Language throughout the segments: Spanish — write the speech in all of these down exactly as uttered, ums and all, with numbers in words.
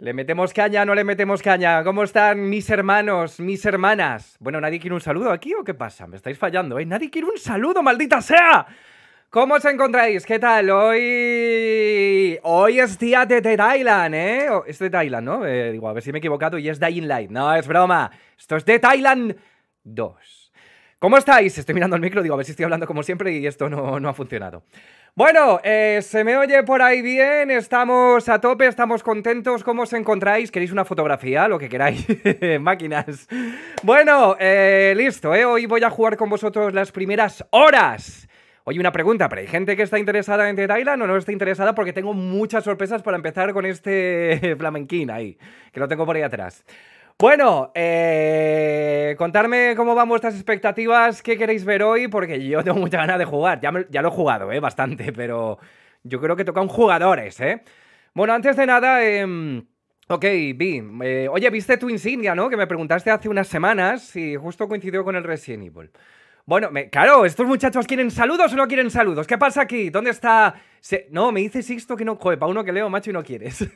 ¿Le metemos caña? ¿No le metemos caña? ¿Cómo están mis hermanos, mis hermanas? Bueno, ¿nadie quiere un saludo aquí o qué pasa? Me estáis fallando, ¿eh? ¡Nadie quiere un saludo, maldita sea! ¿Cómo os encontráis? ¿Qué tal? Hoy... Hoy es día de Dead Island, ¿eh? Es Dead Island, ¿no? Eh, digo, a ver si me he equivocado y es Dying Light. No, es broma. Esto es Dead Island dos. ¿Cómo estáis? Estoy mirando el micro, digo, a ver si estoy hablando como siempre y esto no, no ha funcionado. Bueno, eh, se me oye por ahí bien, estamos a tope, estamos contentos. ¿Cómo os encontráis? ¿Queréis una fotografía? Lo que queráis, máquinas. Bueno, eh, listo, eh. Hoy voy a jugar con vosotros las primeras horas. Oye, una pregunta, pero ¿hay gente que está interesada en Dead Island o no está interesada? Porque tengo muchas sorpresas para empezar con este flamenquín ahí, que lo tengo por ahí atrás. Bueno, eh, contadme cómo van vuestras expectativas, qué queréis ver hoy, porque yo tengo mucha ganas de jugar. Ya, me, ya lo he jugado, eh, bastante, pero yo creo que tocan jugadores, eh. Bueno, antes de nada, eh, ok, vi. Eh, oye, viste Twin Insignia, ¿no? Que me preguntaste hace unas semanas y justo coincidió con el Resident Evil. Bueno, me, claro, ¿estos muchachos quieren saludos o no quieren saludos? ¿Qué pasa aquí? ¿Dónde está...? Se, no, me dice Sixto que no... Joder, para uno que leo, macho, y no quieres.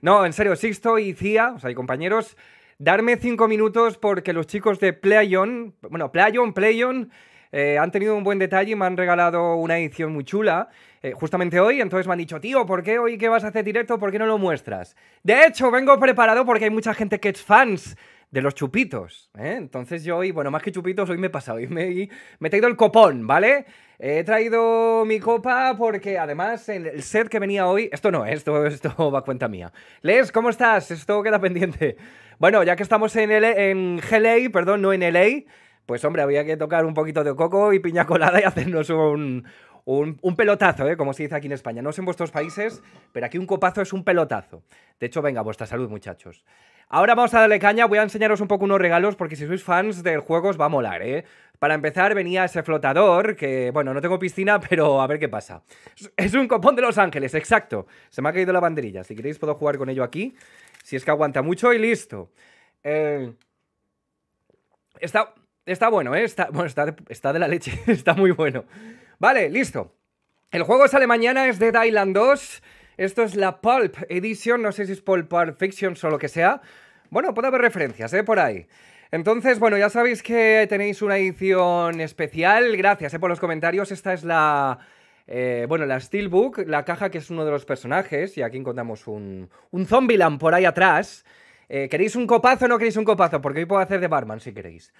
No, en serio, Sixto y Cía, o sea, y compañeros, darme cinco minutos porque los chicos de PlayOn, bueno, PlayOn, PlayOn, eh, han tenido un buen detalle y me han regalado una edición muy chula, eh, justamente hoy, entonces me han dicho, tío, ¿por qué hoy qué vas a hacer directo? ¿Por qué no lo muestras? De hecho, vengo preparado porque hay mucha gente que es fans de los chupitos, ¿eh? Entonces yo hoy, bueno, más que chupitos, hoy me he pasado y me, me he traído el copón, ¿vale? He traído mi copa porque además en el set que venía hoy... Esto no, esto, esto va a cuenta mía. Les, ¿cómo estás? Esto queda pendiente. Bueno, ya que estamos en, L A, en G L A, perdón, no en L A, pues hombre, había que tocar un poquito de coco y piña colada y hacernos un... Un, un pelotazo, ¿eh? Como se dice aquí en España. No sé en vuestros países, pero aquí un copazo es un pelotazo. De hecho, venga, vuestra salud, muchachos. Ahora vamos a darle caña. Voy a enseñaros un poco unos regalos, porque si sois fans del juego os va a molar, ¿eh? Para empezar, venía ese flotador, que, bueno, no tengo piscina, pero a ver qué pasa. Es un copón de Los Ángeles, exacto. Se me ha caído la banderilla. Si queréis puedo jugar con ello aquí, si es que aguanta mucho, y listo. Eh... Está... Está bueno, ¿eh? Está, bueno, está de, está de la leche. Está muy bueno. Vale, listo. El juego sale mañana, es de Dead Island dos. Esto es la Pulp Edition. No sé si es Pulp Fiction o lo que sea. Bueno, puede haber referencias, ¿eh? Por ahí. Entonces, bueno, ya sabéis que tenéis una edición especial. Gracias, ¿eh? Por los comentarios. Esta es la... Eh, bueno, la Steelbook, la caja que es uno de los personajes. Y aquí encontramos un, un Zombieland por ahí atrás. Eh, ¿Queréis un copazo o no queréis un copazo? Porque hoy puedo hacer de barman si queréis.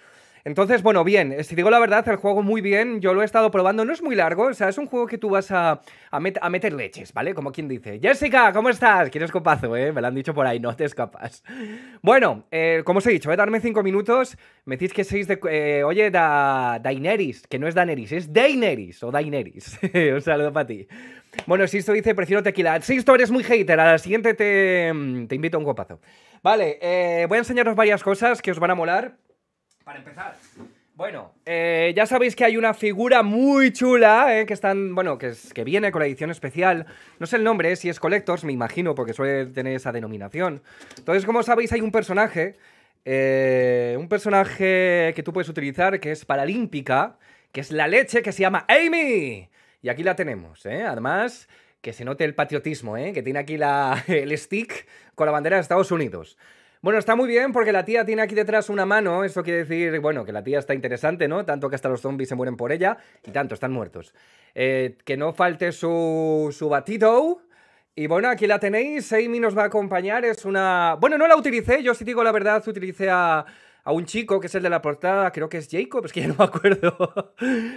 Entonces, bueno, bien, si digo la verdad, el juego muy bien, yo lo he estado probando, no es muy largo, o sea, es un juego que tú vas a, a, met, a meter leches, ¿vale? Como quien dice, Jessica, ¿cómo estás? ¿Quieres copazo, eh? Me lo han dicho por ahí, no te escapas. Bueno, eh, como os he dicho, eh, darme cinco minutos, me decís que seis de... Eh, oye, da, Daenerys, que no es Daenerys, es Daenerys, o Daenerys, un saludo para ti. Bueno, Sisto dice, prefiero tequila. Sisto, eres muy hater, a la siguiente te, te invito a un copazo. Vale, eh, voy a enseñaros varias cosas que os van a molar. Para empezar, bueno, eh, ya sabéis que hay una figura muy chula, eh, que están, bueno, que, es, que viene con la edición especial. No sé el nombre, eh, si es Collectors, me imagino, porque suele tener esa denominación. Entonces, como sabéis, hay un personaje, eh, un personaje que tú puedes utilizar, que es paralímpica, que es la leche, que se llama Amy. Y aquí la tenemos, eh, además, que se note el patriotismo, eh, que tiene aquí la, el stick con la bandera de Estados Unidos. Bueno, está muy bien porque la tía tiene aquí detrás una mano, esto quiere decir, bueno, que la tía está interesante, ¿no? Tanto que hasta los zombies se mueren por ella y tanto, están muertos. Eh, que no falte su, su batido. Y bueno, aquí la tenéis, Amy nos va a acompañar, es una... Bueno, no la utilicé, yo si digo la verdad utilicé a, a un chico que es el de la portada, creo que es Jacob, es que ya no me acuerdo,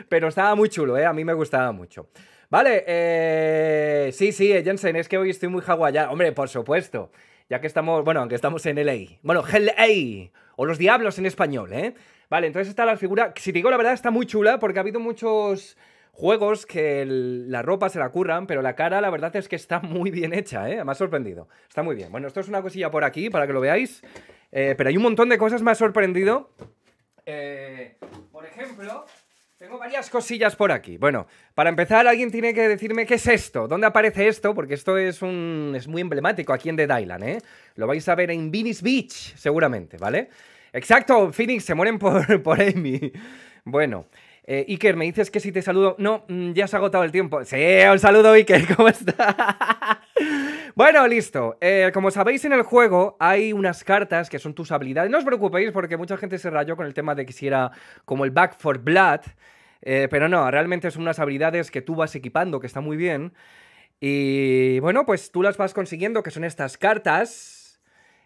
pero estaba muy chulo, ¿eh? A mí me gustaba mucho. Vale, eh... sí, sí, Jensen, es que hoy estoy muy hawaiano, hombre, por supuesto, ya que estamos, bueno, aunque estamos en L A, bueno, L A, o los diablos en español, ¿eh? Vale, entonces está la figura, si digo la verdad, está muy chula, porque ha habido muchos juegos que el, la ropa se la curran, pero la cara, la verdad es que está muy bien hecha, ¿eh? Me ha sorprendido. Está muy bien. Bueno, esto es una cosilla por aquí, para que lo veáis. Eh, pero hay un montón de cosas, me ha sorprendido. Eh, por ejemplo, tengo varias cosillas por aquí. Bueno, para empezar, alguien tiene que decirme qué es esto, dónde aparece esto, porque esto es, un, es muy emblemático aquí en Dead Island, ¿eh? Lo vais a ver en Venice Beach, seguramente, ¿vale? ¡Exacto! Phoenix, se mueren por, por Amy. Bueno... Eh, Iker, me dices que si te saludo... No, ya se ha agotado el tiempo. Sí, un saludo, Iker, ¿cómo está? Bueno, listo. Eh, como sabéis, en el juego hay unas cartas que son tus habilidades. No os preocupéis, porque mucha gente se rayó con el tema de que si era como el Back for Blood. Eh, pero no, realmente son unas habilidades que tú vas equipando, que está muy bien. Y bueno, pues tú las vas consiguiendo, que son estas cartas...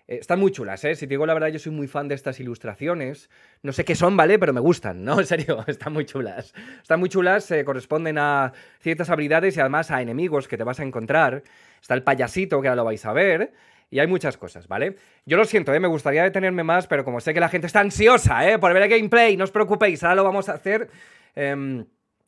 Eh, están muy chulas, ¿eh? Si te digo la verdad, yo soy muy fan de estas ilustraciones. No sé qué son, ¿vale? Pero me gustan, ¿no? En serio, están muy chulas. Están muy chulas, eh, corresponden a ciertas habilidades y además a enemigos que te vas a encontrar. Está el payasito, que ahora lo vais a ver. Y hay muchas cosas, ¿vale? Yo lo siento, ¿eh? Me gustaría detenerme más, pero como sé que la gente está ansiosa, ¿eh? Por ver el gameplay, no os preocupéis, ahora lo vamos a hacer... Eh...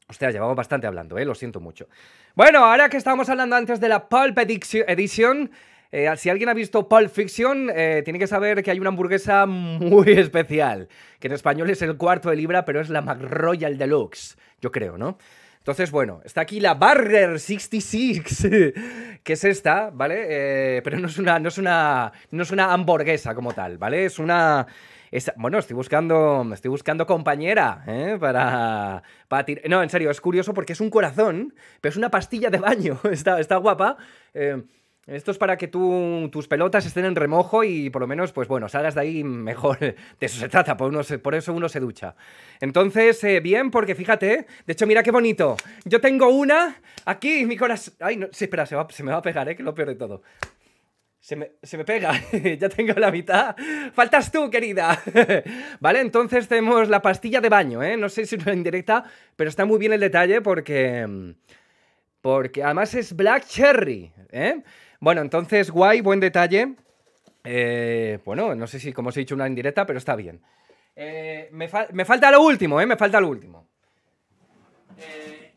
Hostia, llevamos bastante hablando, ¿eh? Lo siento mucho. Bueno, ahora que estábamos hablando antes de la Pulp Edition... Eh, si alguien ha visto Pulp Fiction, eh, tiene que saber que hay una hamburguesa muy especial, que en español es el cuarto de libra, pero es la McRoyal Deluxe, yo creo, ¿no? Entonces, bueno, está aquí la Burger sesenta y seis, que es esta, ¿vale? Eh, pero no es una, no es una, no es una hamburguesa como tal, ¿vale? Es una... Es, bueno, estoy buscando, estoy buscando compañera, ¿eh? Para, para tirar... No, en serio, es curioso porque es un corazón, pero es una pastilla de baño, está, está guapa, eh... Esto es para que tú, tus pelotas estén en remojo y por lo menos, pues bueno, salgas de ahí mejor. De eso se trata, por, uno se, por eso uno se ducha. Entonces, eh, bien, porque fíjate, de hecho, mira qué bonito. Yo tengo una aquí, mi corazón... Ay, no, sí, espera, se, va, se me va a pegar, eh, que es lo peor de todo. Se me, se me pega, ya tengo la mitad. Faltas tú, querida. Vale, entonces tenemos la pastilla de baño, eh. No sé si es una indirecta, pero está muy bien el detalle porque... Porque además es Black Cherry, eh. Bueno, entonces, guay, buen detalle. Eh, bueno, no sé si, como os he dicho, una indirecta, pero está bien. Eh, me, fa me falta lo último, ¿eh? Me falta lo último. Eh,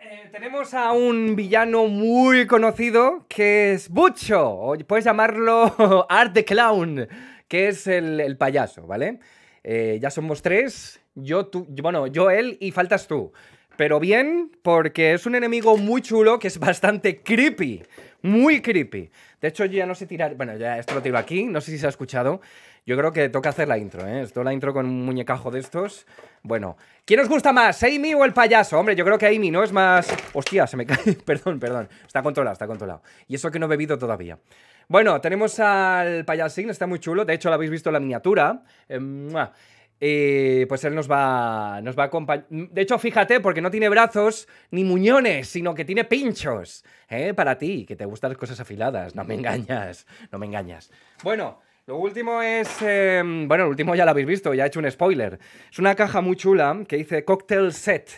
eh, tenemos a un villano muy conocido, que es Bucho, o puedes llamarlo Art the Clown, que es el, el payaso, ¿vale? Eh, ya somos tres, yo, tú, bueno, yo, él y faltas tú. Pero bien, porque es un enemigo muy chulo que es bastante creepy. Muy creepy. De hecho, yo ya no sé tirar... Bueno, ya esto lo tiro aquí. No sé si se ha escuchado. Yo creo que toca hacer la intro, ¿eh? Esto, la intro con un muñecajo de estos. Bueno. ¿Quién os gusta más? ¿Amy o el payaso? Hombre, yo creo que Amy, ¿no? Es más... Hostia, se me cae... Perdón, perdón. Está controlado, está controlado. Y eso que no he bebido todavía. Bueno, tenemos al payasín. Está muy chulo. De hecho, lo habéis visto en la miniatura. Eh, ¡mua! Eh, pues él nos va, nos va a acompañar. De hecho, fíjate, porque no tiene brazos ni muñones, sino que tiene pinchos, ¿eh? Para ti, que te gustan las cosas afiladas. No me engañas, no me engañas. Bueno, lo último es... Eh, bueno, lo último ya lo habéis visto, ya he hecho un spoiler. Es una caja muy chula que dice Cocktail Set.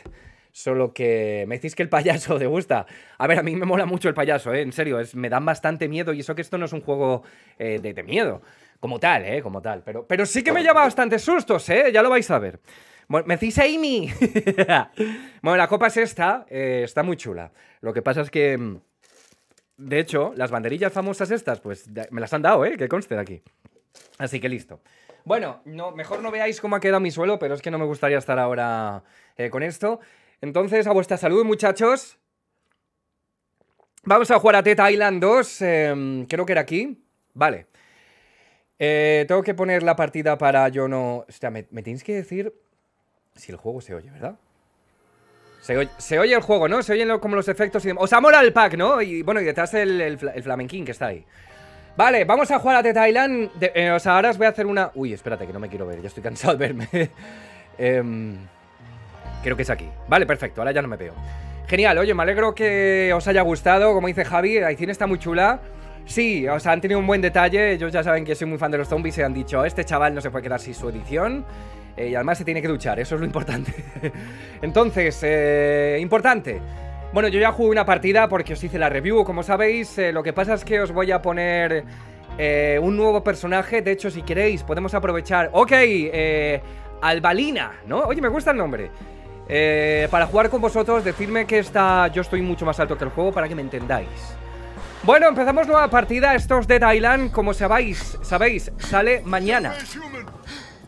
Solo que me decís que el payaso te gusta. A ver, a mí me mola mucho el payaso, ¿eh? En serio, es, me dan bastante miedo. Y eso que esto no es un juego eh, de, de miedo como tal, ¿eh? Como tal. Pero, pero sí que me lleva bastantes sustos, ¿eh? Ya lo vais a ver. Bueno, me decís Amy. Bueno, la copa es esta. Eh, está muy chula. Lo que pasa es que... De hecho, las banderillas famosas estas, pues me las han dado, ¿eh? Que conste de aquí. Así que listo. Bueno, no, mejor no veáis cómo ha quedado mi suelo, pero es que no me gustaría estar ahora eh, con esto. Entonces, a vuestra salud, muchachos. Vamos a jugar a Dead Island dos. Eh, creo que era aquí. Vale. Eh, tengo que poner la partida para yo no... O sea, me, me tenéis que decir si el juego se oye, ¿verdad? Se oye, se oye el juego, ¿no? Se oyen lo, como los efectos y demás. O sea, mola el pack, ¿no? Y bueno, y detrás el, el, el flamenquín que está ahí. Vale, vamos a jugar a Dead Island. De, eh, o sea, ahora os voy a hacer una... Uy, espérate, que no me quiero ver. Ya estoy cansado de verme. eh, creo que es aquí. Vale, perfecto. Ahora ya no me veo. Genial. Oye, me alegro que os haya gustado. Como dice Javi, la edición está muy chula. Sí, o sea, han tenido un buen detalle. Ellos ya saben que soy muy fan de los zombies y han dicho, este chaval no se puede quedar sin su edición. Eh, y además se tiene que duchar, eso es lo importante. Entonces, eh, importante. Bueno, yo ya jugué una partida porque os hice la review, como sabéis. Eh, lo que pasa es que os voy a poner eh, un nuevo personaje. De hecho, si queréis, podemos aprovechar... Ok, eh, Albalina, ¿no? Oye, me gusta el nombre. Eh, para jugar con vosotros, decidme que está... yo estoy mucho más alto que el juego para que me entendáis. Bueno, empezamos nueva partida. Esto es Dead Island, como sabéis, sabéis, sale mañana.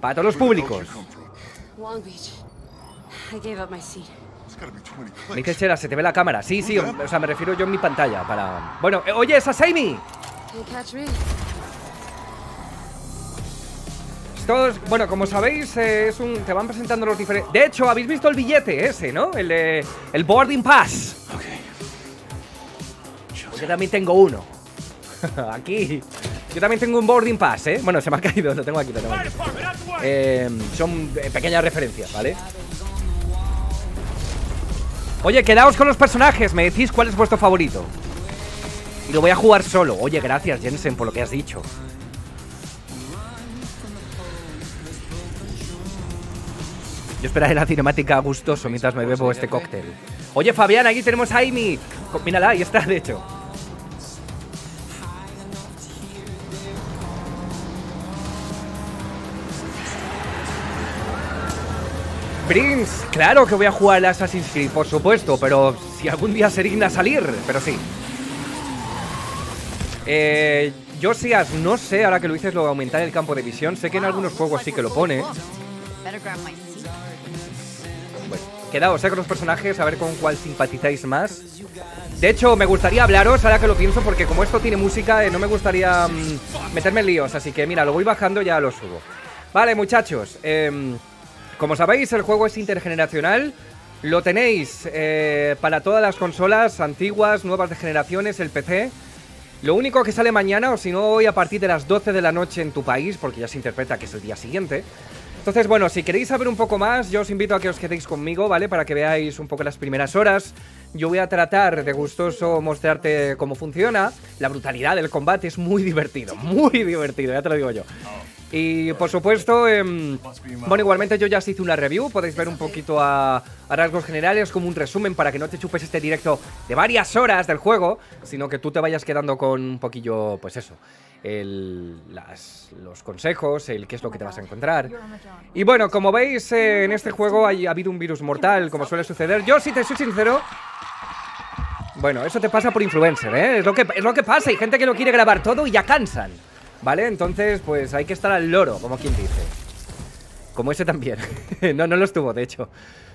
Para todos los públicos. Me dice Chera, se te ve la cámara. Sí, sí, o, o sea, me refiero yo en mi pantalla para... Bueno, eh, oye, esa es Amy. Esto es, bueno, como sabéis, eh, es un... te van presentando los diferentes... De hecho, habéis visto el billete ese, ¿no? El, eh, el boarding pass. Yo también tengo uno. Aquí... yo también tengo un boarding pass, ¿eh? Bueno, se me ha caído, lo tengo aquí, lo tengo aquí. Eh, son pequeñas referencias, ¿vale? Oye, quedaos con los personajes, me decís cuál es vuestro favorito. Y lo voy a jugar solo. Oye, gracias, Jensen, por lo que has dicho. Yo esperaré la cinemática gustoso mientras me bebo este cóctel. Oye, Fabián, aquí tenemos a Amy. Mírala, ahí está, de hecho. Prince, claro que voy a jugar el Assassin's Creed, por supuesto, pero si algún día se digna salir, pero sí. Eh, yo sí, no sé, ahora que lo dices, lo de aumentar el campo de visión, sé que en algunos juegos sí que lo pone. Bueno, quedaos eh, con los personajes, a ver con cuál simpatizáis más. De hecho, me gustaría hablaros, ahora que lo pienso, porque como esto tiene música, eh, no me gustaría mm, meterme en líos, así que mira, lo voy bajando y ya lo subo. Vale, muchachos, eh... como sabéis, el juego es intergeneracional. Lo tenéis eh, para todas las consolas, antiguas, nuevas de generaciones, el P C. Lo único que sale mañana, o si no hoy a partir de las doce de la noche en tu país, porque ya se interpreta que es el día siguiente. Entonces, bueno, si queréis saber un poco más, yo os invito a que os quedéis conmigo, ¿vale? Para que veáis un poco las primeras horas. Yo voy a tratar de gustoso mostrarte cómo funciona. La brutalidad del combate es muy divertido, muy divertido, ya te lo digo yo. Y por supuesto, eh, bueno, igualmente yo ya os hice una review. Podéis ver un poquito a, a rasgos generales, como un resumen para que no te chupes este directo de varias horas del juego, sino que tú te vayas quedando con un poquillo, pues eso, el, las, los consejos, el qué es lo que te vas a encontrar. Y bueno, como veis, eh, en este juego hay, ha habido un virus mortal, como suele suceder. Yo, si te soy sincero... bueno, eso te pasa por influencer, ¿eh? Es lo que, es lo que pasa, hay gente que lo quiere grabar todo y ya cansan, ¿vale? Entonces, pues hay que estar al loro, como quien dice. Como ese también. No, no lo estuvo, de hecho.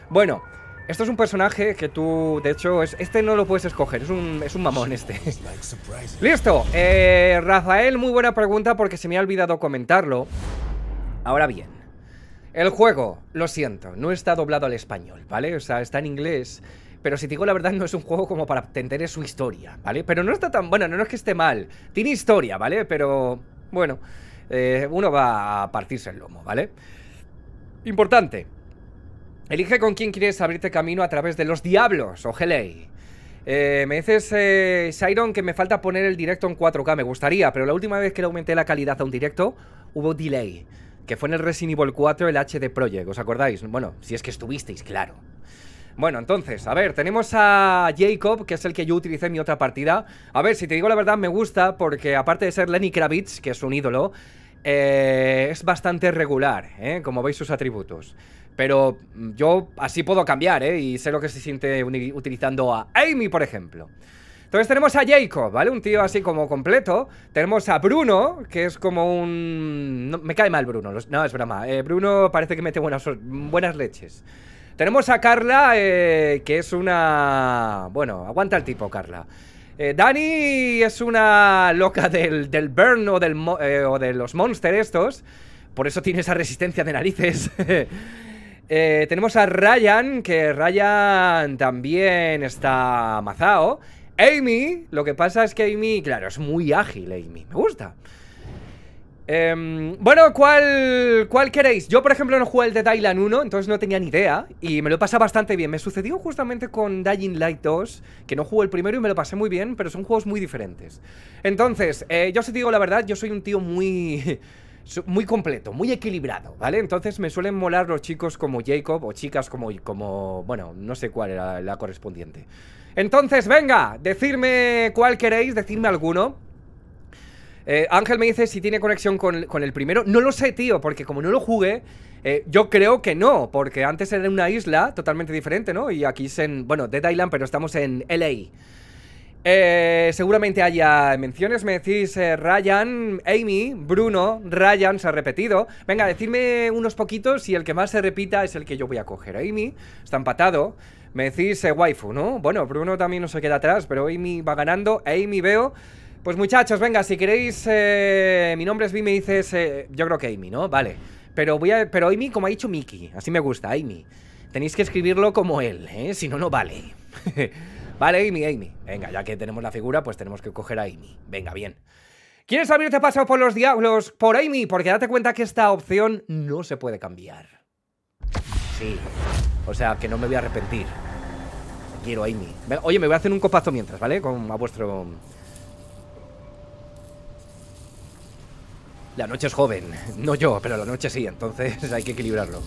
Bueno, esto es un personaje que tú, de hecho, es, este no lo puedes escoger. Es un, es un mamón este. ¡Listo! Eh, Rafael, muy buena pregunta porque se me ha olvidado comentarlo. Ahora bien, el juego, lo siento, no está doblado al español, ¿vale? O sea, está en inglés... pero si te digo la verdad, no es un juego como para te enteres su historia, ¿vale? Pero no está tan... bueno, no es que esté mal. Tiene historia, ¿vale? Pero, bueno, eh, uno va a partirse el lomo, ¿vale? Importante. Elige con quién quieres abrirte camino a través de los diablos, o Helei. Eh, me dices, eh, Siron, que me falta poner el directo en cuatro K. Me gustaría, pero la última vez que le aumenté la calidad a un directo, hubo delay. Que fue en el Resident Evil cuatro, el H D Project, ¿os acordáis? Bueno, si es que estuvisteis, claro. Bueno, entonces, a ver, tenemos a Jacob, que es el que yo utilicé en mi otra partida. A ver, si te digo la verdad, me gusta, porque aparte de ser Lenny Kravitz, que es un ídolo, eh, es bastante regular, ¿eh? Como veis sus atributos. Pero yo así puedo cambiar, ¿eh? Y sé lo que se siente utilizando a Amy, por ejemplo. Entonces tenemos a Jacob, ¿vale? Un tío así como completo. Tenemos a Bruno, que es como un... no, me cae mal Bruno, no, es broma. Eh, Bruno parece que mete buenas, buenas leches. Tenemos a Carla, eh, que es una... bueno, aguanta el tipo, Carla. Eh, Dani es una loca del, del burn o, del mo eh, o de los monsters estos. Por eso tiene esa resistencia de narices. eh, tenemos a Ryan, que Ryan también está mazao. Amy, lo que pasa es que Amy, claro, es muy ágil, Amy. Me gusta. Eh, bueno, ¿cuál, ¿cuál queréis? Yo, por ejemplo, no jugué el de Dying Light uno, entonces no tenía ni idea. Y me lo pasé bastante bien. Me sucedió justamente con Dying Light dos, que no jugué el primero y me lo pasé muy bien, pero son juegos muy diferentes. Entonces, eh, yo os digo la verdad, yo soy un tío muy... muy completo, muy equilibrado, ¿vale? Entonces me suelen molar los chicos como Jacob o chicas como... como bueno, no sé cuál era la correspondiente. Entonces, venga, decidme cuál queréis, decidme alguno. Eh, Ángel me dice si tiene conexión con, con el primero. No lo sé, tío, porque como no lo jugué, eh, yo creo que no, porque antes era una isla totalmente diferente, ¿no? Y aquí es en... bueno, Dead Island, pero estamos en L A. Eh, seguramente haya menciones. Me decís eh, Ryan, Amy, Bruno, Ryan se ha repetido. Venga, decidme unos poquitos y el que más se repita es el que yo voy a coger. Amy está empatado. Me decís eh, waifu, ¿no? Bueno, Bruno también no se queda atrás, pero Amy va ganando. Amy veo. Pues muchachos, venga, si queréis eh, mi nombre es Vi, me dices eh, yo creo que Amy, ¿no? Vale, pero voy a... pero Amy como ha dicho Mickey, así me gusta, Amy. Tenéis que escribirlo como él, ¿eh? Si no, no vale. Vale, Amy, Amy. Venga, ya que tenemos la figura, pues tenemos que coger a Amy. Venga, bien. ¿Quieres abrirte paso por los diablos por Amy? Porque date cuenta que esta opción no se puede cambiar. Sí. O sea, que no me voy a arrepentir. Quiero a Amy. Oye, me voy a hacer un copazo mientras, ¿vale? Con a vuestro... La noche es joven. No yo, pero la noche sí. Entonces hay que equilibrarlo.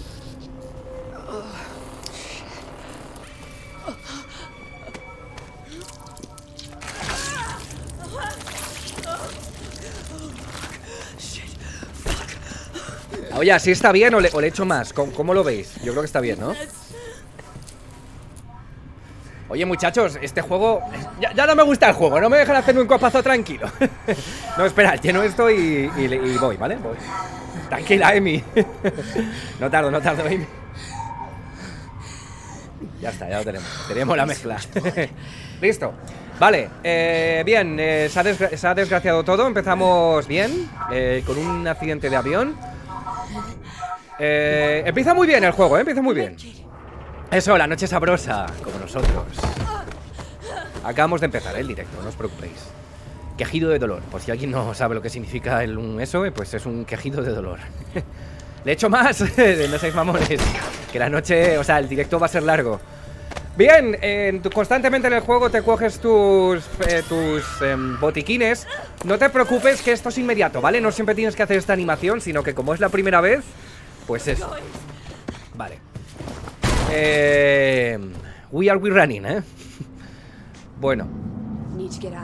Oye, ¿así está bien o le, o le echo más? ¿Cómo, ¿Cómo lo veis? Yo creo que está bien, ¿no? Oye, muchachos, este juego... Ya, ya no me gusta el juego, no me dejan hacer un copazo tranquilo. No, esperad, lleno esto y, y, y voy, ¿vale? Voy. Tranquila, Amy. No tardo, no tardo, Amy. Ya está, ya lo tenemos. Tenemos la mezcla. Listo. Vale, eh, bien, eh, se, ha desgra- se ha desgraciado todo. Empezamos bien, eh, con un accidente de avión. Eh, empieza muy bien el juego, ¿eh? Empieza muy bien. Eso, la noche sabrosa, como nosotros. Acabamos de empezar, ¿eh? El directo, no os preocupéis. Quejido de dolor, por si alguien no sabe lo que significa el, un eso, pues es un quejido de dolor. Le echo más, no seáis mamones. Que la noche, o sea, el directo va a ser largo. Bien, eh, constantemente en el juego te coges tus, eh, tus eh, botiquines. No te preocupes que esto es inmediato, ¿vale? No siempre tienes que hacer esta animación, sino que como es la primera vez, pues es... Vale. Eh... We are we running, ¿eh? Bueno.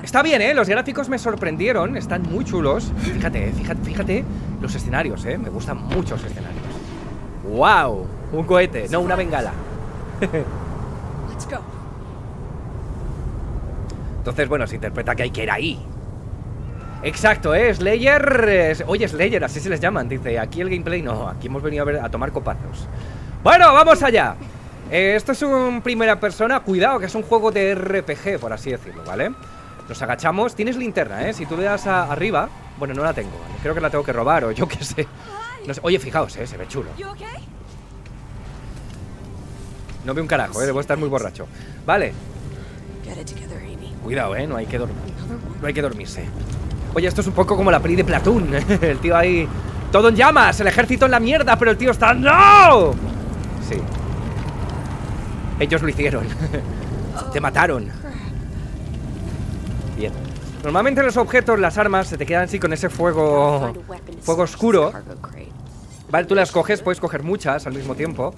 Está bien, ¿eh? Los gráficos me sorprendieron, están muy chulos. Fíjate, eh, fíjate, fíjate los escenarios, ¿eh? Me gustan mucho los escenarios. ¡Wow! Un cohete, no, una bengala. Entonces, bueno, se interpreta que hay que ir ahí. Exacto, ¿eh? Slayer... Es... Oye, Slayer, así se les llaman. Dice, aquí el gameplay no, aquí hemos venido a, ver, a tomar copazos. Bueno, vamos allá. eh, Esto es un primera persona. Cuidado, que es un juego de R P G, por así decirlo, ¿vale? Nos agachamos. Tienes linterna, ¿eh? Si tú le das a... arriba... Bueno, no la tengo, ¿vale? Creo que la tengo que robar o yo qué sé. No sé. Oye, fijaos, ¿eh? Se ve chulo. No veo un carajo, ¿eh? Debo estar muy borracho. Vale. Cuidado, ¿eh? No hay que dormir. No hay que dormirse. Oye, esto es un poco como la peli de Platoon. El tío ahí... Todo en llamas, el ejército en la mierda, pero el tío está... ¡No! Sí. Ellos lo hicieron. Te mataron. Bien. Normalmente los objetos, las armas, se te quedan así con ese fuego... Fuego oscuro. Vale, tú las coges, puedes coger muchas al mismo tiempo.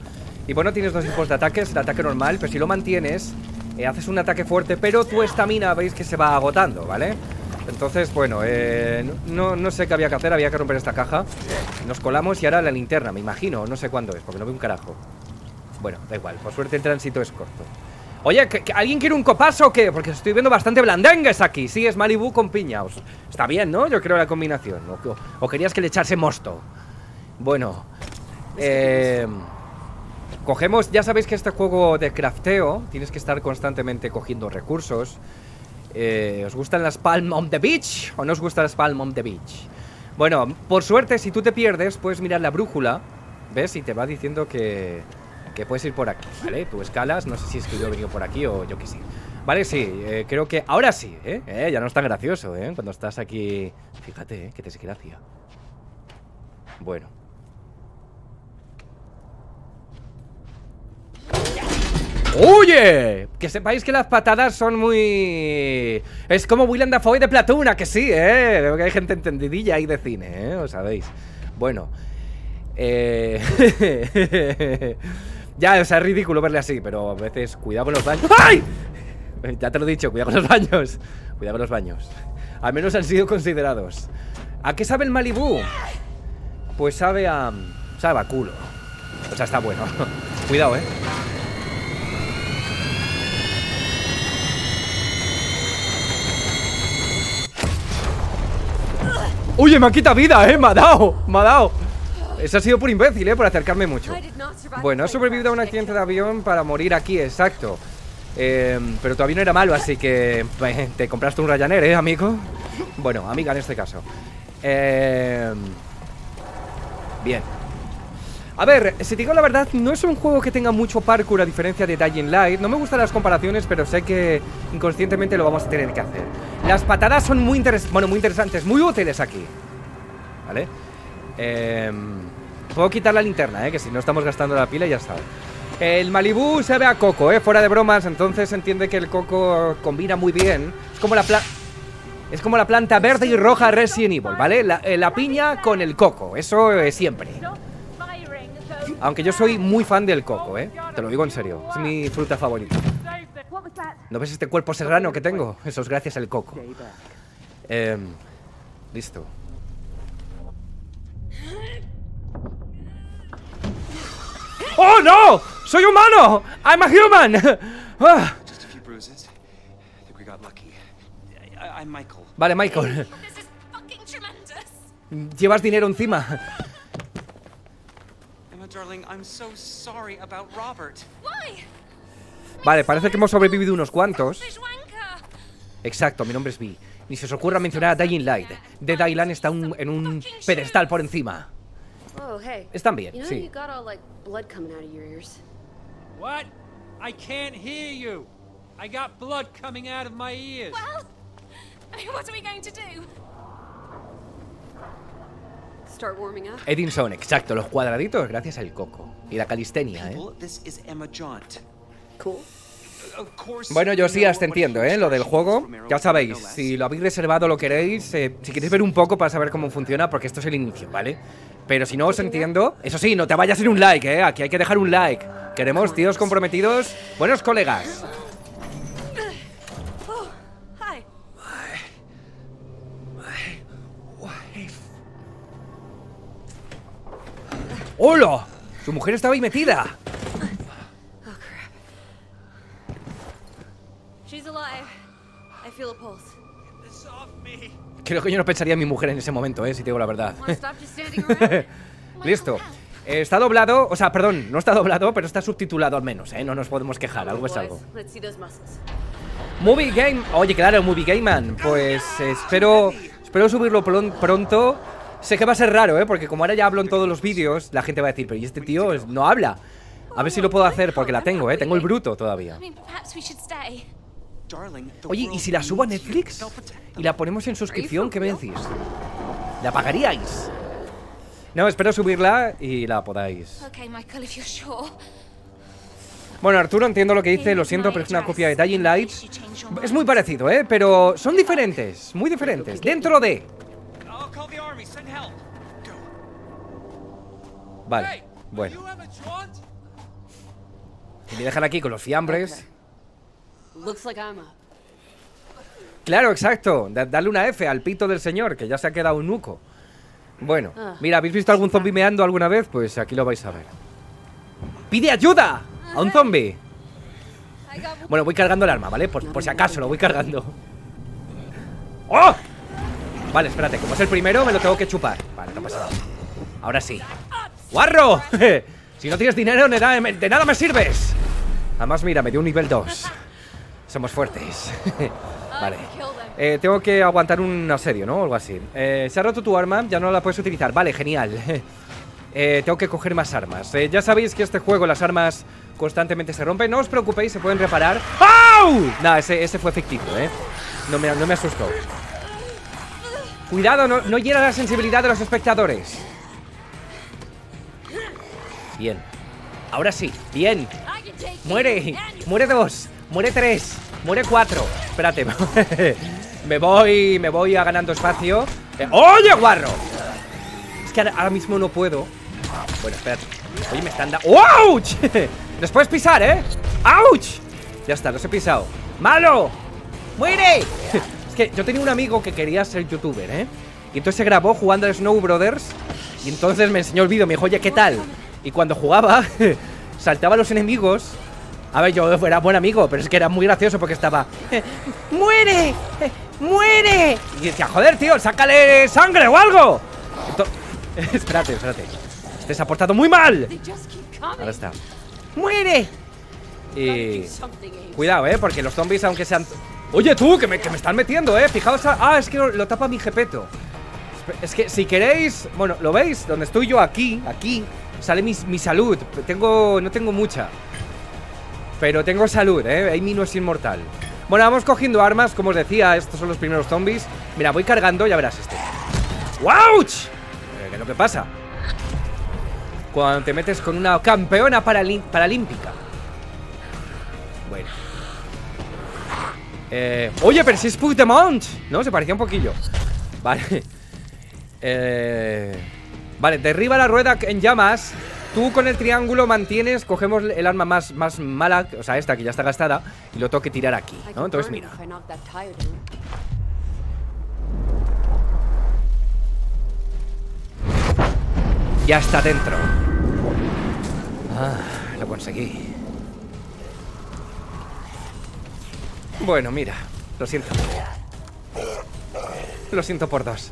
Y bueno, tienes dos tipos de ataques. El ataque normal, pero si lo mantienes... Eh, haces un ataque fuerte, pero tu estamina veis que se va agotando, ¿vale? Entonces, bueno, eh, no, no sé qué había que hacer, había que romper esta caja. Nos colamos y ahora la linterna, me imagino. No sé cuándo es, porque no veo un carajo. Bueno, da igual, por suerte el tránsito es corto. Oye, ¿que, que ¿alguien quiere un copazo o qué? Porque estoy viendo bastante blandengues aquí. Sí, es Malibu con piñaos. Está bien, ¿no? Yo creo la combinación. O, o, o querías que le echase mosto. Bueno. Eh... Cogemos, ya sabéis que este juego de crafteo tienes que estar constantemente cogiendo recursos. eh, ¿Os gustan las Palm on the Beach? ¿O no os gustan las Palm on the Beach? Bueno, por suerte si tú te pierdes puedes mirar la brújula, ¿ves? Y te va diciendo que, que puedes ir por aquí, ¿vale? Tú escalas, no sé si es que yo he venido por aquí o yo que sí. Vale, sí, eh, creo que ahora sí, ¿eh? Eh, ya no es tan gracioso, ¿eh? Cuando estás aquí... Fíjate, ¿eh? Qué desgracia. Bueno. ¡Oye! Que sepáis que las patadas son muy... Es como Willem Dafoe de Platoon, ¿a que sí, eh? Veo que hay gente entendidilla ahí de cine, ¿eh? Os sabéis. Bueno. Eh... ya, o sea, es ridículo verle así, pero a veces... Cuidado con los baños. ¡Ay! Ya te lo he dicho, cuidado con los baños. Cuidado con los baños. Al menos han sido considerados. ¿A qué sabe el Malibú? Pues sabe a... sabe a culo. O sea, está bueno. Cuidado, eh. Oye, me ha quitado vida, eh, me ha dado, me ha dado. Eso ha sido por imbécil, eh, por acercarme mucho. Bueno, ha sobrevivido a un accidente de avión para morir aquí, exacto. Eh, pero todavía no era malo, así que eh, te compraste un Ryanair, eh, amigo. Bueno, amiga en este caso. Eh, bien. A ver, si te digo la verdad, no es un juego que tenga mucho parkour a diferencia de Dying Light. No me gustan las comparaciones, pero sé que inconscientemente lo vamos a tener que hacer. Las patadas son muy, interes bueno, muy interesantes, muy útiles aquí. ¿Vale? Eh, puedo quitar la linterna, ¿eh? Que si no estamos gastando la pila, ya está. El Malibú se ve a coco, ¿eh? Fuera de bromas, entonces se entiende que el coco combina muy bien. Es como la pla es como la planta verde y roja Resident Evil, ¿vale? La, eh, la piña con el coco, eso eh, siempre. Aunque yo soy muy fan del coco, ¿eh? Te lo digo en serio. Es mi fruta favorita. ¿No ves este cuerpo serrano que tengo? Eso es gracias al coco. Eh, listo. ¡Oh, no! ¡Soy humano! ¡I'm a human! Ah. Vale, Michael. Llevas dinero encima. Vale, parece que hemos sobrevivido unos cuantos. Exacto, mi nombre es V. Ni se os ocurra mencionar a Dying Light. Dead Island está un, en un pedestal por encima. Están bien, sí. Edinson, exacto, los cuadraditos gracias al coco. Y la calistenia, ¿eh? Bueno, yo sí te entiendo, ¿eh? Lo del juego, ya sabéis, si lo habéis reservado lo queréis, eh, si queréis ver un poco para saber cómo funciona, porque esto es el inicio, ¿vale? Pero si no os entiendo, eso sí, no te vayas sin un like, ¿eh? Aquí hay que dejar un like. Queremos tíos comprometidos, buenos colegas. ¡Hola! Su mujer estaba ahí metida. Creo que yo no pensaría en mi mujer en ese momento, eh, si te digo la verdad. Listo. Eh, está doblado, o sea, perdón, no está doblado, pero está subtitulado al menos, eh. No nos podemos quejar, algo es algo. Movie Game. Oye, claro, Movie Game Man. Pues eh, espero, espero subirlo pronto. Sé que va a ser raro, ¿eh? Porque como ahora ya hablo en todos los vídeos, la gente va a decir, pero ¿y este tío no habla? A ver si lo puedo hacer, porque la tengo, ¿eh? Tengo el bruto todavía. Oye, ¿y si la subo a Netflix? ¿Y la ponemos en suscripción? ¿Qué me decís? ¿La pagaríais? No, espero subirla y la podáis. Bueno, Arturo, entiendo lo que dice, lo siento, pero es una copia de Dying Light. Es muy parecido, ¿eh? Pero son diferentes, muy diferentes. Dentro de... Vale, bueno. Me dejan aquí con los fiambres. Claro, exacto. Dale una F al pito del señor, que ya se ha quedado un nuco. Bueno, mira, ¿habéis visto algún zombie meando alguna vez? Pues aquí lo vais a ver. ¡Pide ayuda a un zombie! Bueno, voy cargando el arma, ¿vale? Por, por si acaso lo voy cargando. ¡Oh! Vale, espérate, como es el primero me lo tengo que chupar. Vale, no pasa nada. Ahora sí. ¡Guarro! Si no tienes dinero, de nada, de nada me sirves. Además, mira, me dio un nivel dos. Somos fuertes. Vale. Eh, tengo que aguantar un asedio, ¿no? Algo así. Eh, se ha roto tu arma, ya no la puedes utilizar. Vale, genial. Eh, tengo que coger más armas. Eh, ya sabéis que este juego las armas constantemente se rompen. No os preocupéis, se pueden reparar. ¡Au! Nah, ese, ese fue efectivo, ¿eh? No me, no me asustó. Cuidado, no, no hiera la sensibilidad de los espectadores. Bien. Ahora sí. Bien. Muere. Muere dos. Muere tres. Muere cuatro. Espérate. Me voy. Me voy a ganando espacio. Eh, ¡Oye, guarro! Es que ahora, ahora mismo no puedo. Bueno, espérate. Oye, me están dando. ¡Ouch! Los puedes pisar, ¿eh? ¡Ouch! Ya está, los he pisado. ¡Malo! ¡Muere! Es que yo tenía un amigo que quería ser youtuber, ¿eh? Y entonces se grabó jugando al Snow Brothers. Y entonces me enseñó el vídeo, me dijo, oye, ¿qué tal? Y cuando jugaba, saltaba a los enemigos. A ver, yo era buen amigo, pero es que era muy gracioso porque estaba... ¡Muere! ¡Muere! Y decía, joder, tío, sácale sangre o algo. Entonces... espérate, espérate. Este se ha portado muy mal. Ahora está. ¡Muere! Y... cuidado, eh, porque los zombies, aunque sean... Oye, tú, que me, que me están metiendo, eh. Fijaos a... Ah, es que lo, lo tapa mi jepeto. Es que si queréis... Bueno, ¿lo veis? Donde estoy yo aquí, aquí sale mi, mi salud. Tengo... No tengo mucha, pero tengo salud, eh. Amy no es inmortal. Bueno, vamos cogiendo armas, como os decía. Estos son los primeros zombies. Mira, voy cargando, ya verás este. ¡Wow! ¿Qué es lo que pasa? Cuando te metes con una campeona paralímpica. Bueno. Eh, oye, pero si es Puigdemont, ¿no? Se parecía un poquillo. Vale. Eh, vale, derriba la rueda en llamas. Tú con el triángulo mantienes. Cogemos el arma más, más mala. O sea, esta que ya está gastada. Y lo tengo que tirar aquí, ¿no? Entonces mira. Ya está dentro. Ah, lo conseguí. Bueno, mira. Lo siento. Lo siento por dos.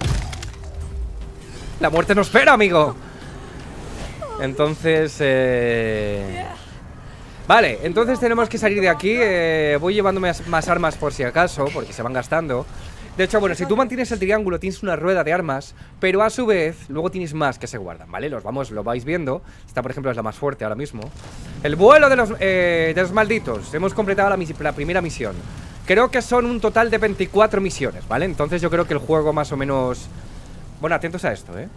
La muerte no espera, amigo. Entonces, eh... vale, entonces tenemos que salir de aquí. eh, Voy llevándome más armas por si acaso, porque se van gastando. De hecho, bueno, si tú mantienes el triángulo tienes una rueda de armas, pero a su vez luego tienes más que se guardan, ¿vale? Los vamos, lo vais viendo. Esta, por ejemplo, es la más fuerte ahora mismo. El vuelo de los, eh, de los malditos. Hemos completado la, la primera misión. Creo que son un total de veinticuatro misiones, ¿vale? Entonces yo creo que el juego más o menos... Bueno, atentos a esto, ¿eh?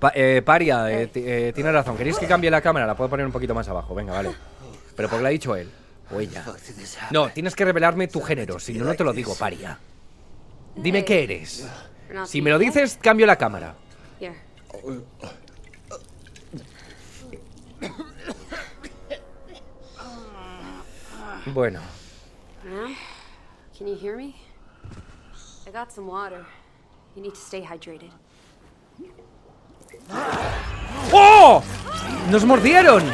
Pa eh Paria, eh, eh, tiene razón. ¿Queréis que cambie la cámara? La puedo poner un poquito más abajo. Venga, vale. Pero porque lo ha dicho él. O ella. No, tienes que revelarme tu género. Si no, no te lo digo, paria. Dime qué eres. Si me lo dices, cambio la cámara. Bueno. ¡Oh! ¡Nos mordieron!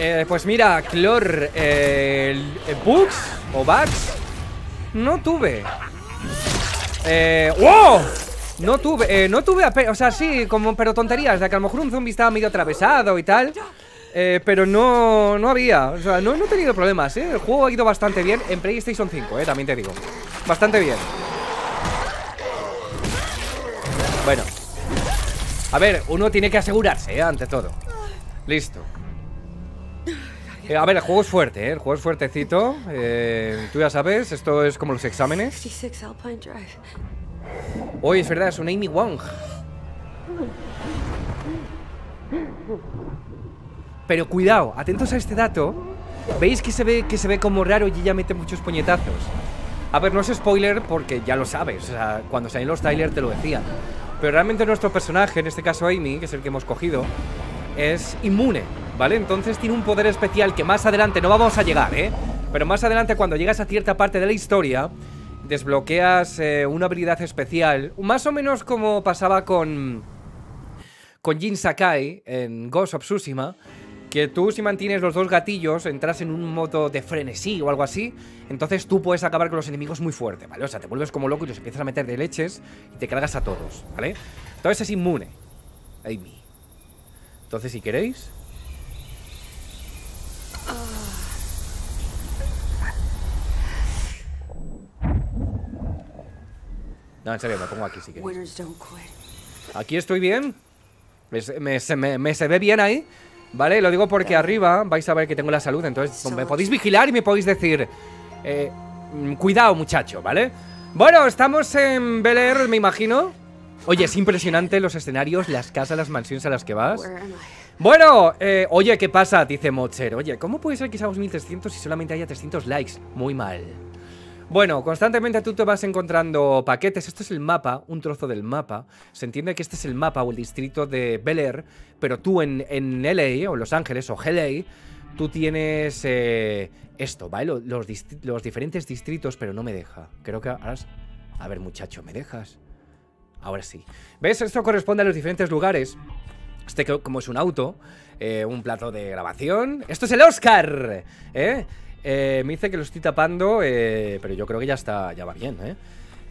Eh, pues mira, Clor, eh, bugs o bugs no tuve. Eh, ¡Wow! No tuve, eh, no tuve, o sea, sí, como, pero tonterías, de que a lo mejor un zombie estaba medio atravesado y tal. Eh, pero no, no había, o sea, no, no he tenido problemas, ¿eh? El juego ha ido bastante bien en PlayStation cinco, ¿eh? También te digo, bastante bien. Bueno, a ver, uno tiene que asegurarse, ¿eh? Ante todo. Listo. Eh, a ver, el juego es fuerte, ¿eh? El juego es fuertecito. Eh, tú ya sabes, esto es como los exámenes. Oye, es verdad, es una Amy Wong. Pero cuidado, atentos a este dato. ¿Veis que se ve, que se ve como raro y ella mete muchos puñetazos? A ver, no es spoiler porque ya lo sabes. O sea, cuando salen los trailers te lo decían. Pero realmente nuestro personaje, en este caso Amy, que es el que hemos cogido, es inmune, ¿vale? Entonces tiene un poder especial que más adelante no vamos a llegar, ¿eh? Pero más adelante, cuando llegas a cierta parte de la historia, desbloqueas eh, una habilidad especial, más o menos como pasaba con con Jin Sakai en Ghost of Tsushima, que tú, si mantienes los dos gatillos, entras en un modo de frenesí o algo así. Entonces tú puedes acabar con los enemigos muy fuerte, ¿vale? O sea, te vuelves como loco y los empiezas a meter de leches y te cargas a todos, ¿vale? Entonces es inmune Amy. Entonces, si queréis... No, en serio, me pongo aquí si queréis. Aquí estoy bien. Me, me, me, me se ve bien ahí. ¿Vale? Lo digo porque arriba vais a ver que tengo la salud, entonces me podéis vigilar y me podéis decir... Eh, cuidado, muchacho, ¿vale? Bueno, estamos en Bel Air, me imagino. Oye, es impresionante los escenarios, las casas, las mansiones a las que vas. Bueno, eh, oye, ¿qué pasa? Dice Mocher. Oye, ¿cómo puede ser que seamos mil trescientos si solamente haya trescientos likes? Muy mal. Bueno, constantemente tú te vas encontrando paquetes. Esto es el mapa, un trozo del mapa. Se entiende que este es el mapa o el distrito de Bel Air, pero tú en, en L A o Los Ángeles o L A, tú tienes eh, esto, ¿vale? Los, los, los diferentes distritos, pero no me deja. Creo que ahora... A ver, muchacho, ¿me dejas? Ahora sí. ¿Ves? Esto corresponde a los diferentes lugares. Este como es un auto, eh, un plato de grabación... ¡Esto es el Oscar! ¿Eh? Eh, me dice que lo estoy tapando, eh, pero yo creo que ya está, ya va bien, ¿eh?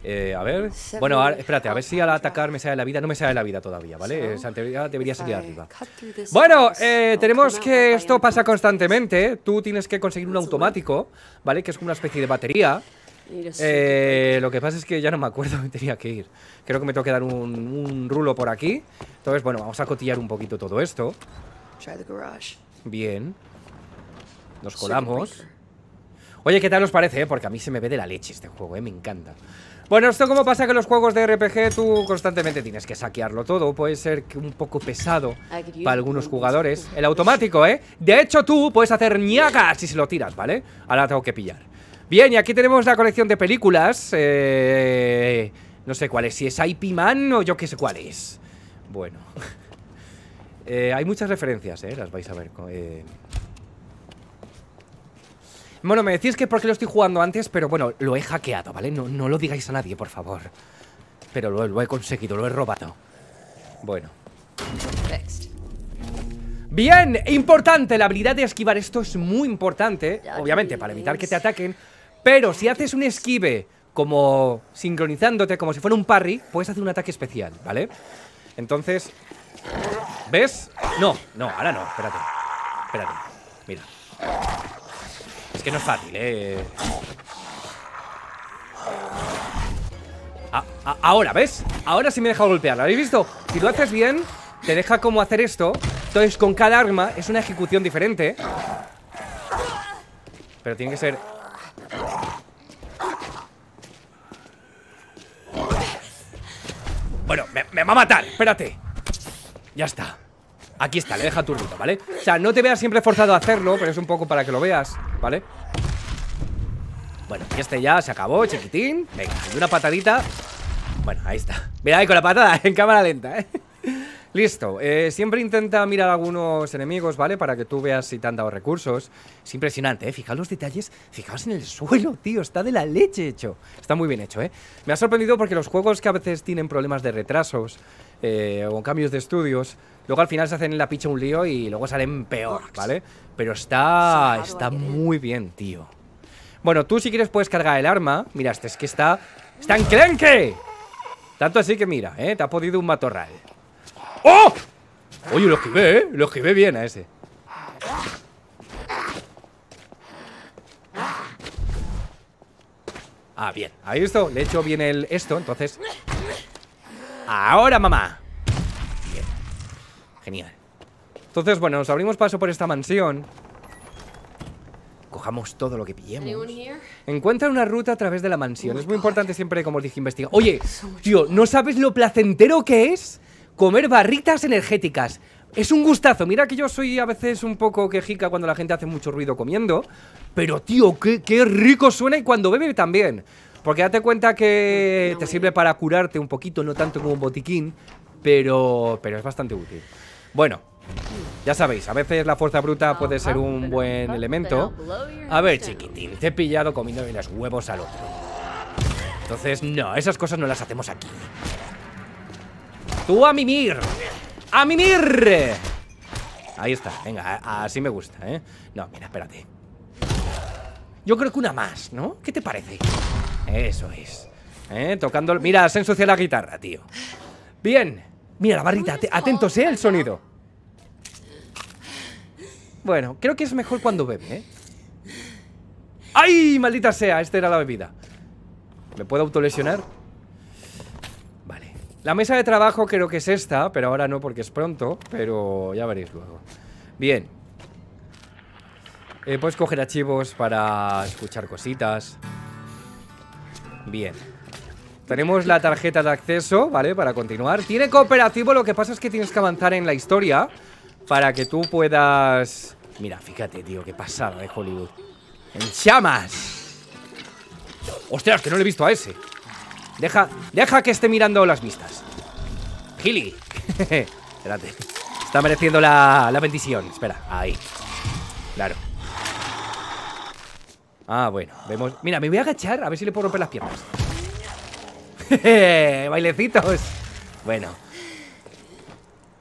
Eh, a ver... Bueno, ahora, espérate, a ver si al atacar me sale la vida. No me sale la vida todavía, ¿vale? Esa teoría debería salir arriba. Bueno, eh, tenemos que... Esto pasa constantemente. Tú tienes que conseguir un automático, ¿vale? Que es como una especie de batería. Eh, lo que pasa es que ya no me acuerdo dónde tenía que ir. Creo que me tengo que dar un, un rulo por aquí. Entonces, bueno, vamos a cotillar un poquito todo esto. Bien. Nos colamos. Oye, ¿qué tal os parece? Porque a mí se me ve de la leche este juego, ¿eh? Me encanta. Bueno, esto como pasa que en los juegos de R P G tú constantemente tienes que saquearlo todo. Puede ser que un poco pesado para algunos jugadores. El automático, ¿eh? De hecho, tú puedes hacer ñagas si se lo tiras, ¿vale? Ahora tengo que pillar. Bien, y aquí tenemos la colección de películas. Eh, no sé cuál es. Si es I P Man o yo qué sé cuál es. Bueno. eh, hay muchas referencias, ¿eh? Las vais a ver. Eh... Bueno, me decís que porque lo estoy jugando antes, pero bueno, lo he hackeado, ¿vale? No, no lo digáis a nadie, por favor. Pero lo, lo he conseguido, lo he robado. Bueno. Next. Bien, importante, la habilidad de esquivar. Esto es muy importante, obviamente, para evitar que te ataquen. Pero si haces un esquive como sincronizándote, como si fuera un parry, puedes hacer un ataque especial, ¿vale? Entonces... ¿Ves? No, no, ahora no, espérate. Espérate, mira. Es que no es fácil, eh. A, a, ahora, ¿ves? Ahora sí me deja golpear, ¿lo habéis visto? Si lo haces bien, te deja como hacer esto. Entonces, con cada arma es una ejecución diferente. Pero tiene que ser... Bueno, me, me va a matar, espérate. Ya está. Aquí está, le deja tu ruta, ¿vale? O sea, no te veas siempre forzado a hacerlo, pero es un poco para que lo veas, ¿vale? Bueno, y este ya se acabó, chiquitín. Venga, y una patadita. Bueno, ahí está. Mira ahí con la patada, en cámara lenta, ¿eh? Listo, eh, siempre intenta mirar algunos enemigos, ¿vale? Para que tú veas si te han dado recursos. Es impresionante, ¿eh? Fijaos los detalles. Fijaos en el suelo, tío, está de la leche hecho. Está muy bien hecho, ¿eh? Me ha sorprendido porque los juegos que a veces tienen problemas de retrasos eh, o cambios de estudios, luego al final se hacen en la picha un lío y luego salen peor, ¿vale? Pero está, está muy bien, tío. Bueno, tú si quieres puedes cargar el arma. Mira, este es que está... ¡Está enclenque! Tanto así que mira, ¿eh? Te ha podido un matorral. ¡Oh! Oye, lo esquivé, ¿eh? Lo esquivé bien a ese. Ah, bien. ¿Habéis visto? Le he hecho bien el esto, entonces... ¡Ahora, mamá! Bien. Genial. Entonces, bueno, nos abrimos paso por esta mansión. Cojamos todo lo que pillemos. Encuentra una ruta a través de la mansión. Es muy importante siempre, como os dije, investigar. Oye, tío, ¿no sabes lo placentero que es? Comer barritas energéticas. Es un gustazo. Mira que yo soy a veces un poco quejica cuando la gente hace mucho ruido comiendo. Pero, tío, qué, qué rico suena y cuando bebe también. Porque date cuenta que te sirve para curarte un poquito, no tanto como un botiquín. Pero, pero es bastante útil. Bueno, ya sabéis, a veces la fuerza bruta puede ser un buen elemento. A ver, chiquitín, te he pillado comiéndome los huevos al otro. Entonces, no, esas cosas no las hacemos aquí. ¡Tú a mimir! ¡A mimir! Ahí está, venga, así me gusta, ¿eh? No, mira, espérate. Yo creo que una más, ¿no? ¿Qué te parece? Eso es. ¿Eh? Tocando... Mira, se ensucia la guitarra, tío. Bien. Mira la barrita, atentos, ¿eh? El sonido. Bueno, creo que es mejor cuando bebe, ¿eh? ¡Ay, maldita sea! Esta era la bebida. ¿Me puedo autolesionar? La mesa de trabajo creo que es esta, pero ahora no porque es pronto, pero ya veréis luego. Bien. Eh, puedes coger archivos para escuchar cositas. Bien. Tenemos la tarjeta de acceso, ¿vale? Para continuar. Tiene cooperativo, lo que pasa es que tienes que avanzar en la historia para que tú puedas... Mira, fíjate, tío, qué pasada de Hollywood. ¡En llamas! ¡Ostras, que no le he visto a ese! Deja, deja que esté mirando las vistas. ¡Gili! Espérate. Está mereciendo la, la bendición. Espera, ahí. Claro. Ah, bueno, vemos... Mira, me voy a agachar a ver si le puedo romper las piernas. Bailecitos. Bueno.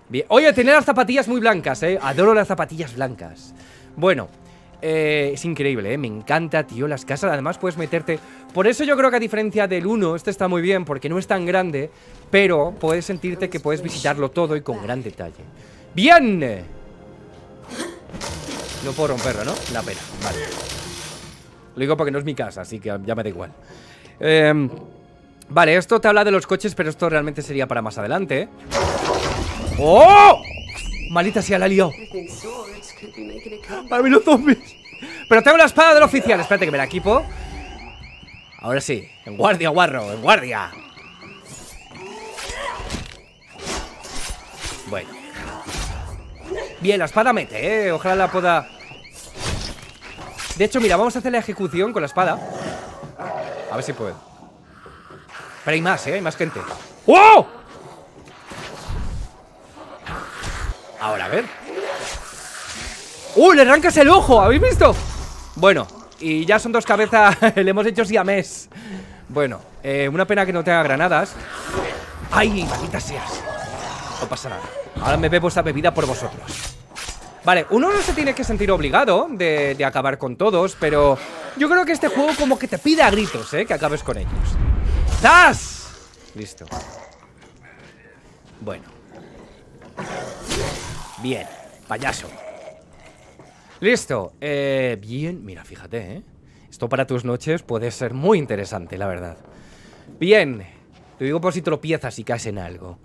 Bien. Oye, tener las zapatillas muy blancas, eh. Adoro las zapatillas blancas. Bueno, eh, es increíble, eh. Me encanta, tío, las casas. Además puedes meterte... Por eso yo creo que a diferencia del uno, este está muy bien, porque no es tan grande, pero puedes sentirte que puedes visitarlo todo y con gran detalle. ¡Bien! No puedo romperlo, ¿no? La pena, vale. Lo digo porque no es mi casa, así que ya me da igual. Eh... Vale, esto te habla de los coches, pero esto realmente sería para más adelante. ¡Oh! Maldita sea, la lió. ¡Para mí los zombies! Pero tengo la espada del oficial. Espérate que me la equipo. Ahora sí. En guardia, guarro. En guardia. Bueno. Bien, la espada mete, eh. Ojalá la pueda... De hecho, mira, vamos a hacer la ejecución con la espada. A ver si puedo. Pero hay más, ¿eh? Hay más gente. ¡Wow! Ahora, a ver. ¡Uh! ¡Le arrancas el ojo! ¿Habéis visto? Bueno, y ya son dos cabezas. Le hemos hecho siamés. Bueno, eh, una pena que no tenga granadas. ¡Ay, maldita seas! No pasa nada. Ahora me bebo esta bebida por vosotros. Vale, uno no se tiene que sentir obligado de, de acabar con todos, pero yo creo que este juego como que te pide a gritos, ¿eh? Que acabes con ellos. ¡Zas! Listo. Bueno. Bien, payaso. Listo. Eh, bien, mira, fíjate, ¿eh? Esto para tus noches puede ser muy interesante, la verdad. Bien. Te digo por si tropiezas y caes en algo.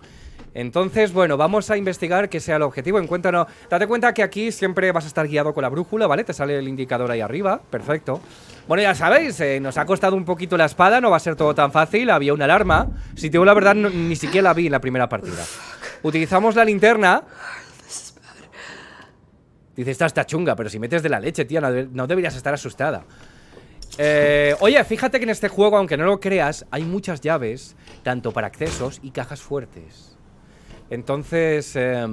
Entonces, bueno, vamos a investigar que sea el objetivo. Encuéntanos. Date cuenta que aquí siempre vas a estar guiado con la brújula, ¿vale? Te sale el indicador ahí arriba. Perfecto. Bueno, ya sabéis, eh, nos ha costado un poquito la espada. No va a ser todo tan fácil. Había una alarma. Si te digo la verdad, no, ni siquiera la vi en la primera partida. Utilizamos la linterna. Dice, esta está chunga, pero si metes de la leche, tía, no, no deberías estar asustada. Eh, oye, fíjate que en este juego, aunque no lo creas, hay muchas llaves, tanto para accesos y cajas fuertes. Entonces, eh,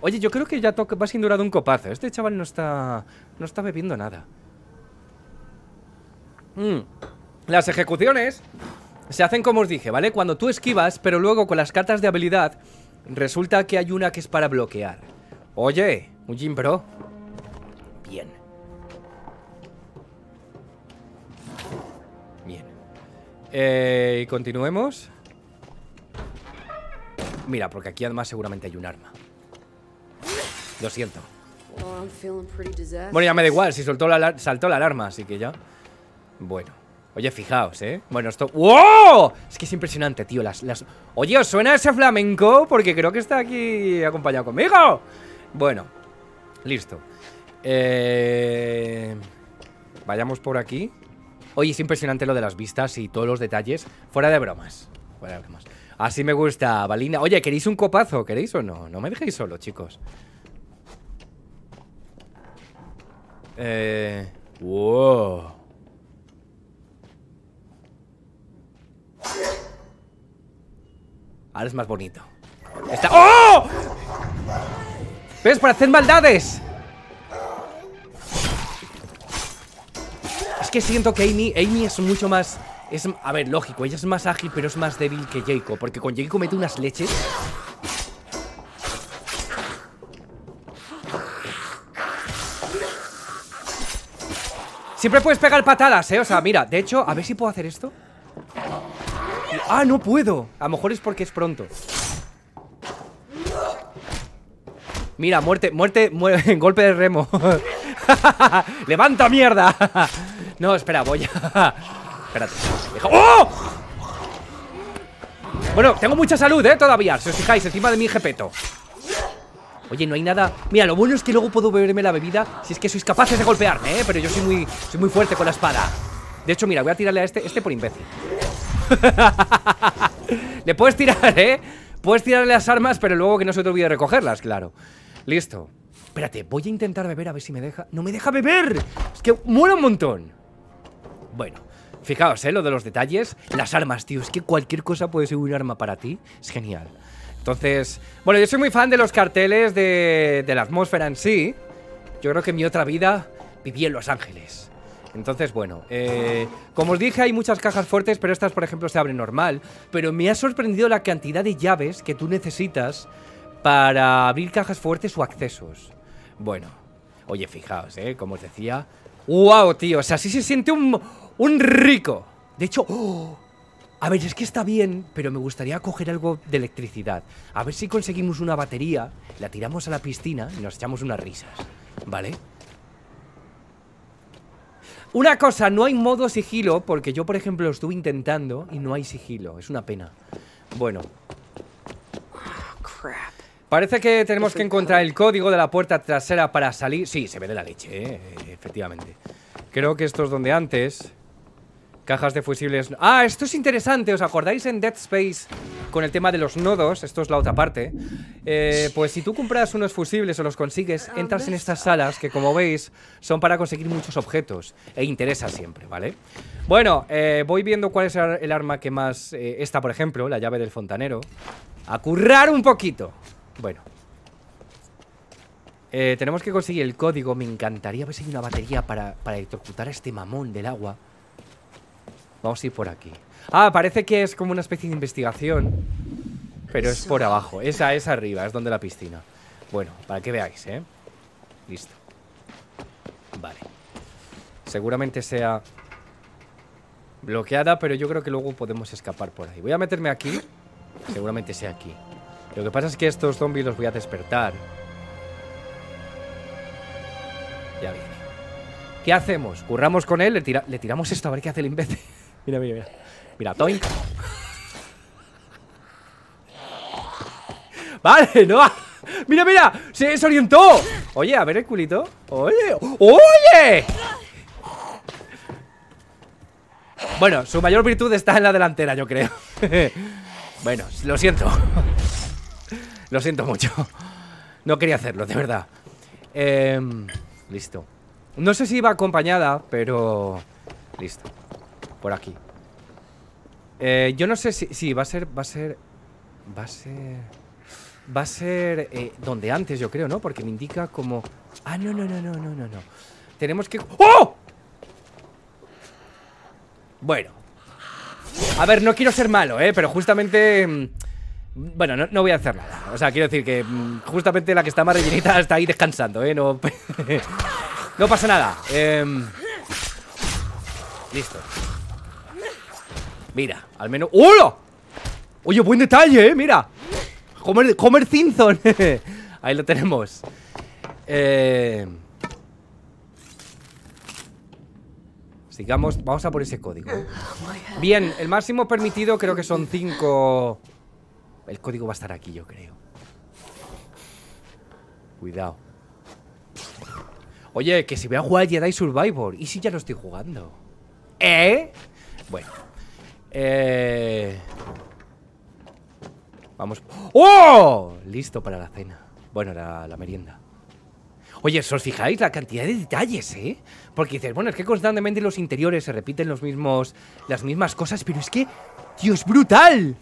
oye, yo creo que ya va siendo hora de un copazo. Este chaval no está, no está bebiendo nada. Mm. Las ejecuciones se hacen como os dije, ¿vale? Cuando tú esquivas, pero luego con las cartas de habilidad resulta que hay una que es para bloquear. Oye, un gym pro. Bien. Bien. Eh, continuemos. Mira, porque aquí además seguramente hay un arma. Lo siento. Bueno, ya me da igual, si soltó la, saltó la alarma, así que ya. Bueno. Oye, fijaos, ¿eh? Bueno, esto... ¡Wow! Es que es impresionante, tío. Las, las... Oye, ¿os suena ese flamenco? Porque creo que está aquí acompañado conmigo. Bueno. Listo. Eh... Vayamos por aquí. Oye, es impresionante lo de las vistas y todos los detalles. Fuera de bromas. Fuera de bromas. Así me gusta, Balina. Oye, ¿queréis un copazo? ¿Queréis o no? No me dejéis solo, chicos. Eh... Wow. Ahora es más bonito. Está... ¡Oh! ¿Ves? Para hacer maldades. Es que siento que Amy, Amy es mucho más... Es, a ver, lógico, ella es más ágil, pero es más débil que Jacob, porque con Jacob mete unas leches. Siempre puedes pegar patadas, eh, o sea, mira, de hecho, a ver si puedo hacer esto. Ah, no puedo. A lo mejor es porque es pronto. Mira, muerte, muerte, muerte golpe de remo. ¡Levanta mierda! No, espera, voy a... Espérate. ¡Oh! Bueno, tengo mucha salud, ¿eh? Todavía, si os fijáis, encima de mi jepeto. Oye, no hay nada. Mira, lo bueno es que luego puedo beberme la bebida si es que sois capaces de golpearme, ¿eh? Pero yo soy muy, soy muy fuerte con la espada. De hecho, mira, voy a tirarle a este, este por imbécil. Le puedes tirar, ¿eh? Puedes tirarle las armas, pero luego que no se te olvide recogerlas, claro. Listo. Espérate, voy a intentar beber a ver si me deja. ¡No me deja beber! Es que mola un montón. Bueno, fijaos, ¿eh? Lo de los detalles. Las armas, tío, es que cualquier cosa puede ser un arma para ti. Es genial. Entonces, bueno, yo soy muy fan de los carteles de, de la atmósfera en sí. Yo creo que en mi otra vida viví en Los Ángeles. Entonces, bueno, eh, como os dije, hay muchas cajas fuertes, pero estas, por ejemplo, se abren normal. Pero me ha sorprendido la cantidad de llaves que tú necesitas para abrir cajas fuertes o accesos. Bueno, oye, fijaos, ¿eh? Como os decía. ¡Wow, tío! O sea, sí se siente un, un rico. De hecho, ¡oh! A ver, es que está bien, pero me gustaría coger algo de electricidad. A ver si conseguimos una batería, la tiramos a la piscina y nos echamos unas risas, ¿vale? Una cosa, no hay modo sigilo, porque yo, por ejemplo, lo estuve intentando y no hay sigilo. Es una pena. Bueno. Parece que tenemos que encontrar el código de la puerta trasera para salir. Sí, se ve de la leche, ¿eh? Efectivamente. Creo que esto es donde antes. Cajas de fusibles. Ah, esto es interesante. ¿Os acordáis en Dead Space con el tema de los nodos? Esto es la otra parte. Eh, pues si tú compras unos fusibles o los consigues, entras en estas salas que, como veis, son para conseguir muchos objetos. E interesa siempre, ¿vale? Bueno, eh, voy viendo cuál es el arma que más... Eh, esta, por ejemplo, la llave del fontanero. A currar un poquito. Bueno. Eh, tenemos que conseguir el código. Me encantaría ver si hay una batería para, para electrocutar a este mamón del agua. Vamos a ir por aquí. Ah, parece que es como una especie de investigación. Pero es por abajo. Esa es arriba, es donde la piscina. Bueno, para que veáis, ¿eh? Listo. Vale. Seguramente sea bloqueada, pero yo creo que luego podemos escapar por ahí. Voy a meterme aquí. Seguramente sea aquí. Lo que pasa es que estos zombies los voy a despertar. Ya viene. ¿Qué hacemos? ¿Curramos con él? ¿Le, tira le tiramos esto a ver qué hace el imbécil? Mira, mira, mira. Mira, Toink. Vale, no. Mira, mira. Se desorientó. Oye, a ver el culito. Oye. Oye. Bueno, su mayor virtud está en la delantera, yo creo. Bueno, lo siento. Lo siento mucho. No quería hacerlo, de verdad. Eh, listo. No sé si iba acompañada, pero... Listo. Por aquí. Eh, yo no sé si... Sí, va a ser... Va a ser... Va a ser... Va a ser... Eh, donde antes, yo creo, ¿no? Porque me indica como... Ah, no, no, no, no, no, no, no. Tenemos que... ¡Oh! Bueno. A ver, no quiero ser malo, ¿eh? Pero justamente... Bueno, no, no voy a hacer nada. O sea, quiero decir que... Justamente la que está más rellenita está ahí descansando, ¿eh? No... No pasa nada. Eh... Listo. Mira, al menos... ¡Hola! Oye, buen detalle, ¿eh? Mira. Homer, Homer Simpson. Ahí lo tenemos. Eh... Sigamos. Vamos a por ese código. Bien, el máximo permitido creo que son cinco... El código va a estar aquí, yo creo. Cuidado. Oye, que si voy a jugar Jedi Survivor. ¿Y si ya lo estoy jugando? ¿Eh? Bueno. Eh... Vamos. ¡Oh! Listo para la cena. Bueno, la, la merienda. Oye, ¿os fijáis la cantidad de detalles, eh? Porque dices, bueno, es que constantemente en los interiores se repiten los mismos, las mismas cosas. Pero es que, tío, es brutal.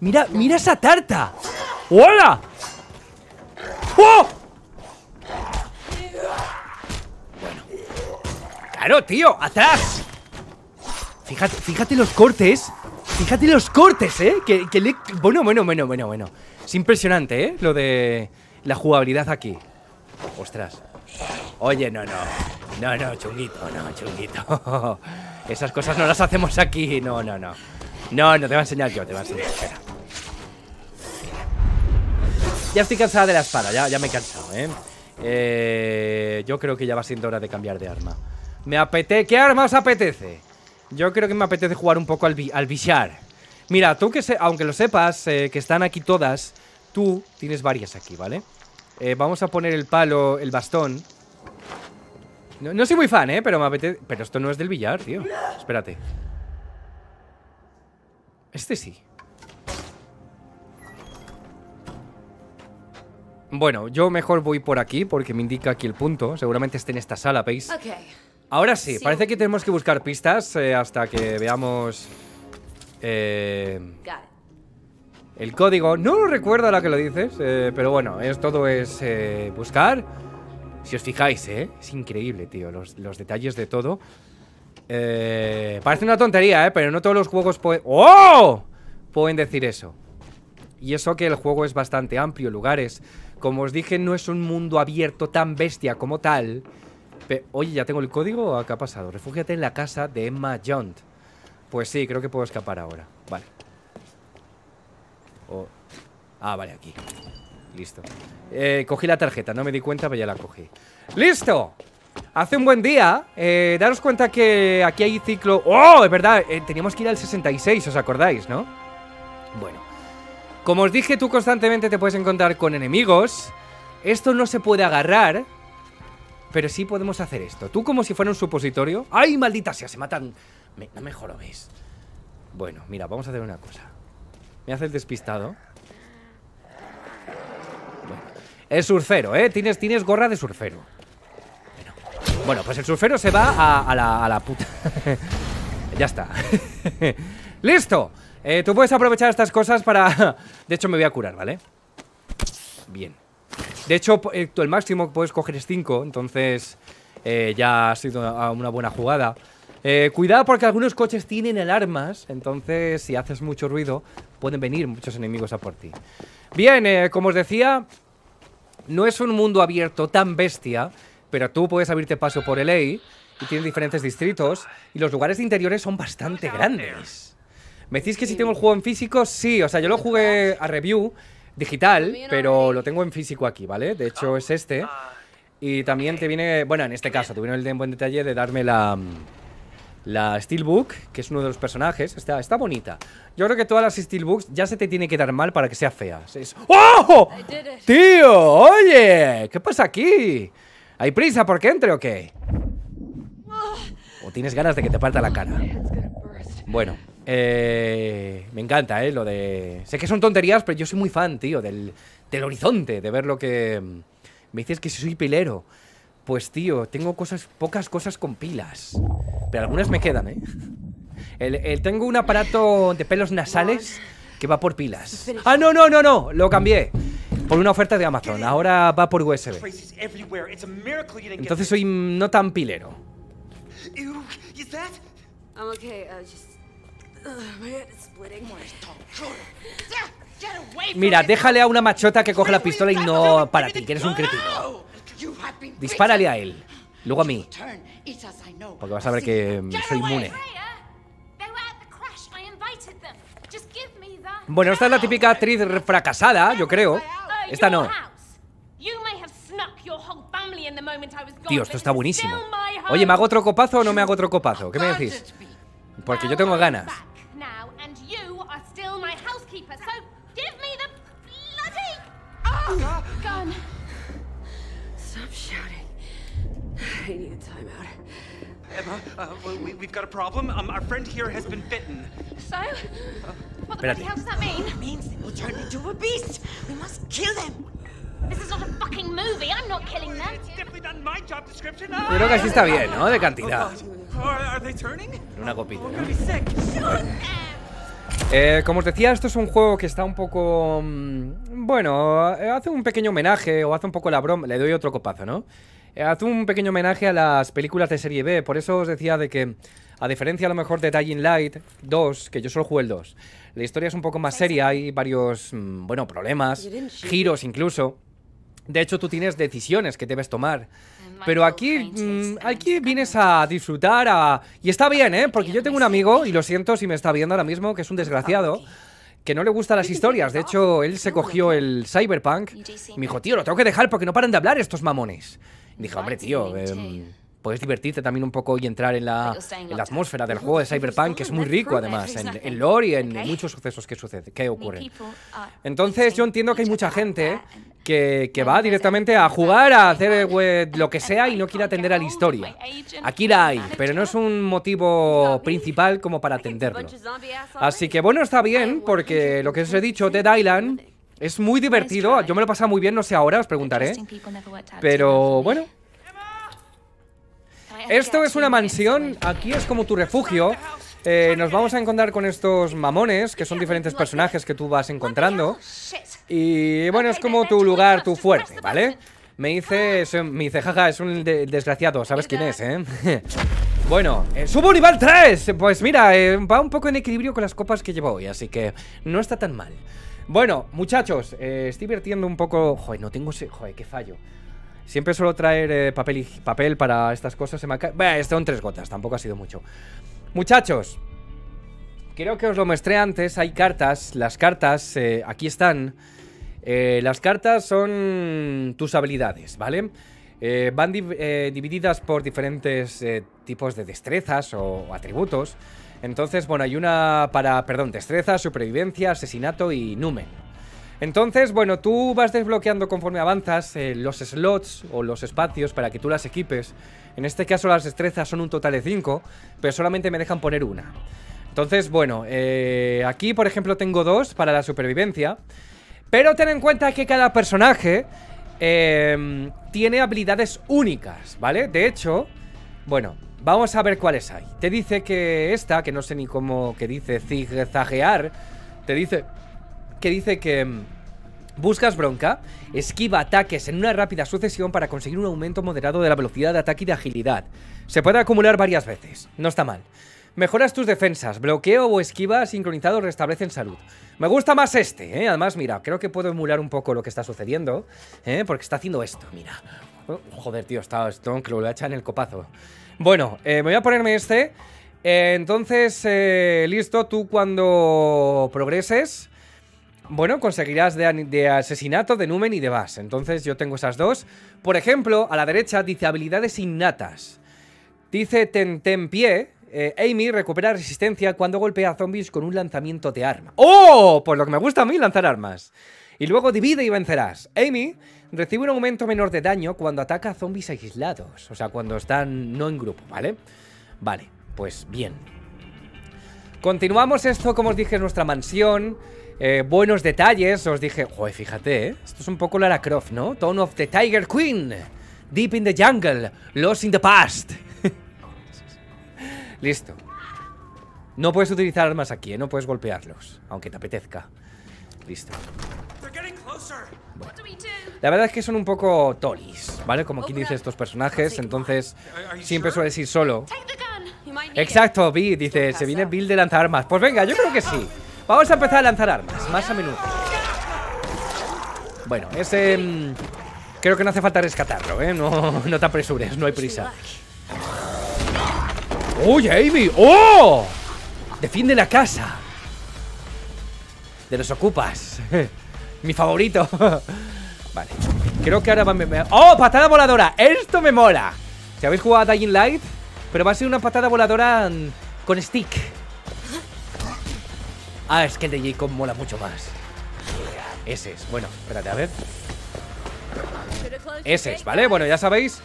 Mira, mira esa tarta. ¡Hola! ¡Oh! Claro, tío, atrás. Fíjate, fíjate los cortes. Fíjate los cortes, eh que, que le... Bueno, bueno, bueno, bueno, bueno. Es impresionante, eh, lo de la jugabilidad aquí. Ostras. Oye, no, no. No, no, chunguito, no, chunguito. Esas cosas no las hacemos aquí. No, no, no. No, no, te voy a enseñar yo, te voy a enseñar. Espera. Ya estoy cansada de la espada, ya, ya me he cansado, eh Eh... Yo creo que ya va siendo hora de cambiar de arma. Me apetece... ¿Qué arma os apetece? Yo creo que me apetece jugar un poco al, bi al billar. Mira, tú que se... Aunque lo sepas, eh, que están aquí todas. Tú tienes varias aquí, ¿vale? Eh, vamos a poner el palo, el bastón. No, no soy muy fan, ¿eh? Pero me apetece... Pero esto no es del billar, tío. Espérate. Este sí. Bueno, yo mejor voy por aquí porque me indica aquí el punto. Seguramente esté en esta sala, ¿veis? Okay. Ahora sí, parece que tenemos que buscar pistas eh, hasta que veamos... Eh, el código. No lo recuerdo a la que lo dices, eh, pero bueno, es, todo es eh, buscar. Si os fijáis, ¿eh? Es increíble, tío, los, los detalles de todo. Eh, parece una tontería, ¿eh? Pero no todos los juegos pueden... ¡Oh! Pueden decir eso. Y eso que el juego es bastante amplio, lugares. Como os dije, no es un mundo abierto tan bestia como tal. Pe Oye, ¿ya tengo el código? ¿A qué ha pasado? Refúgiate en la casa de Emma Jont. Pues sí, creo que puedo escapar ahora. Vale. Oh. Ah, vale, aquí. Listo. Eh, cogí la tarjeta, no me di cuenta, pero ya la cogí. ¡Listo! Hace un buen día. Eh, daros cuenta que aquí hay ciclo... ¡Oh! Es verdad, eh, teníamos que ir al sesenta y seis, ¿os acordáis, no? Bueno. Como os dije, tú constantemente te puedes encontrar con enemigos. Esto no se puede agarrar, pero sí podemos hacer esto. Tú como si fuera un supositorio. ¡Ay, maldita sea! Se matan... Me, no me jorobéis. Bueno, mira, vamos a hacer una cosa. Me hace el despistado. Bueno, el surfero, ¿eh? Tienes, tienes gorra de surfero. Bueno, bueno, pues el surfero se va a, a, la, a la puta. Ya está. ¡Listo! Eh, tú puedes aprovechar estas cosas para... De hecho, me voy a curar, ¿vale? Bien. De hecho, el máximo que puedes coger es cinco. Entonces, eh, ya ha sido una, una buena jugada. Eh, cuidado porque algunos coches tienen alarmas. Entonces, si haces mucho ruido, pueden venir muchos enemigos a por ti. Bien, eh, como os decía, no es un mundo abierto tan bestia, pero tú puedes abrirte paso por L A y tienes diferentes distritos. Y los lugares interiores son bastante grandes. ¿Me decís que si tengo el juego en físico? Sí, o sea, yo lo jugué a review digital, pero lo tengo en físico aquí, ¿vale? De hecho, es este. Y también te viene... Bueno, en este caso, tuvieron el buen detalle de darme la... La Steelbook, que es uno de los personajes. Está, está bonita. Yo creo que todas las Steelbooks ya se te tiene que dar mal para que sea fea. Es... ¡Oh! ¡Tío! ¡Oye! ¿Qué pasa aquí? ¿Hay prisa porque entre o qué? ¿O tienes ganas de que te parta la cara? Bueno, eh, me encanta, ¿eh? Lo de... Sé que son tonterías, pero yo soy muy fan, tío, del, del horizonte, de ver lo que... Me dices que soy pilero. Pues, tío, tengo cosas, pocas cosas con pilas. Pero algunas me quedan, ¿eh? El, el, tengo un aparato de pelos nasales que va por pilas. ¡Ah, no, no, no, no! Lo cambié. Por una oferta de Amazon. Ahora va por U S B. Entonces soy no tan pilero. Mira, déjale a una machota que coge la pistola y no para ti, que eres un cretino. Dispárale a él. Luego a mí. Porque vas a ver que soy inmune. Bueno, esta es la típica actriz fracasada, yo creo. Esta no. Tío, esto está buenísimo. Oye, ¿me hago otro copazo o no me hago otro copazo? ¿Qué me decís? Porque yo tengo ganas. Espérate. Creo que así está bien, ¿no? De cantidad. Una copita, ¿no? Eh, como os decía, esto es un juego que está un poco... Bueno, hace un pequeño homenaje o hace un poco la broma. Le doy otro copazo, ¿no? Hace un pequeño homenaje a las películas de serie B. Por eso os decía de que, a diferencia a lo mejor de Dying Light dos, que yo solo jugué el dos, la historia es un poco más seria. Hay varios, bueno, problemas, giros incluso. De hecho, tú tienes decisiones que debes tomar. Pero aquí, aquí vienes a disfrutar a... Y está bien, ¿eh? Porque yo tengo un amigo, y lo siento si me está viendo ahora mismo, que es un desgraciado, que no le gustan las historias. De hecho, él se cogió el Cyberpunk y me dijo, tío, lo tengo que dejar porque no paran de hablar estos mamones. Dije, hombre, tío, eh, puedes divertirte también un poco y entrar en la, en la atmósfera del juego de Cyberpunk, que es muy rico además, en, en lore y en muchos sucesos que, sucede, que ocurren. Entonces yo entiendo que hay mucha gente que, que va directamente a jugar, a hacer web, lo que sea, y no quiere atender a la historia. Aquí la hay, pero no es un motivo principal como para atenderlo. Así que bueno, está bien, porque lo que os he dicho, Dead Island es muy divertido. Yo me lo he pasado muy bien, no sé ahora, os preguntaré. Pero bueno, esto es una mansión, aquí es como tu refugio. Eh, nos vamos a encontrar con estos mamones, que son diferentes personajes que tú vas encontrando. Y bueno, es como tu lugar, tu fuerte, ¿vale? Me dice, me dice, jaja, es un de desgraciado, ¿sabes quién es, eh? Bueno, eh, subo nivel tres. Pues mira, eh, va un poco en equilibrio con las copas que llevo hoy, así que no está tan mal. Bueno, muchachos, eh, estoy vertiendo un poco... Joder, no tengo... Joder, qué fallo. Siempre suelo traer eh, papel, y... papel para estas cosas. Se me ha... Bueno, son tres gotas, tampoco ha sido mucho. Muchachos, creo que os lo mostré antes. Hay cartas, las cartas, eh, aquí están. eh, Las cartas son tus habilidades, ¿vale? Eh, van div eh, divididas por diferentes eh, tipos de destrezas o atributos. Entonces, bueno, hay una para, perdón, destreza, supervivencia, asesinato y numen. Entonces, bueno, tú vas desbloqueando conforme avanzas eh, los slots o los espacios para que tú las equipes. En este caso las destrezas son un total de cinco, pero solamente me dejan poner una. Entonces, bueno, eh, aquí por ejemplo tengo dos para la supervivencia. Pero ten en cuenta que cada personaje eh, tiene habilidades únicas, ¿vale? De hecho, bueno, vamos a ver cuáles hay. Te dice que esta, que no sé ni cómo, que dice zigzaguear, te dice... que dice que buscas bronca, esquiva ataques en una rápida sucesión para conseguir un aumento moderado de la velocidad de ataque y de agilidad. Se puede acumular varias veces, no está mal. Mejoras tus defensas, bloqueo o esquiva sincronizado restablecen salud. Me gusta más este, ¿eh? Además, mira, creo que puedo emular un poco lo que está sucediendo, ¿eh? Porque está haciendo esto, mira. Oh, joder, tío, está Stone, que lo echa en el copazo. Bueno, eh, me voy a ponerme este. Eh, entonces, eh, listo, tú cuando progreses... Bueno, conseguirás de, de asesinato, de numen y de vas. Entonces yo tengo esas dos. Por ejemplo, a la derecha dice habilidades innatas. Dice tentempié, eh, Amy recupera resistencia cuando golpea a zombies con un lanzamiento de arma. ¡Oh! Por lo que me gusta a mí, lanzar armas. Y luego divide y vencerás. Amy recibe un aumento menor de daño cuando ataca a zombies aislados. O sea, cuando están no en grupo, ¿vale? Vale, pues bien. Continuamos esto, como os dije, en nuestra mansión. Eh, buenos detalles, os dije... Joder, fíjate, ¿eh? Esto es un poco Lara Croft, ¿no? Dawn of the Tiger Queen, Deep in the Jungle, Lost in the Past. Listo. No puedes utilizar armas aquí, ¿eh? No puedes golpearlos, aunque te apetezca. Listo. Bueno. La verdad es que son un poco tolis, ¿vale? Como quien dice estos personajes, entonces siempre sueles ir solo. Exacto, Bill, dice, se viene Bill de lanzar armas. Pues venga, yo creo que sí. Vamos a empezar a lanzar armas, más a menudo. Bueno, ese... Mmm, creo que no hace falta rescatarlo, ¿eh? No, no te apresures, no hay prisa. ¡Uy, Amy! ¡Oh! Defiende la casa. De los ocupas. Mi favorito. Vale, creo que ahora va... Me, me... ¡Oh, patada voladora! ¡Esto me mola! Si habéis jugado a Dying Light, pero va a ser una patada voladora con stick. Ah, es que el de Jacob mola mucho más. Ese es, bueno, espérate, a ver. Ese es, ¿vale? Bueno, ya sabéis.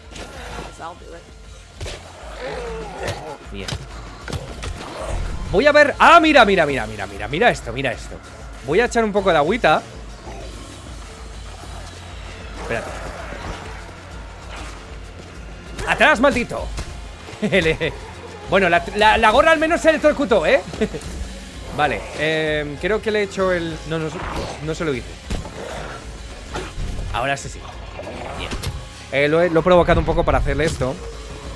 Bien. Voy a ver... Ah, mira, mira, mira, mira, mira, mira esto, mira esto. Voy a echar un poco de agüita. Espérate. ¡Atrás, maldito! Bueno, la, la, la gorra al menos se electrocutó, ¿eh? Vale, eh, creo que le he hecho el... No, no, no se lo hice. Ahora sí, sí. Bien. Eh, lo, he, lo he provocado un poco para hacerle esto.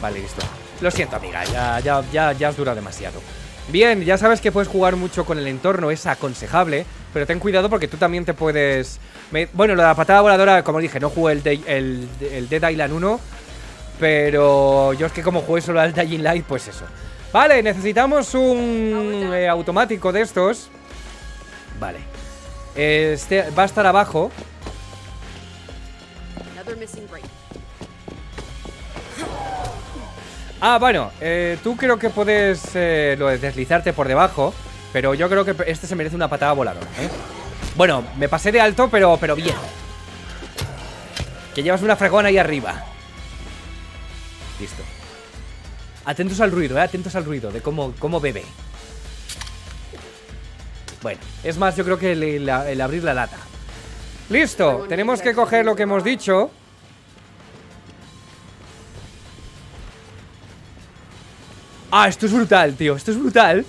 Vale, listo. Lo siento, amiga, ya, ya, ya, ya has durado demasiado. Bien, ya sabes que puedes jugar mucho con el entorno, es aconsejable. Pero ten cuidado porque tú también te puedes... Me... Bueno, lo de la patada voladora, como dije, no jugué el, de, el, el Dead Island uno. Pero yo es que como jugué solo al Dying Light, pues eso. Vale, necesitamos un eh, automático de estos. Vale. Este va a estar abajo. Ah, bueno, eh, tú creo que puedes eh, lo de deslizarte por debajo, pero yo creo que este se merece una patada voladora, ¿eh? Bueno, me pasé de alto, pero, pero bien. Que llevas una fregona ahí arriba. Listo. Atentos al ruido, ¿eh? Atentos al ruido de cómo, cómo bebe. Bueno, es más, yo creo que el, el, el abrir la lata. ¡Listo! Tenemos que coger lo que hemos dicho. Ah, esto es brutal, tío. Esto es brutal.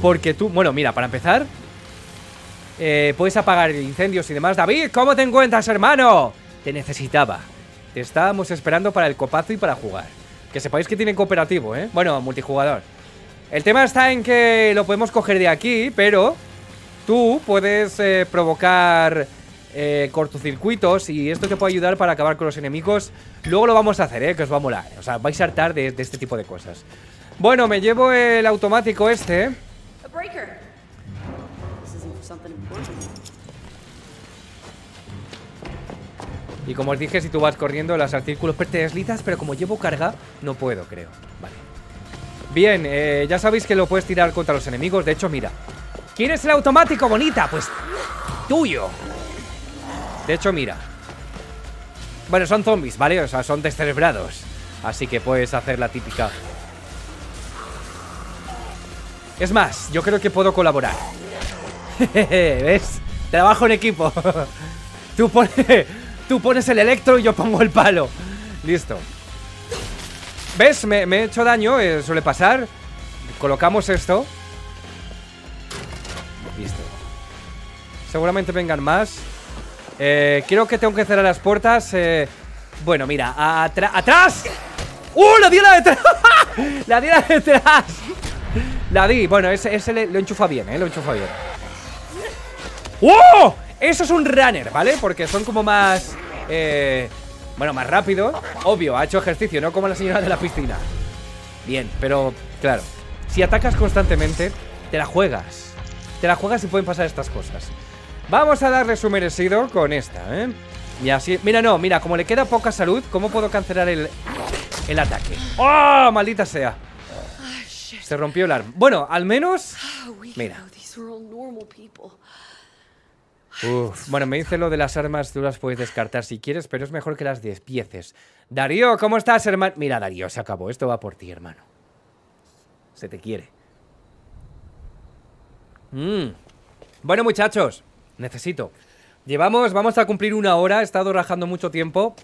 Porque tú... Bueno, mira, para empezar eh, puedes apagar incendios y demás. David, ¿cómo te encuentras, hermano? Te necesitaba. Te estábamos esperando para el copazo y para jugar. Que sepáis que tienen cooperativo, ¿eh? Bueno, multijugador. El tema está en que lo podemos coger de aquí, pero tú puedes eh, provocar eh, cortocircuitos. Y esto te puede ayudar para acabar con los enemigos. Luego lo vamos a hacer, ¿eh? Que os va a molar. O sea, vais a hartar de, de este tipo de cosas. Bueno, me llevo el automático este. Y como os dije, si tú vas corriendo las al círculo te deslizas, pero como llevo carga, no puedo, creo. Vale. Bien, eh, ya sabéis que lo puedes tirar contra los enemigos. De hecho, mira. ¿Quieres el automático, bonita? Pues tuyo. De hecho, mira. Bueno, son zombies, ¿vale? O sea, son descerebrados. Así que puedes hacer la típica... Es más, yo creo que puedo colaborar. ¿Ves? Trabajo en equipo. Tú pones, tú pones el electro y yo pongo el palo. Listo. ¿Ves? Me, me he hecho daño, eh, suele pasar. Colocamos esto. Listo. Seguramente vengan más. eh, Creo que tengo que cerrar las puertas. eh, Bueno, mira, atra- ¡atrás! ¡Uh! ¡La di la detrás! ¡La di la detrás! La di, bueno, ese, ese le, lo enchufa bien, eh, lo enchufa bien. ¡Wow! Eso es un runner, ¿vale? Porque son como más... Eh, bueno, más rápido. Obvio, ha hecho ejercicio, no como la señora de la piscina. Bien, pero, claro, si atacas constantemente, te la juegas. Te la juegas y pueden pasar estas cosas. Vamos a darle su merecido con esta, ¿eh? Y así... Mira, no, mira, como le queda poca salud, ¿cómo puedo cancelar el, el ataque? ¡Oh, maldita sea! Se rompió el arma. Bueno, al menos... Mira. Uf. Bueno, me dice lo de las armas. Tú las puedes descartar si quieres, pero es mejor que las despieces. Darío, ¿cómo estás, hermano? Mira, Darío, se acabó. Esto va por ti, hermano. Se te quiere. Mm. Bueno, muchachos. Necesito. Llevamos... Vamos a cumplir una hora. He estado rajando mucho tiempo.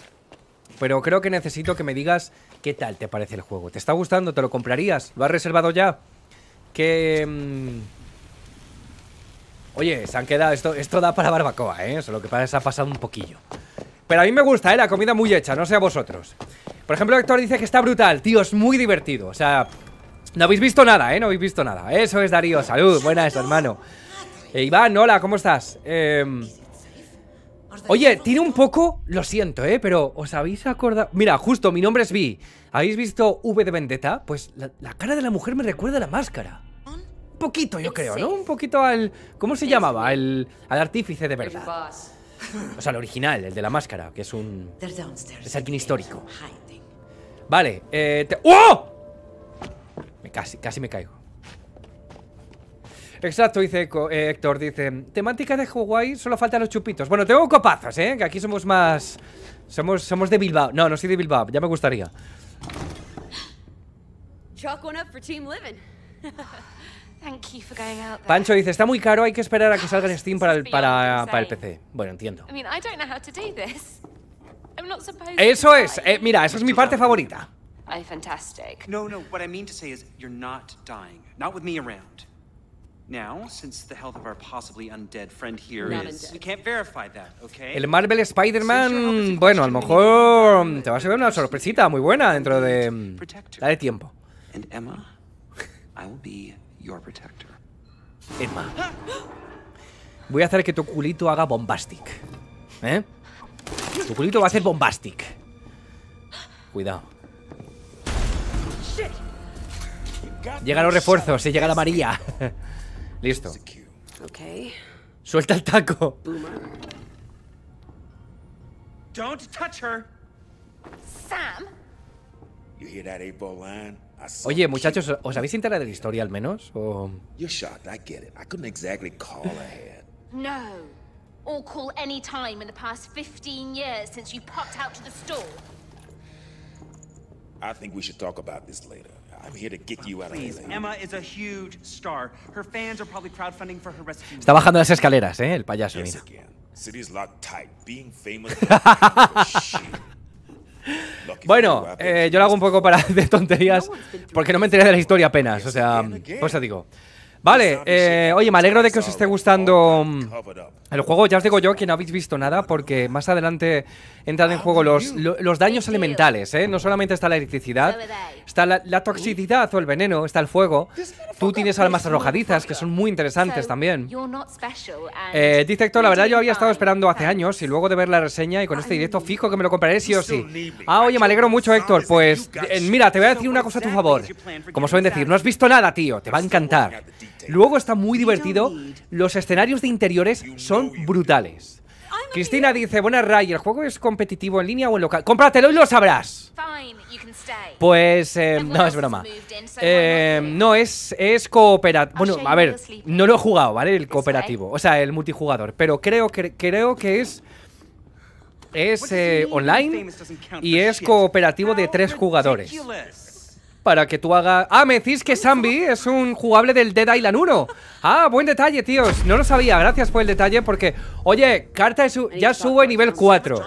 Pero creo que necesito que me digas... ¿Qué tal te parece el juego? ¿Te está gustando? ¿Te lo comprarías? ¿Lo has reservado ya? Que... Mmm... Oye, se han quedado... Esto, esto da para barbacoa, ¿eh? Eso lo que pasa es que ha pasado un poquillo. Pero a mí me gusta, ¿eh? La comida muy hecha, no sé a vosotros. Por ejemplo, Héctor dice que está brutal. Tío, es muy divertido. O sea... No habéis visto nada, ¿eh? No habéis visto nada. Eso es, Darío. Salud. Buenas, hermano. Eh, Iván, hola, ¿cómo estás? Eh... Oye, tiene un poco... Lo siento, ¿eh? Pero os habéis acordado... Mira, justo, mi nombre es V. ¿Habéis visto V de Vendetta? Pues la, la cara de la mujer me recuerda a la máscara. Un poquito, yo creo, ¿no? Un poquito al... ¿Cómo se llamaba? El, al artífice de verdad. O sea, el original, el de la máscara, que es un... Es alguien histórico. Vale, eh... Te... ¡Oh! Me casi, casi me caigo. Exacto, dice eh, Héctor, dice temática de Hawái, solo faltan los chupitos. Bueno, tengo copazos, eh, que aquí somos más... Somos, somos de Bilbao. No, no soy de Bilbao, ya me gustaría. Pancho dice, está muy caro, hay que esperar a que salga en Steam para el, para, para el P C. Bueno, entiendo. Eso es, eh, mira, esa es mi parte favorita. No, no, what I mean to say is you're not dying, not with me around. El Marvel Spider-Man... Bueno, a lo mejor te vas a ver una sorpresita muy buena dentro de... Dale tiempo. Emma. Voy a hacer que tu culito haga bombastic. ¿Eh? Tu culito va a hacer bombastic. Cuidado. Llegan los refuerzos, se llega la María. Listo. Okay. Suelta el taco. Don't touch her. Sam. Oye, muchachos, ¿os habéis enterado de la historia al menos? ¿O... or call any time in the past fifteen years since you popped out to the store? I think we should talk about this later. I'm here to get you out of here. Emma is a huge star. Her fans are probably crowdfunding for her rescue. Está bajando las escaleras, eh, el payaso, mira. Bueno, eh, yo lo hago un poco para de tonterías porque no me enteré de la historia apenas, o sea, pues te digo. Vale, eh, oye, me alegro de que os esté gustando el juego. Ya os digo yo que no habéis visto nada porque más adelante entran en juego los, los daños elementales, ¿eh? No solamente está la electricidad, está la, la toxicidad o el veneno, está el fuego. Tú tienes almas arrojadizas que son muy interesantes también. Eh, dice Héctor, la verdad yo había estado esperando hace años y luego de ver la reseña y con este directo fijo que me lo compraré sí o sí. Ah, oye, me alegro mucho, Héctor. Pues eh, mira, te voy a decir una cosa a tu favor. Como suelen decir, no has visto nada, tío, te va a encantar. Luego está muy divertido, los escenarios de interiores son brutales. Cristina dice, buenas Ray, ¿el juego es competitivo en línea o en local? ¡Cómpratelo y lo sabrás! Pues, eh, no, es broma. Eh, no, es, es cooperativo. Bueno, a ver, no lo he jugado, ¿vale? El cooperativo, o sea, el multijugador. Pero creo que, creo que es... Es eh, online y es cooperativo de tres jugadores. Para que tú hagas... Ah, me decís que Zombie es un jugable del Dead Island uno. Ah, buen detalle, tíos. No lo sabía. Gracias por el detalle porque... Oye, carta su... ya sube nivel cuatro.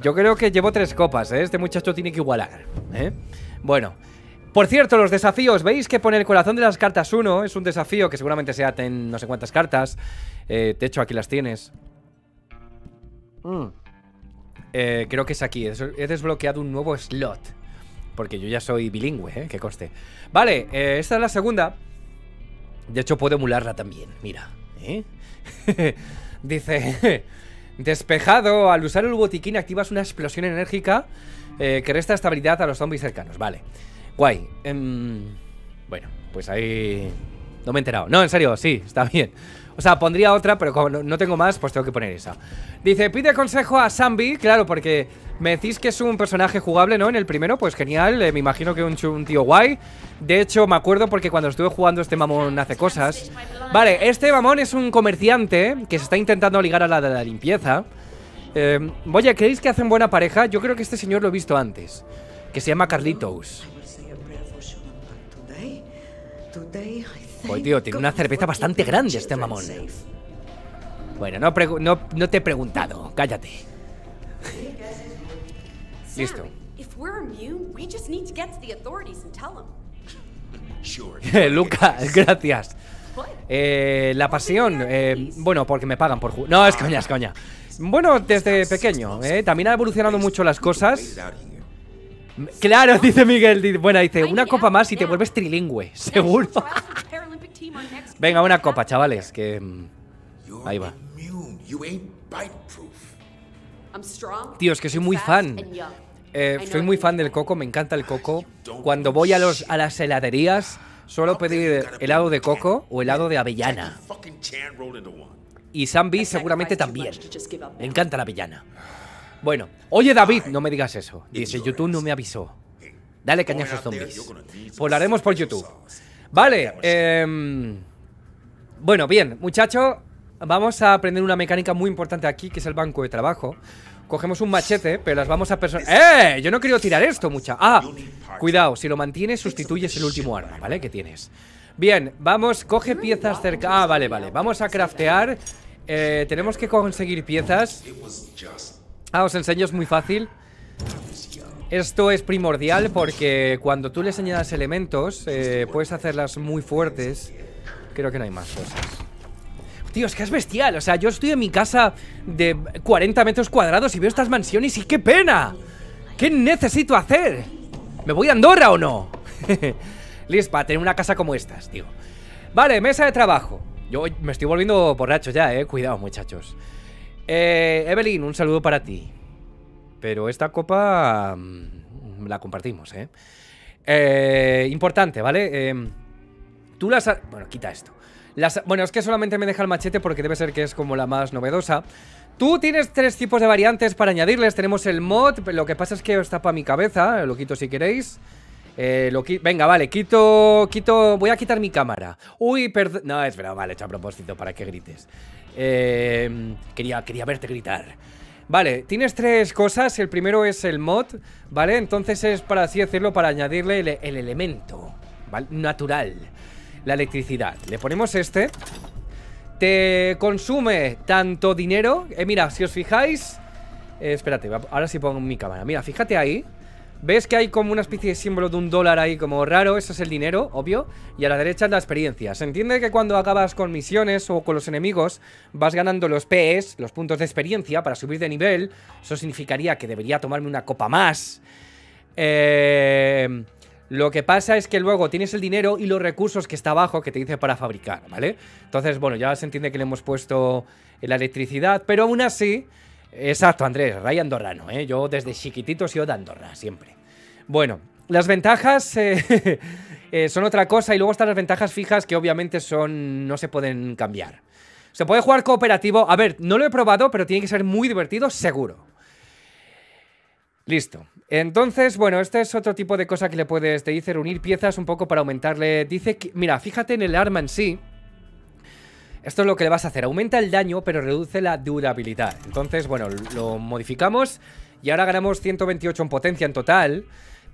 Yo creo que llevo tres copas, ¿eh? Este muchacho tiene que igualar, ¿eh? Bueno. Por cierto, los desafíos. ¿Veis que pone el corazón de las cartas uno? Es un desafío que seguramente sea ten no sé cuántas cartas. Eh, de hecho, aquí las tienes. Mm. Eh, creo que es aquí. He desbloqueado un nuevo slot. Porque yo ya soy bilingüe, ¿eh? Que conste. Vale, eh, esta es la segunda. De hecho, puedo emularla también. Mira, ¿eh? Dice... Despejado, al usar el botiquín activas una explosión enérgica eh, que resta estabilidad a los zombies cercanos. Vale, guay. um, Bueno, pues ahí... No me he enterado. No, en serio, sí, está bien. O sea, pondría otra, pero como no tengo más, pues tengo que poner esa. Dice, pide consejo a Zombie. Claro, porque me decís que es un personaje jugable, ¿no? En el primero, pues genial. Eh, me imagino que un, un tío guay. De hecho, me acuerdo porque cuando estuve jugando este mamón hace cosas. Vale, este mamón es un comerciante que se está intentando ligar a la de la limpieza. Eh, oye, ¿creéis que hacen buena pareja? Yo creo que este señor lo he visto antes. Que se llama Carlitos. Pues, tío, tiene una cerveza bastante grande este mamón. Bueno, no, no, no te he preguntado. Cállate. Listo. Lucas, gracias. Eh, la pasión. Eh, bueno, porque me pagan por jugar. No, es coña, es coña. Bueno, desde pequeño. Eh, también ha evolucionado mucho las cosas. Claro, dice Miguel. Bueno, dice, una copa más y te vuelves trilingüe. Seguro. Venga, una copa, chavales. Que... Ahí va. Tío, es que soy muy fan. Eh, soy muy fan del coco, me encanta el coco. Cuando voy a, los, a las heladerías, suelo pedir helado de coco o helado de avellana. Y Zombie seguramente también. Me encanta la avellana. Bueno, oye David, no me digas eso. Dice, YouTube no me avisó. Dale caña a esos zombies. Pues lo haremos por YouTube. Vale, eh, bueno, bien, muchacho. Vamos a aprender una mecánica muy importante aquí, que es el banco de trabajo. Cogemos un machete, pero las vamos a person... ¡Eh! Yo no quiero tirar esto, mucha. Ah, cuidado, si lo mantienes, sustituyes el último arma, ¿vale? Que tienes. Bien, vamos, coge piezas cerca... Ah, vale, vale, vamos a craftear. eh, Tenemos que conseguir piezas. Ah, os enseño, es muy fácil. Esto es primordial porque cuando tú le añadas elementos, eh, puedes hacerlas muy fuertes. Creo que no hay más cosas. Tío, es que es bestial. O sea, yo estoy en mi casa de cuarenta metros cuadrados y veo estas mansiones y ¡qué pena! ¿Qué necesito hacer? ¿Me voy a Andorra o no? Listo, para tener una casa como estas, tío. Vale, mesa de trabajo. Yo me estoy volviendo borracho ya, eh. Cuidado, muchachos. Eh, Evelyn, un saludo para ti. Pero esta copa mmm, la compartimos, ¿eh? eh importante, ¿vale? Eh, tú las... Bueno, quita esto. Las, bueno, es que solamente me deja el machete porque debe ser que es como la más novedosa. Tú tienes tres tipos de variantes para añadirles. Tenemos el mod, lo que pasa es que está para mi cabeza. Lo quito si queréis. Eh, lo qui Venga, vale, quito, quito... Voy a quitar mi cámara. Uy, perdón... No, es verdad, vale, hecho a propósito, para que grites. Eh, quería, quería verte gritar. Vale, tienes tres cosas. El primero es el mod, ¿vale? Entonces es, para así decirlo, para añadirle el, el elemento, ¿vale? Natural. La electricidad. Le ponemos este. Te consume tanto dinero... Eh, mira, si os fijáis... Eh, espérate, ahora sí pongo mi cámara. Mira, fíjate ahí. ¿Ves que hay como una especie de símbolo de un dólar ahí como raro? Eso es el dinero, obvio. Y a la derecha es la experiencia. Se entiende que cuando acabas con misiones o con los enemigos vas ganando los P Es, los puntos de experiencia, para subir de nivel. Eso significaría que debería tomarme una copa más. Eh... Lo que pasa es que luego tienes el dinero y los recursos que está abajo que te dice para fabricar, ¿vale? Entonces, bueno, ya se entiende que le hemos puesto la electricidad, pero aún así... Exacto, Andrés, Ray andorrano, ¿eh? Yo desde chiquitito he sido de Andorra, siempre. Bueno, las ventajas eh, eh, son otra cosa. Y luego están las ventajas fijas que obviamente son... No se pueden cambiar. Se puede jugar cooperativo. A ver, no lo he probado, pero tiene que ser muy divertido, seguro. Listo. Entonces, bueno, este es otro tipo de cosa que le puedes... Te dice reunir piezas un poco para aumentarle... Dice que... Mira, fíjate en el arma en sí. Esto es lo que le vas a hacer. Aumenta el daño, pero reduce la durabilidad. Entonces, bueno, lo modificamos. Y ahora ganamos ciento veintiocho en potencia en total.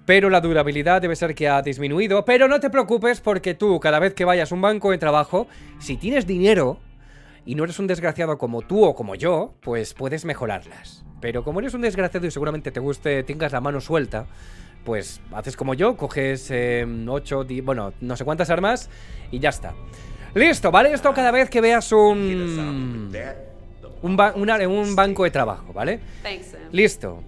Pero la durabilidad debe ser que ha disminuido. Pero no te preocupes porque tú, cada vez que vayas a un banco de trabajo, si tienes dinero y no eres un desgraciado como tú o como yo, pues puedes mejorarlas. Pero como eres un desgraciado y seguramente te guste, tengas la mano suelta, pues haces como yo, coges eh, ocho, diez, bueno, no sé cuántas armas y ya está. Listo, ¿vale? Esto cada vez que veas un... Un, ba una, un banco de trabajo, ¿vale? Listo.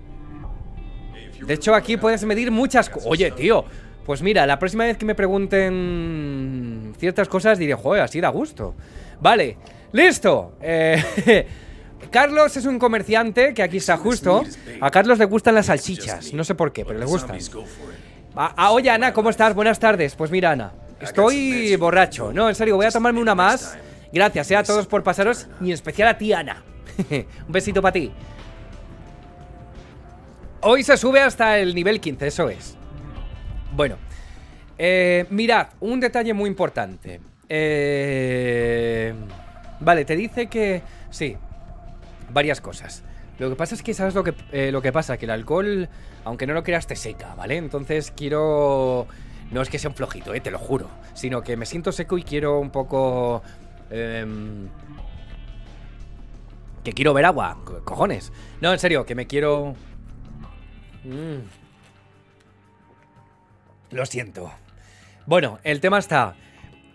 De hecho, aquí puedes medir muchas cosas. Oye, tío, pues mira, la próxima vez que me pregunten ciertas cosas diré, joder, así da gusto. Vale, listo. Eh... Carlos es un comerciante que aquí está justo. A Carlos le gustan las salchichas. No sé por qué, pero le gustan. Ah, ah, oye, Ana, ¿cómo estás? Buenas tardes. Pues mira, Ana, estoy borracho. No, en serio, voy a tomarme una más. Gracias, eh, a todos por pasaros. Y en especial a ti, Ana. Un besito para ti. Hoy se sube hasta el nivel quince, eso es. Bueno, eh, mirad, un detalle muy importante. eh, Vale, te dice que... Sí, varias cosas. Lo que pasa es que, ¿sabes lo que, eh, lo que pasa? Que el alcohol, aunque no lo creas, te seca, ¿vale? Entonces quiero... No es que sea un flojito, eh, te lo juro, sino que me siento seco y quiero un poco... Eh, que quiero ver agua, co cojones. No, en serio, que me quiero... Mm. Lo siento. Bueno, el tema está...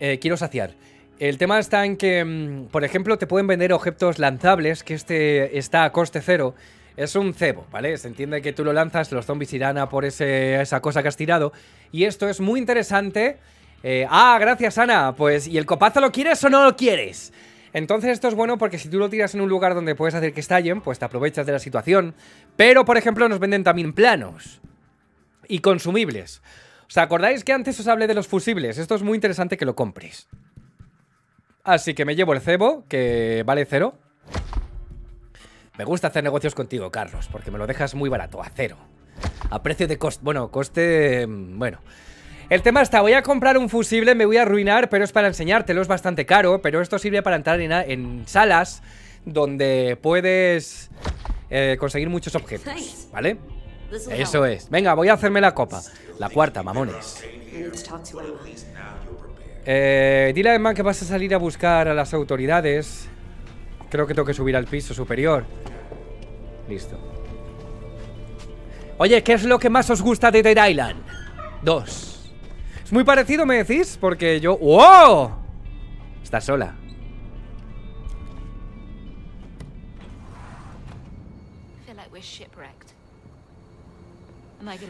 Eh, quiero saciar. El tema está en que, por ejemplo, te pueden vender objetos lanzables, que este está a coste cero. Es un cebo, ¿vale? Se entiende que tú lo lanzas, los zombies irán a por ese, esa cosa que has tirado. Y esto es muy interesante. Eh, ah, gracias, Ana. Pues, ¿y el copazo lo quieres o no lo quieres? Entonces esto es bueno porque si tú lo tiras en un lugar donde puedes hacer que estallen, pues te aprovechas de la situación. Pero, por ejemplo, nos venden también planos y consumibles. ¿Os acordáis que antes os hablé de los fusibles? Esto es muy interesante que lo compres. Así que me llevo el cebo, que vale cero. Me gusta hacer negocios contigo, Carlos, porque me lo dejas muy barato, a cero. A precio de coste... Bueno, coste... Bueno. El tema está, voy a comprar un fusible, me voy a arruinar, pero es para enseñártelo, es bastante caro. Pero esto sirve para entrar en, en salas donde puedes eh, conseguir muchos objetos, ¿vale? Eso es. Venga, voy a hacerme la copa. La cuarta, mamones. Eh, dile además que vas a salir a buscar a las autoridades... Creo que tengo que subir al piso superior. Listo. Oye, ¿qué es lo que más os gusta de Dead Island dos? Es muy parecido, ¿me decís? Porque yo... ¡Wow! Está sola.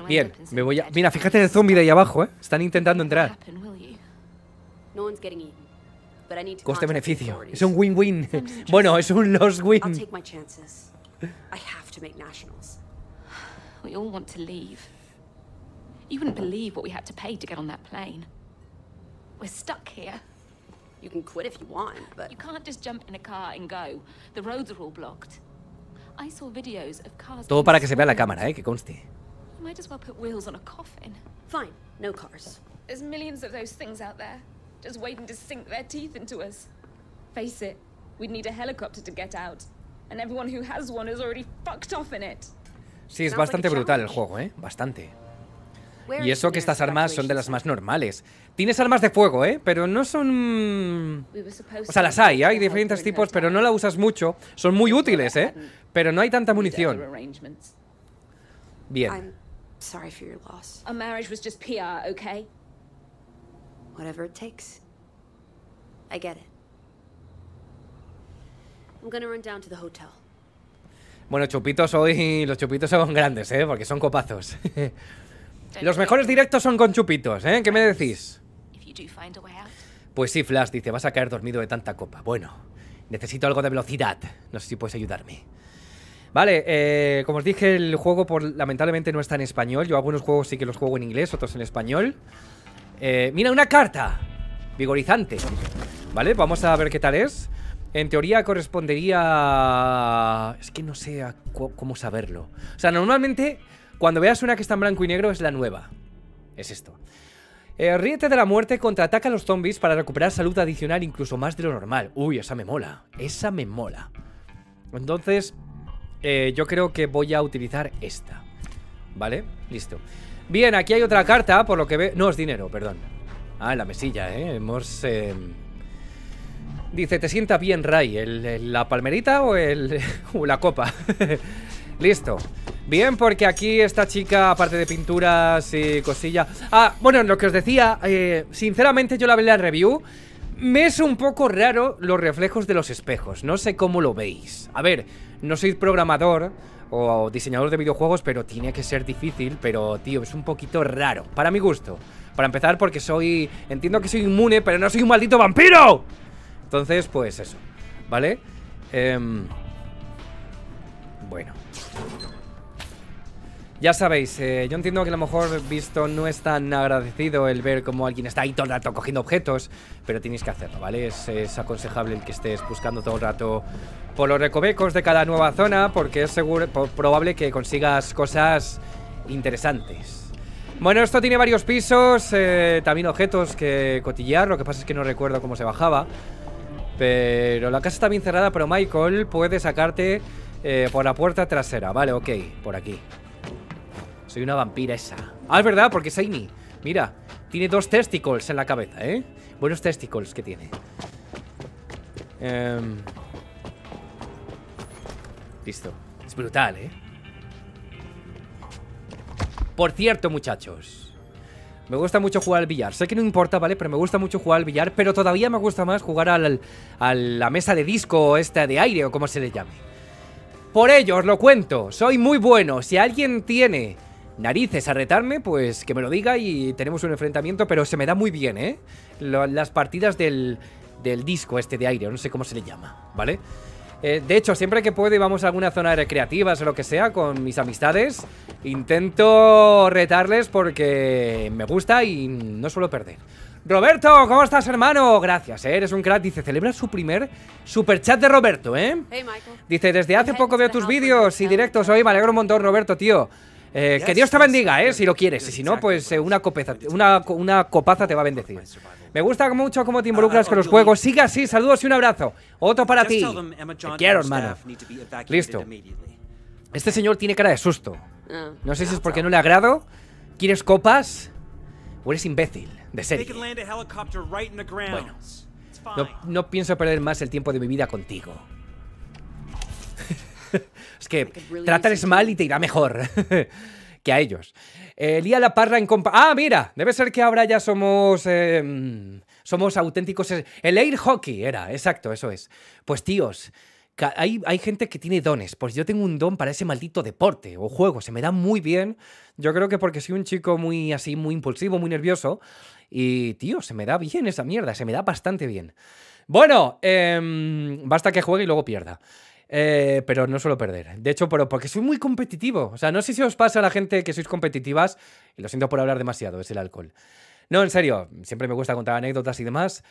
Bien, me voy a... Mira, fíjate en el zombie de ahí abajo, ¿eh? Están intentando entrar. Coste-beneficio. Es un win-win. Bueno, es un loss-win. You can quit if you want, but... You can't just jump in a car and go. The roads are all blocked. I saw videos of cars... Todo para que se vea la cámara, eh, que conste. You might as well put wheels on a coffin. Fine, no cars. There's millions of those things out there, just waiting to sink their teeth into us. Face it, we'd need a helicopter to get out, and everyone who has one is already fucked off in it. Sí, es bastante brutal el juego, ¿eh? Bastante. Y eso que estas armas son de las más normales. Tienes armas de fuego, ¿eh? Pero no son... O sea, las hay, ¿eh? Hay diferentes tipos, pero no la usas mucho. Son muy útiles, ¿eh? Pero no hay tanta munición. Bien. Bueno, chupitos hoy... Los chupitos son grandes, ¿eh? Porque son copazos. Los mejores directos son con chupitos, ¿eh? ¿Qué me decís? Pues sí, Flash, dice, vas a caer dormido de tanta copa. Bueno, necesito algo de velocidad. No sé si puedes ayudarme. Vale, eh, como os dije, el juego por, lamentablemente no está en español. Yo algunos juegos sí que los juego en inglés, otros en español. Eh, ¡Mira, una carta! Vigorizante. Vale, vamos a ver qué tal es. En teoría correspondería... A... Es que no sé a cómo saberlo. O sea, normalmente... Cuando veas una que está en blanco y negro es la nueva. Es esto. Eh, ríete de la muerte, contraataca a los zombies para recuperar salud adicional, incluso más de lo normal. Uy, esa me mola. Esa me mola. Entonces, eh, yo creo que voy a utilizar esta. ¿Vale? Listo. Bien, aquí hay otra carta, por lo que ve... No, es dinero, perdón. Ah, la mesilla, ¿eh? Hemos... Eh... Dice, ¿te sienta bien, Ray? ¿El, el, ¿La palmerita o, el... o la copa? Listo. Bien, porque aquí esta chica, aparte de pinturas y cosillas... Ah, bueno, lo que os decía, eh, sinceramente yo la vi en la review. Me es un poco raro los reflejos de los espejos, no sé cómo lo veis. A ver, no soy programador o diseñador de videojuegos, pero tiene que ser difícil, pero tío, es un poquito raro, para mi gusto. Para empezar, porque soy... Entiendo que soy inmune, pero no soy un maldito vampiro. Entonces, pues eso, ¿vale? Eh, bueno... Ya sabéis, eh, yo entiendo que a lo mejor visto no es tan agradecido el ver cómo alguien está ahí todo el rato cogiendo objetos, pero tenéis que hacerlo, ¿vale? Es, es aconsejable el que estés buscando todo el rato por los recovecos de cada nueva zona, porque es seguro, probable que consigas cosas interesantes. Bueno, esto tiene varios pisos, eh, también objetos que cotillear, lo que pasa es que no recuerdo cómo se bajaba. Pero la casa está bien cerrada, pero Michael puede sacarte eh, por la puerta trasera, ¿vale? Ok, por aquí. Soy una vampira esa. Ah, es verdad, porque es Amy. Mira, tiene dos testicles en la cabeza, ¿eh? Buenos testicles que tiene. Eh... Listo. Es brutal, ¿eh? Por cierto, muchachos, me gusta mucho jugar al billar. Sé que no importa, ¿vale? Pero me gusta mucho jugar al billar. Pero todavía me gusta más jugar al, a la mesa de disco o esta de aire, o como se le llame. Por ello, os lo cuento. Soy muy bueno. Si alguien tiene... narices a retarme, pues que me lo diga y tenemos un enfrentamiento, pero se me da muy bien, ¿eh? Lo, las partidas del, del disco este de aire, no sé cómo se le llama, ¿vale? Eh, de hecho, siempre que puedo y vamos a alguna zona recreativa o lo que sea con mis amistades, intento retarles porque me gusta y no suelo perder. Roberto, ¿cómo estás, hermano? Gracias, ¿eh? Eres un crack. Dice, celebra su primer superchat de Roberto, ¿eh? Hey, dice, desde hace poco veo tus vídeos y directos hoy. Me alegro un montón, Roberto, tío. Eh, que Dios te bendiga, ¿eh? Si lo quieres. Y si no, pues eh, una, copeza, una, una copaza te va a bendecir. Me gusta mucho cómo te involucras con los juegos. Sigue así, saludos y un abrazo. Otro para ti. Te quiero, hermano. Listo. Este señor tiene cara de susto. No sé si es porque no le agrado. ¿Quieres copas? O eres imbécil, de serie. Bueno, no, no pienso perder más el tiempo de mi vida contigo. Es que trátales mal y te irá mejor que a ellos. Eh, Lía la parra en compa... Ah, mira, debe ser que ahora ya somos... Eh, somos auténticos... El air hockey era, exacto, eso es. Pues tíos, hay, hay gente que tiene dones. Pues yo tengo un don para ese maldito deporte o juego. Se me da muy bien. Yo creo que porque soy un chico muy así, muy impulsivo, muy nervioso. Y, tío, se me da bien esa mierda. Se me da bastante bien. Bueno, eh, basta que juegue y luego pierda. Eh, pero no suelo perder. De hecho, pero porque soy muy competitivo. O sea, no sé si os pasa a la gente que sois competitivas. Y lo siento por hablar demasiado, es el alcohol. No, en serio, siempre me gusta contar anécdotas y demás.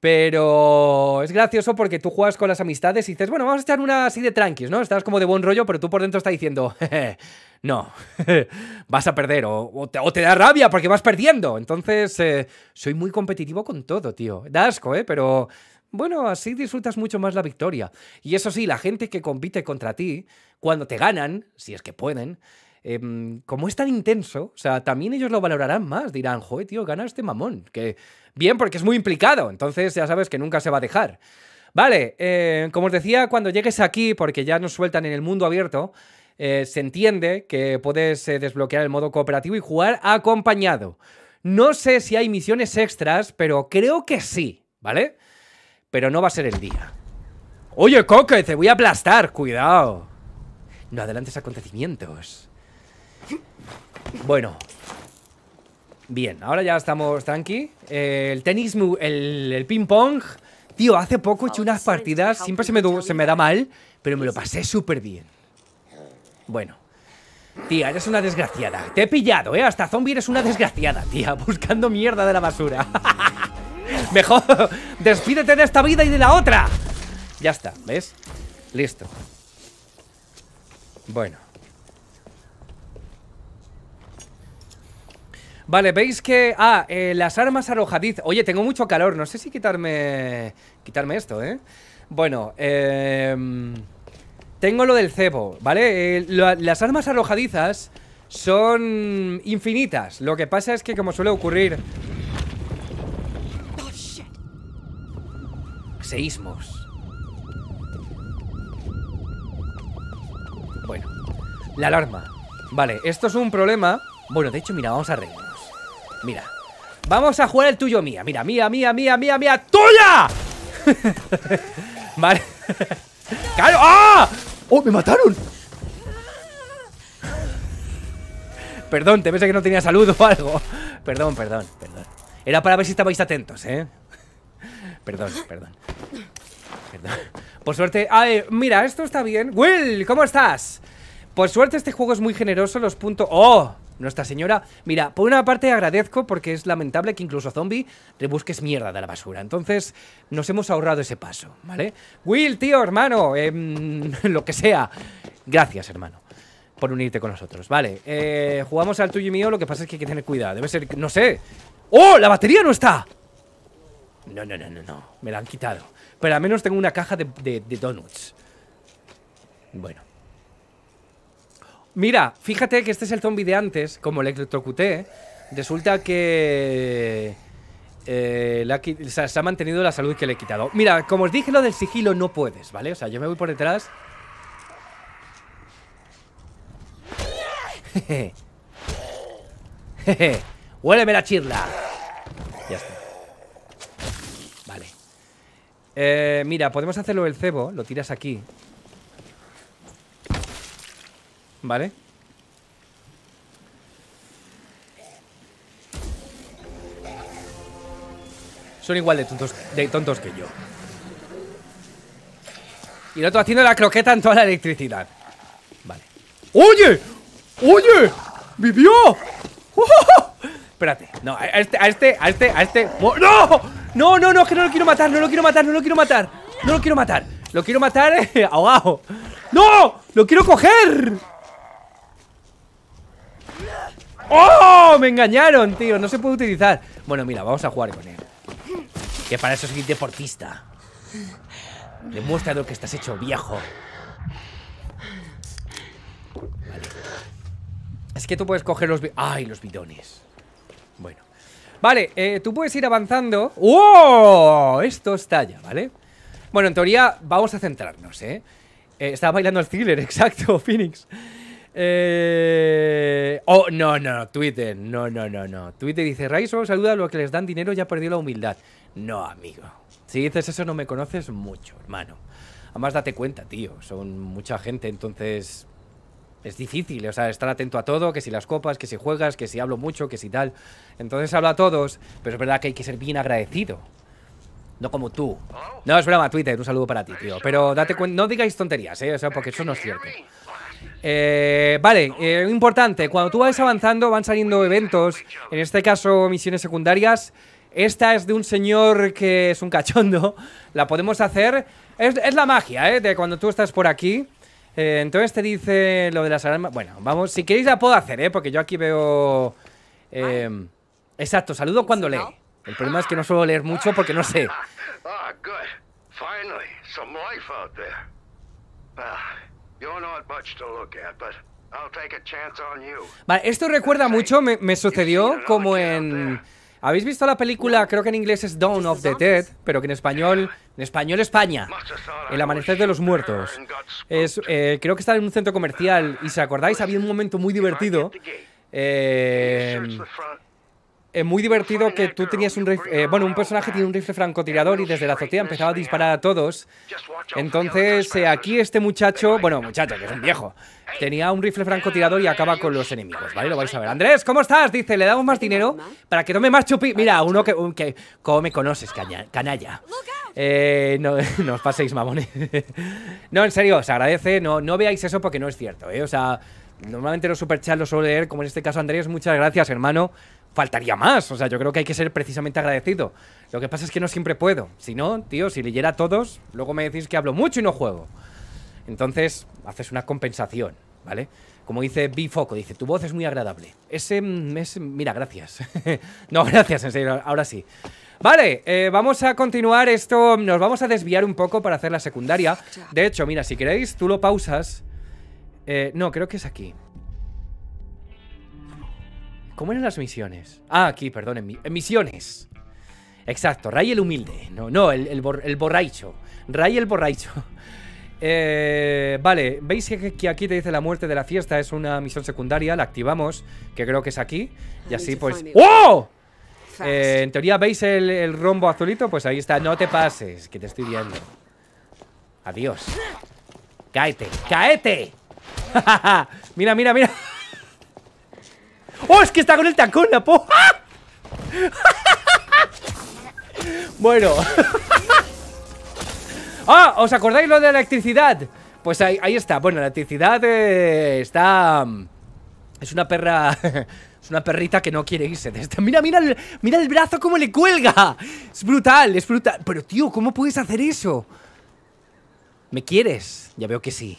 Pero es gracioso porque tú juegas con las amistades y dices, bueno, vamos a echar una así de tranquis, ¿no? Estás como de buen rollo, pero tú por dentro estás diciendo, jeje, no, jeje, vas a perder o, o, te, o te da rabia porque vas perdiendo. Entonces, eh, soy muy competitivo con todo, tío. Da asco, ¿eh? Pero, bueno, así disfrutas mucho más la victoria. Y eso sí, la gente que compite contra ti, cuando te ganan, si es que pueden... Eh, como es tan intenso, o sea, también ellos lo valorarán más, dirán, joder, tío, gana este mamón, que bien, porque es muy implicado, entonces ya sabes que nunca se va a dejar. Vale, eh, como os decía, cuando llegues aquí, porque ya nos sueltan en el mundo abierto, eh, se entiende que puedes eh, desbloquear el modo cooperativo y jugar acompañado. No sé si hay misiones extras, pero creo que sí, ¿vale? Pero no va a ser el día. Oye, Coque, te voy a aplastar, cuidado. No adelantes acontecimientos. Bueno, bien, ahora ya estamos tranqui. eh, El tenis, el, el ping pong. Tío, hace poco he hecho unas partidas. Siempre se me, se me da mal, pero me lo pasé súper bien. Bueno. Tía, eres una desgraciada. Te he pillado, eh, hasta zombie eres una desgraciada. Tía, buscando mierda de la basura. Mejor despídete de esta vida y de la otra. Ya está, ¿ves? Listo. Bueno. Vale, veis que... Ah, eh, las armas arrojadizas. Oye, tengo mucho calor. No sé si quitarme... Quitarme esto, ¿eh? Bueno, eh... tengo lo del cebo, ¿vale? Eh, lo, las armas arrojadizas son infinitas. Lo que pasa es que, como suele ocurrir... Seísmos. Bueno. La alarma. Vale, esto es un problema... Bueno, de hecho, mira, vamos a reír. Mira, vamos a jugar el tuyo mía. Mira, mía, mía, mía, mía, mía. ¡Tuya! Vale. ¡Claro! ¡Ah! ¡Oh, me mataron! Perdón, te pensé que no tenía salud o algo. Perdón, perdón, perdón. Era para ver si estabais atentos, ¿eh? Perdón, perdón. Perdón. Por suerte... A ver, mira, esto está bien. Will, ¿cómo estás? Por suerte este juego es muy generoso. Los puntos... ¡Oh! Nuestra señora... Mira, por una parte agradezco porque es lamentable que incluso zombie rebusques mierda de la basura. Entonces, nos hemos ahorrado ese paso, ¿vale? Will, tío, hermano, eh, lo que sea. Gracias, hermano, por unirte con nosotros. Vale, eh, jugamos al tuyo y mío, lo que pasa es que hay que tener cuidado. Debe ser... No sé. ¡Oh! ¡La batería no está! No, no, no, no, no. Me la han quitado. Pero al menos tengo una caja de, de, de donuts. Bueno. Mira, fíjate que este es el zombie de antes. Como le electrocuté, resulta que eh, la, o sea, se ha mantenido la salud que le he quitado. Mira, como os dije, lo del sigilo no puedes, ¿vale? O sea, yo me voy por detrás. Jeje. Jeje. Huéleme la chirla. Ya está. Vale. eh, Mira, podemos hacerlo el cebo. Lo tiras aquí. Vale. Son igual de tontos, de tontos que yo. Y el otro haciendo la croqueta en toda la electricidad. Vale. ¡Oye! ¡Oye! ¡Vivió! ¡Oh! Espérate. No, a este, a este, a este, a este. ¡No! No, no, no, es que no lo quiero matar, no lo quiero matar, no lo quiero matar. No lo quiero matar. Lo quiero matar eh, ahogado. ¡No! ¡Lo quiero coger! ¡Oh! Me engañaron, tío. No se puede utilizar. Bueno, mira, vamos a jugar con él. Que para eso soy deportista. Demuestra lo que estás hecho, viejo. Vale. Es que tú puedes coger los... ¡Ay, los bidones! Bueno. Vale, eh, tú puedes ir avanzando. ¡Oh! Esto está ya, ¿vale? Bueno, en teoría, vamos a centrarnos, ¿eh? eh estaba bailando el thriller, exacto, Phoenix. Eh... Oh, no, no, Twitter. No, no, no, no. Twitter dice, Ray solo saluda a los que les dan dinero, ya perdió la humildad. No, amigo. Si dices eso no me conoces mucho, hermano. Además, date cuenta, tío. Son mucha gente, entonces... Es difícil, o sea, estar atento a todo. Que si las copas, que si juegas, que si hablo mucho, que si tal. Entonces hablo a todos, pero es verdad que hay que ser bien agradecido. No como tú. No, es broma, Twitter. Un saludo para ti, tío. Pero date cuenta... No digáis tonterías, ¿eh? O sea, porque eso no es cierto. Eh, vale, eh, importante. Cuando tú vas avanzando van saliendo eventos. En este caso misiones secundarias. Esta es de un señor que es un cachondo. La podemos hacer. Es, es la magia, ¿eh? De cuando tú estás por aquí. Eh, entonces te dice lo de las alarmas. Bueno, vamos. Si queréis la puedo hacer, ¿eh? Porque yo aquí veo... Eh, exacto, saludo cuando lee. El problema es que no suelo leer mucho porque no sé. Ah, good. Finally, some life out there. Vale, esto recuerda mucho, me, me sucedió como en... ¿Habéis visto la película? Creo que en inglés es Dawn of the Dead, pero que en español... En español España. El amanecer de los muertos. Es, eh, creo que estaba en un centro comercial y, si acordáis, había un momento muy divertido. Eh... Eh, muy divertido que tú tenías un rifle... Eh, bueno, un personaje tiene un rifle francotirador y desde la azotea empezaba a disparar a todos. Entonces, eh, aquí este muchacho... Bueno, muchacho, que es un viejo. Tenía un rifle francotirador y acaba con los enemigos, ¿vale? Lo vais a ver. Andrés, ¿cómo estás? Dice, le damos más dinero para que tome más chupi... Mira, uno que... Un, que ¿cómo me conoces, canalla? Eh, no, no os paséis, mamones. No, en serio, os agradece. No, no veáis eso porque no es cierto, ¿eh? O sea, normalmente los superchats los suelo leer, como en este caso, Andrés. Muchas gracias, hermano. Faltaría más, o sea, yo creo que hay que ser precisamente agradecido. Lo que pasa es que no siempre puedo. Si no, tío, si leyera a todos, luego me decís que hablo mucho y no juego. Entonces, haces una compensación, ¿vale? Como dice Bifoco, dice, tu voz es muy agradable. Ese, ese mira, gracias. No, gracias, en serio, ahora sí. Vale, eh, vamos a continuar esto. Nos vamos a desviar un poco para hacer la secundaria. De hecho, mira, si queréis, tú lo pausas. Eh, no, creo que es aquí. ¿Cómo eran las misiones? Ah, aquí, perdón, en, en misiones. Exacto, Ray el humilde. No, no, el, el, bor, el borracho. Ray el borracho. eh, vale, veis que, que aquí te dice la muerte de la fiesta. Es una misión secundaria, la activamos, que creo que es aquí. Y así pues... ¡Oh! Eh, en teoría, ¿veis el, el rombo azulito? Pues ahí está, no te pases, que te estoy viendo. Adiós. ¡Cáete! ¡Cáete! Mira, mira, mira. ¡Oh, es que está con el tacón, la po! Bueno. ¡Ah! ¿Os acordáis lo de la electricidad? Pues ahí, ahí está. Bueno, la electricidad eh, está... Es una perra... Es una perrita que no quiere irse de esta. Mira, mira el, mira el brazo como le cuelga. Es brutal, es brutal. Pero, tío, ¿cómo puedes hacer eso? ¿Me quieres? Ya veo que sí.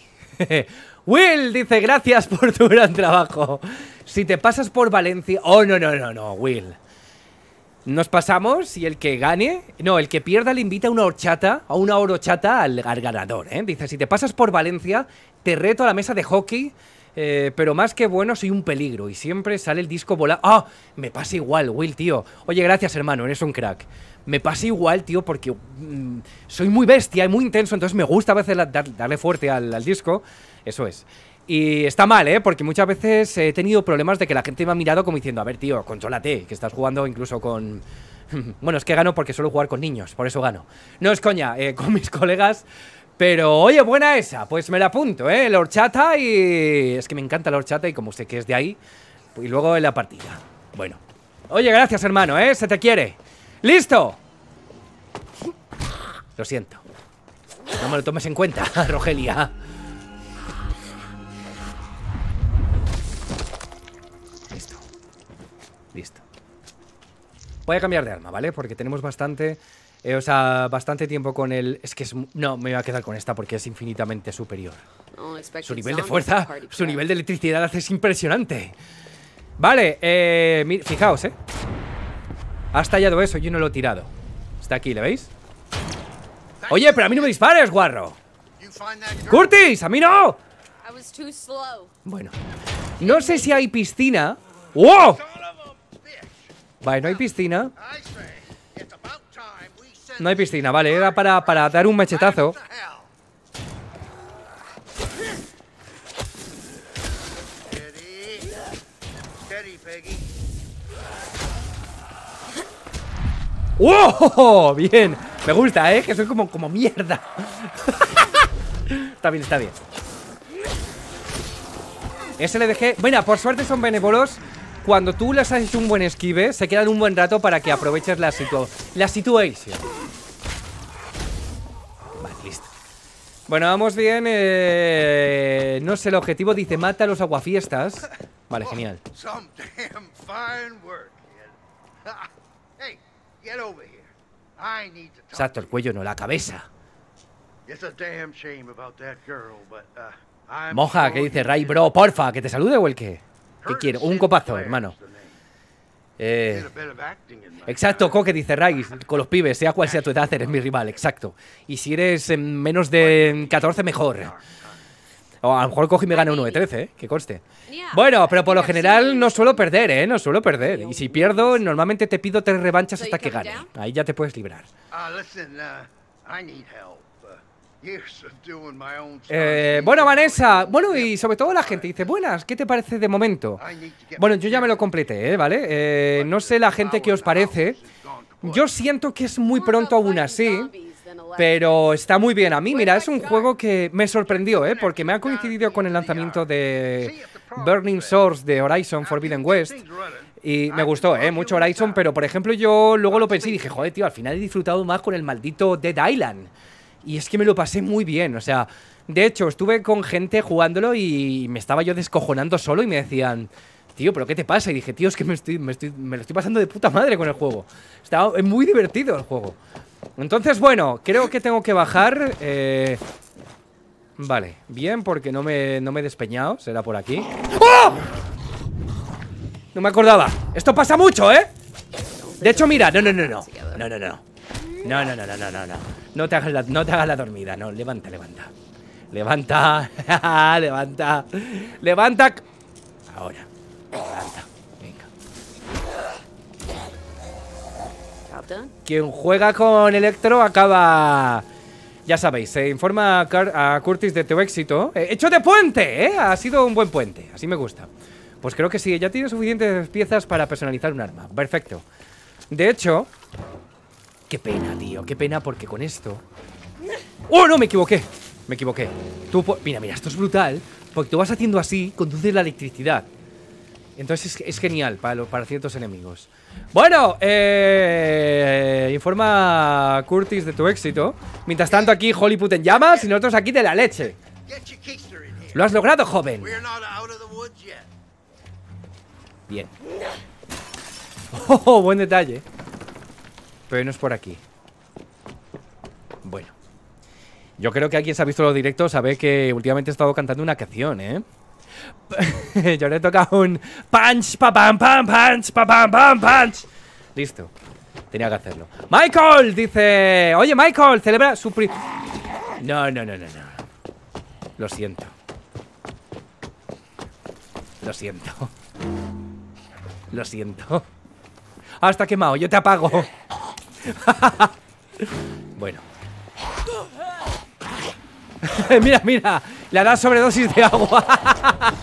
Will dice, gracias por tu gran trabajo. Si te pasas por Valencia... Oh, no, no, no, no, Will. Nos pasamos y el que gane... No, el que pierda le invita una horchata, a una orochata al, al ganador, ¿eh? Dice, si te pasas por Valencia, te reto a la mesa de hockey, eh, pero más que bueno, soy un peligro. Y siempre sale el disco volando... ¡Ah! ¡Oh! Me pasa igual, Will, tío. Oye, gracias, hermano, eres un crack. Me pasa igual, tío, porque mmm, soy muy bestia y muy intenso, entonces me gusta a veces la, dar, darle fuerte al, al disco. Eso es. Y está mal, ¿eh? Porque muchas veces he tenido problemas de que la gente me ha mirado como diciendo, a ver, tío, contrólate, que estás jugando incluso con... Bueno, es que gano porque suelo jugar con niños, por eso gano. No es coña, eh, con mis colegas. Pero, oye, buena esa, pues me la apunto, ¿eh? La horchata y... Es que me encanta la horchata y como sé que es de ahí, y luego en la partida. Bueno. Oye, gracias, hermano, ¿eh? Se te quiere. ¡Listo! Lo siento. No me lo tomes en cuenta, Rogelia. Listo. Listo. Voy a cambiar de arma, ¿vale? Porque tenemos bastante... Eh, o sea, bastante tiempo con el... Es que es... No, me voy a quedar con esta porque es infinitamente superior. Su nivel de fuerza, su nivel de electricidad es impresionante. Vale, eh... Fijaos, ¿eh? Ha estallado eso, yo no lo he tirado. Está aquí, ¿le veis? Oye, pero a mí no me dispares, guarro. ¡Curtis! ¡A mí no! Bueno. No sé si hay piscina. ¡Wow! Vale, no hay piscina. No hay piscina, vale. Era para, para dar un machetazo. ¡Wow! Bien. Me gusta, ¿eh? Que soy como, como mierda. Está bien, está bien. Ese le dejé... Bueno, por suerte son benévolos. Cuando tú les haces un buen esquive, se quedan un buen rato para que aproveches la situ... La situación. Vale, listo. Bueno, vamos bien. Eh... No sé, el objetivo dice, mata a los aguafiestas. Vale, genial. Exacto, el cuello no, la cabeza. Moja, que dice Ray, bro, porfa, que te salude o el qué. ¿Qué quiero? Un copazo, hermano. Eh, exacto, Coque, dice Ray, con los pibes, sea cual sea tu edad, eres mi rival, exacto. Y si eres menos de catorce, mejor. O a lo mejor coge y me gana uno de trece, ¿eh? Que conste. Bueno, pero por lo general no suelo perder, ¿eh? No suelo perder. Y si pierdo, normalmente te pido tres revanchas hasta que gane. Ahí ya te puedes librar. Eh, bueno, Vanessa. Bueno, y sobre todo la gente dice, buenas, ¿qué te parece de momento? Bueno, yo ya me lo completé, ¿eh? ¿Vale? Eh, no sé la gente qué os parece. Yo siento que es muy pronto aún así, pero está muy bien. A mí, mira, es un juego que me sorprendió, ¿eh? Porque me ha coincidido con el lanzamiento de Burning Shores de Horizon Forbidden West. Y me gustó, ¿eh? Mucho Horizon, pero por ejemplo yo luego lo pensé y dije, joder, tío, al final he disfrutado más con el maldito Dead Island. Y es que me lo pasé muy bien, o sea, de hecho, estuve con gente jugándolo y me estaba yo descojonando solo y me decían, tío, ¿pero qué te pasa? Y dije, tío, es que me, estoy, me, estoy, me lo estoy pasando de puta madre con el juego. Está muy divertido el juego. Entonces, bueno, creo que tengo que bajar. Eh... Vale, bien, porque no me, no me he despeñado, será por aquí. ¡Oh! No me acordaba. Esto pasa mucho, ¿eh? De hecho, mira, no, no, no, no. No, no, no. No, no, no, no, no, no, no. No te hagas la, no te hagas la dormida, no. Levanta, levanta. Levanta. Levanta. Levanta. Ahora. Levanta. Venga. Quien juega con Electro acaba. Ya sabéis, se eh, informa a, Car a Curtis de tu éxito. Eh, hecho de puente, ¿eh? Ha sido un buen puente. Así me gusta. Pues creo que sí, ya tiene suficientes piezas para personalizar un arma. Perfecto. De hecho. Qué pena, tío, qué pena, porque con esto... ¡Oh, no! Me equivoqué, me equivoqué. Tú, mira, mira, esto es brutal, porque tú vas haciendo así, conduces la electricidad. Entonces es, es genial para, lo, para ciertos enemigos. Bueno, eh, informa a Curtis de tu éxito. Mientras tanto aquí Hollywood en llamas y nosotros aquí de la leche. Lo has logrado, joven. Bien. Oh, buen detalle. Pero no es por aquí. Bueno. Yo creo que alguien se ha visto los directos, sabe que últimamente he estado cantando una canción, ¿eh? Yo le he tocado un... Punch, pa, pam, pam, punch, pa, pam, pam, punch. Listo. Tenía que hacerlo. Michael dice... Oye, Michael, celebra su... Pri no, no, no, no, no. Lo siento. Lo siento. Lo siento. Ah, está quemado. Yo te apago. Bueno. Mira, mira. Le da sobredosis de agua.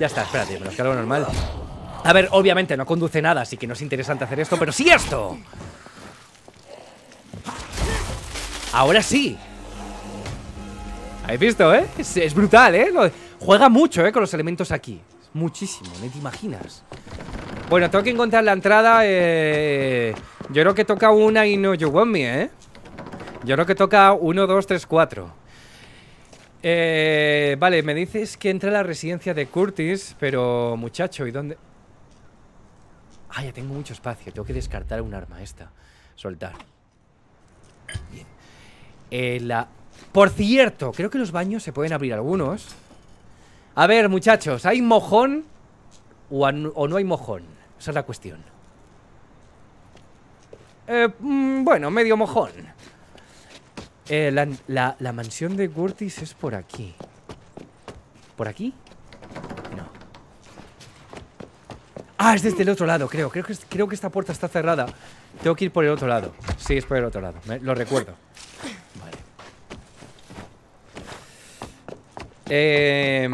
Ya está, espérate, me lo cargo normal. A ver, obviamente no conduce nada, así que no es interesante hacer esto, pero sí esto. Ahora sí. ¿Habéis visto, eh? Es, es brutal, eh. Lo, juega mucho, eh, con los elementos aquí. Muchísimo, no te imaginas. Bueno, tengo que encontrar la entrada. eh... Yo creo que toca una y no You Want Me, ¿eh? Yo creo que toca uno, dos, tres, cuatro. Eh... Vale, me dices que entra a la residencia de Curtis. Pero, muchacho, ¿y dónde? Ah, ya tengo mucho espacio. Tengo que descartar un arma esta. Soltar. Bien. Eh, la... Por cierto, creo que los baños se pueden abrir algunos. A ver, muchachos, ¿hay mojón? O, ¿O no hay mojón? Esa es la cuestión. Eh, bueno, medio mojón. eh, la, la, la mansión de Curtis es por aquí. ¿Por aquí? No. Ah, es desde el otro lado, creo. Creo que, creo que esta puerta está cerrada. Tengo que ir por el otro lado. Sí, es por el otro lado, me, lo recuerdo. Vale. Eh...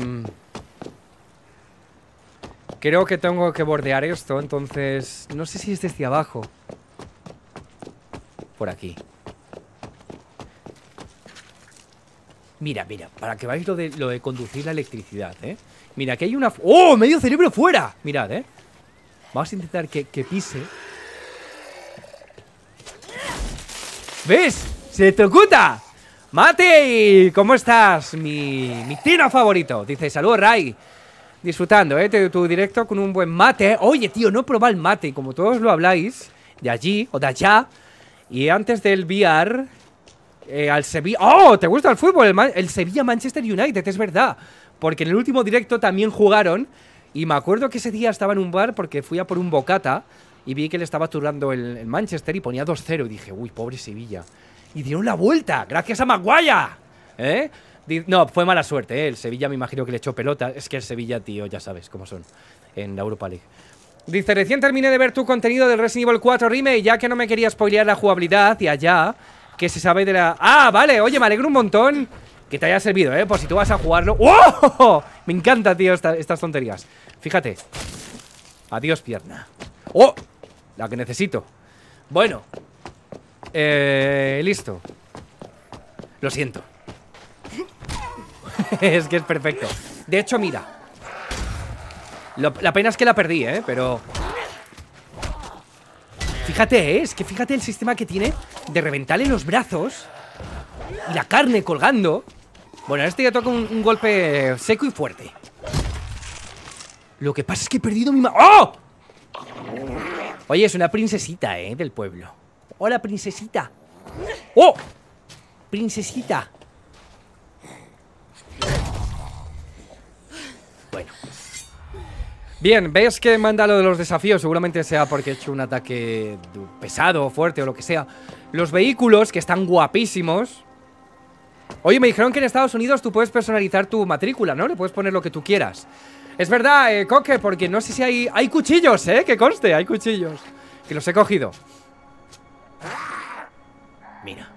Creo que tengo que bordear esto, entonces... No sé si es desde abajo. Por aquí. Mira, mira, para que veáis lo de, lo de conducir la electricidad, ¿eh? Mira, aquí hay una... ¡Oh! ¡Medio cerebro fuera! Mirad, ¿eh? Vamos a intentar que, que pise. ¿Ves? ¡Se electrocuta! ¡Mati! ¿Cómo estás? Mi, mi tiro favorito. Dice, saludos, Ray. Disfrutando, ¿eh? Tu directo con un buen mate. Oye, tío, no he probado el mate. Como todos lo habláis... de allí o de allá. Y antes del V R, eh, al Sevilla... ¡Oh! ¿Te gusta el fútbol? El, el Sevilla-Manchester United, es verdad. Porque en el último directo también jugaron. Y me acuerdo que ese día estaba en un bar porque fui a por un bocata y vi que le estaba turrando el, el Manchester y ponía dos cero. Y dije, uy, pobre Sevilla. Y dieron la vuelta, gracias a Maguire. ¿Eh? No, fue mala suerte, ¿eh? El Sevilla me imagino que le echó pelota. Es que el Sevilla, tío, ya sabes cómo son en la Europa League. Dice, recién terminé de ver tu contenido del Resident Evil cuatro Remake, ya que no me quería spoilear la jugabilidad y allá, que se sabe de la... ¡Ah, vale! Oye, me alegro un montón que te haya servido, ¿eh? Por si tú vas a jugarlo... ¡Oh! Me encanta, tío, esta, estas tonterías. Fíjate. Adiós, pierna. ¡Oh! La que necesito. Bueno. Eh... Listo. Lo siento. Es que es perfecto. De hecho, mira... Lo, la pena es que la perdí, ¿eh? Pero... Fíjate, ¿eh? Es que fíjate el sistema que tiene de reventarle los brazos y la carne colgando. Bueno, este ya toca un, un golpe seco y fuerte. Lo que pasa es que he perdido mi ma... ¡Oh! Oye, es una princesita, ¿eh? Del pueblo. ¡Hola, princesita! ¡Oh! ¡Princesita! Bueno... Bien, ves que manda lo de los desafíos, seguramente sea porque he hecho un ataque pesado, fuerte o lo que sea. Los vehículos, que están guapísimos. Oye, me dijeron que en Estados Unidos tú puedes personalizar tu matrícula, ¿no? Le puedes poner lo que tú quieras. Es verdad, eh, Coque, porque no sé si hay... Hay cuchillos, ¿eh? Que conste, hay cuchillos. Que los he cogido. Mira.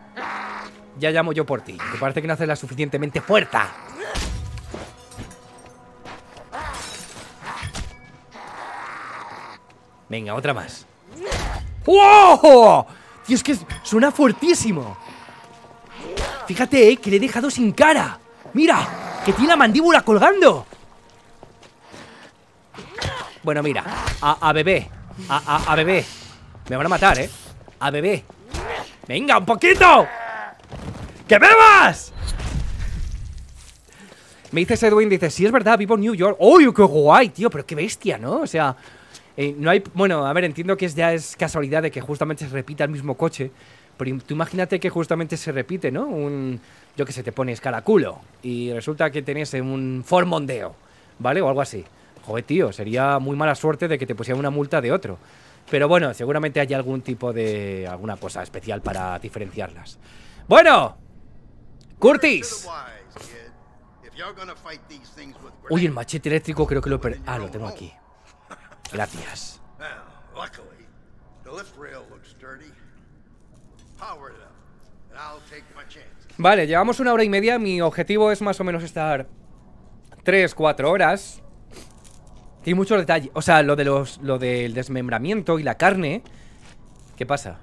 Ya llamo yo por ti. Me parece que no haces la suficientemente fuerte. Venga, otra más. ¡Wow! Tío, es que suena fuertísimo. Fíjate, eh, que le he dejado sin cara. Mira, que tiene la mandíbula colgando. Bueno, mira, a, a bebé. A, a, a bebé. Me van a matar, eh. A bebé. Venga, un poquito. ¡Que bebas! Me dice Edwin, dice, sí, es verdad, vivo en New York. ¡Uy, qué guay, tío! Pero qué bestia, ¿no? O sea... Eh, no hay... Bueno, a ver, entiendo que es, ya es casualidad de que justamente se repita el mismo coche. Pero tú imagínate que justamente se repite, ¿no? Un... Yo qué sé, te pones caraculo y resulta que tenés un Ford Mondeo, ¿vale? O algo así. Joder, tío, sería muy mala suerte de que te pusieran una multa de otro. Pero bueno, seguramente hay algún tipo de... Alguna cosa especial para diferenciarlas. ¡Bueno! ¡Curtis! Uy, el machete eléctrico creo que lo he perdido. Ah, lo tengo aquí. Gracias. Vale, llevamos una hora y media. Mi objetivo es más o menos estar tres, cuatro horas. Tiene muchos detalles. O sea, lo de los, lo del desmembramiento y la carne. ¿Qué pasa?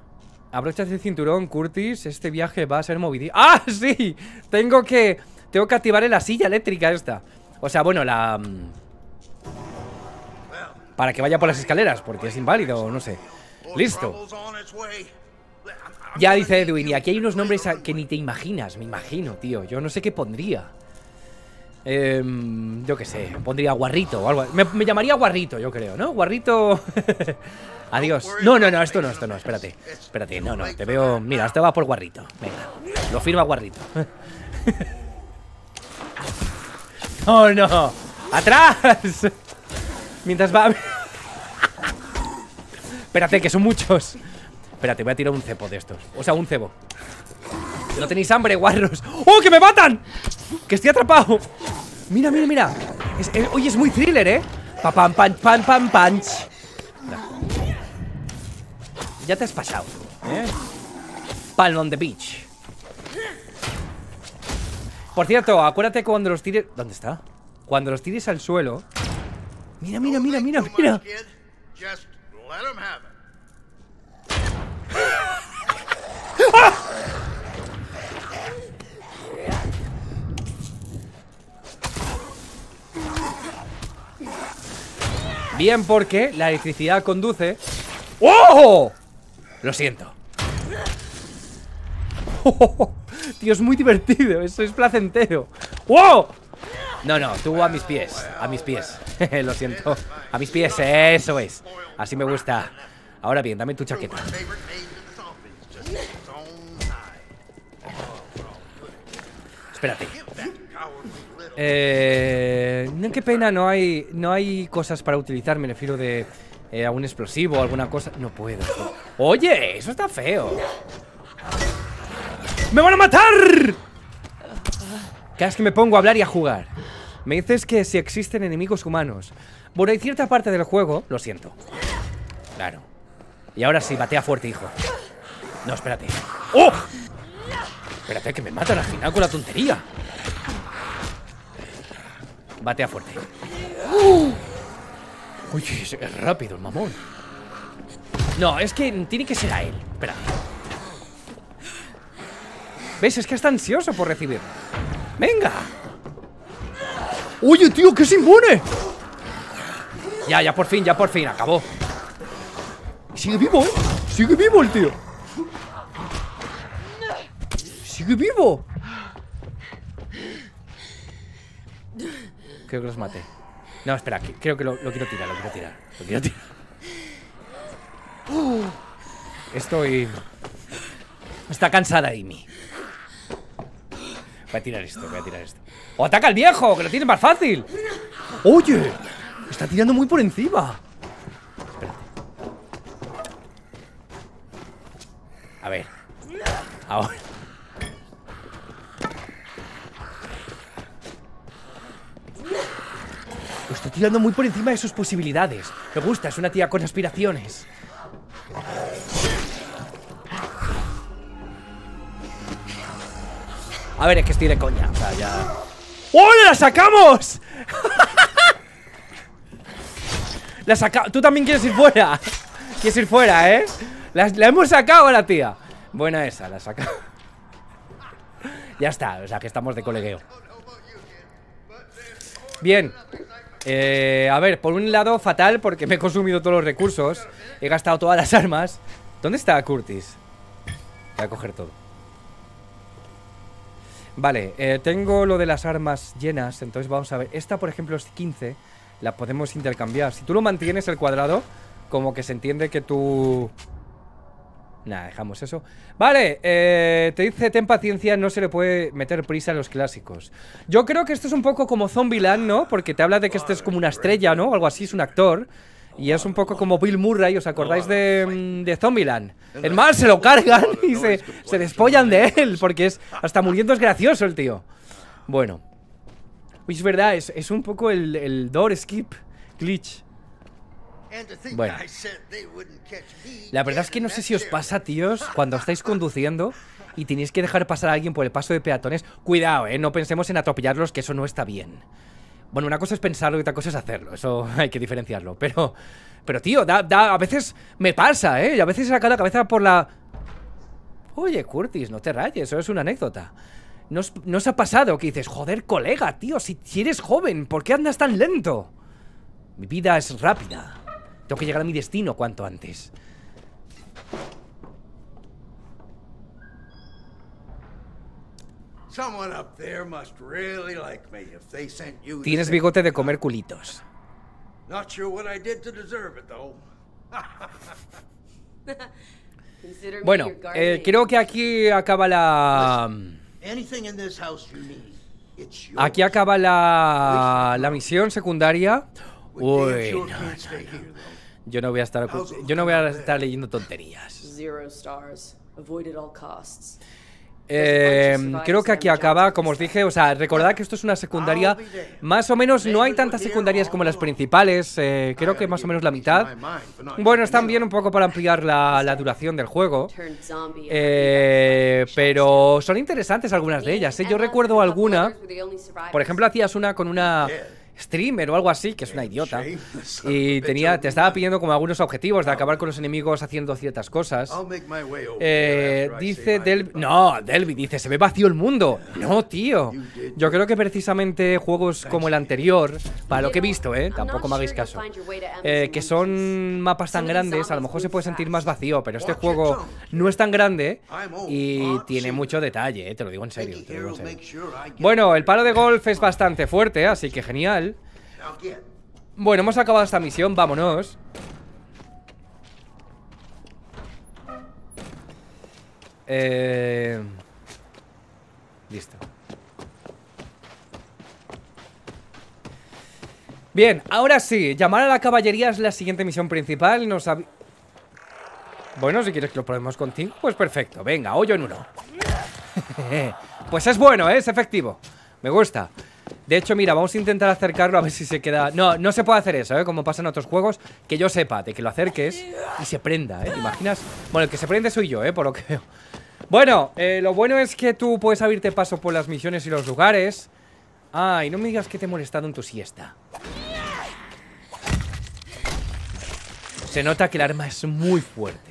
Abróchate el cinturón, Curtis. Este viaje va a ser movido. ¡Ah, sí! Tengo que... Tengo que activar la silla eléctrica esta. O sea, bueno, la... Para que vaya por las escaleras, porque es inválido, no sé. Listo. Ya dice Edwin, y aquí hay unos nombres que ni te imaginas, me imagino, tío. Yo no sé qué pondría. Eh, yo qué sé, pondría Guarrito o algo. Me, me llamaría Guarrito, yo creo, ¿no? Guarrito... Adiós. No, no, no, esto no, esto no, espérate. Espérate, no, no, te veo... Mira, esto va por Guarrito. Venga, lo firma Guarrito. No, no. ¡Atrás! Mientras va... Espérate, que son muchos. Espérate, voy a tirar un cepo de estos. O sea, un cebo. No tenéis hambre, guarros. ¡Oh, que me matan! Que estoy atrapado. Mira, mira, mira. Es, es, oye, es muy thriller, ¿eh? Pa, pam, pam, pam, pam, punch. No. Ya te has pasado, ¿eh? Pal on the beach. Por cierto, acuérdate cuando los tires... ¿Dónde está? Cuando los tires al suelo... Mira, mira, mira, mira, mira. ¡Ah! Bien, porque la electricidad conduce. ¡Oh! Lo siento. ¡Oh! Tío, es muy divertido. Eso es placentero. ¡Wow! No, no, tú a mis pies, a mis pies. Lo siento, a mis pies, eso es. Así me gusta. Ahora bien, dame tu chaqueta. Espérate. Eh, qué pena, no hay, no hay cosas para utilizar. Me refiero de eh, a un explosivo o alguna cosa. No puedo. Oye, eso está feo. ¡Me van a matar! Cada vez que me pongo a hablar y a jugar. Me dices que si existen enemigos humanos. Bueno, hay cierta parte del juego. Lo siento. Claro. Y ahora sí, batea fuerte, hijo. No, espérate. ¡Oh! Espérate, que me matan al final con la tontería. Batea fuerte. ¡Uh! Uy, es rápido el mamón. No, es que tiene que ser a él. Espera. ¿Ves? Es que está ansioso por recibir. ¡Venga! ¡Oye, tío! ¡Que es inmune! Ya, ya por fin, ya por fin. Acabó. Sigue vivo, ¿eh? Sigue vivo el tío. Sigue vivo. Creo que los maté. No, espera, creo que lo, lo quiero tirar, lo quiero tirar. Lo quiero tirar. Uh, estoy... Está cansada Amy. Voy a tirar esto, voy a tirar esto. ¡O ataca al viejo, que lo tiene más fácil! ¡Oye! Está tirando muy por encima. Espérate. A ver. Ahora. Estoy tirando muy por encima de sus posibilidades. Me gusta, es una tía con aspiraciones. A ver, es que estoy de coña. O sea, ya... ¡Oh, la sacamos! La saca... Tú también quieres ir fuera. Quieres ir fuera, ¿eh? La, la hemos sacado a la tía. Buena esa, la sacamos. Ya está, o sea, que estamos de colegueo. Bien. Eh, a ver, por un lado, fatal, porque me he consumido todos los recursos. He gastado todas las armas. ¿Dónde está Curtis? Voy a coger todo. Vale, eh, tengo lo de las armas llenas. Entonces vamos a ver, esta por ejemplo es quince. La podemos intercambiar. Si tú lo mantienes el cuadrado, como que se entiende que tú... Nada, dejamos eso. Vale, eh, te dice, ten paciencia, no se le puede meter prisa a los clásicos. Yo creo que esto es un poco como Zombieland, ¿no? Porque te habla de que este es como una estrella, ¿no? O algo así, es un actor. Y es un poco como Bill Murray, ¿os acordáis de, de Zombieland? El mal se lo cargan y se, se despollan de él, porque es hasta muriendo es gracioso el tío. Bueno. Uy, es verdad, es, es un poco el, el door skip glitch. Bueno, la verdad es que no sé si os pasa, tíos, cuando estáis conduciendo y tenéis que dejar pasar a alguien por el paso de peatones. Cuidado, eh, no pensemos en atropellarlos, que eso no está bien. Bueno, una cosa es pensarlo y otra cosa es hacerlo. Eso hay que diferenciarlo, pero... Pero, tío, da, da, a veces me pasa, eh, y a veces saca la cabeza por la... Oye, Curtis, no te rayes, eso es una anécdota. Nos, nos ha pasado que dices, joder, colega, tío, si, si eres joven, ¿por qué andas tan lento? Mi vida es rápida. Tengo que llegar a mi destino cuanto antes. Tienes bigote de comer culitos. Bueno, eh, creo que aquí acaba la... Aquí acaba la... La misión secundaria. Uy, no, no, no. Yo no voy a estar yo no voy a estar leyendo tonterías. Eh, creo que aquí acaba, como os dije, o sea, recordad que esto es una secundaria, más o menos no hay tantas secundarias como las principales, eh, creo que más o menos la mitad. Bueno, están bien un poco para ampliar la, la duración del juego, eh, pero son interesantes algunas de ellas, ¿eh? Yo recuerdo alguna, por ejemplo, hacías una con una... streamer o algo así, que es una idiota. Y tenía, te estaba pidiendo como algunos objetivos de acabar con los enemigos haciendo ciertas cosas. Eh, dice Delby... No, Delby dice, se ve vacío el mundo. No, tío. Yo creo que precisamente juegos como el anterior, para lo que he visto, ¿eh? Tampoco me hagáis caso. Eh, que son mapas tan grandes, a lo mejor se puede sentir más vacío, pero este juego no es tan grande y tiene mucho detalle, ¿eh? Te lo digo en serio, te lo digo en serio. Bueno, el palo de golf es bastante fuerte, así que genial. Bueno, hemos acabado esta misión, vámonos. Eh... Listo. Bien, ahora sí. Llamar a la caballería es la siguiente misión principal. Nos av... Bueno, si quieres que lo probemos contigo, pues perfecto. Venga, hoyo en uno. Pues es bueno, ¿eh? Es efectivo. Me gusta. De hecho, mira, vamos a intentar acercarlo a ver si se queda... No, no se puede hacer eso, ¿eh? Como pasa en otros juegos. Que yo sepa, de que lo acerques y se prenda, ¿eh? ¿Te imaginas? Bueno, el que se prende soy yo, ¿eh? Por lo que veo. Bueno, eh, lo bueno es que tú puedes abrirte paso por las misiones y los lugares. Ay, no me digas que te he molestado en tu siesta. Se nota que el arma es muy fuerte.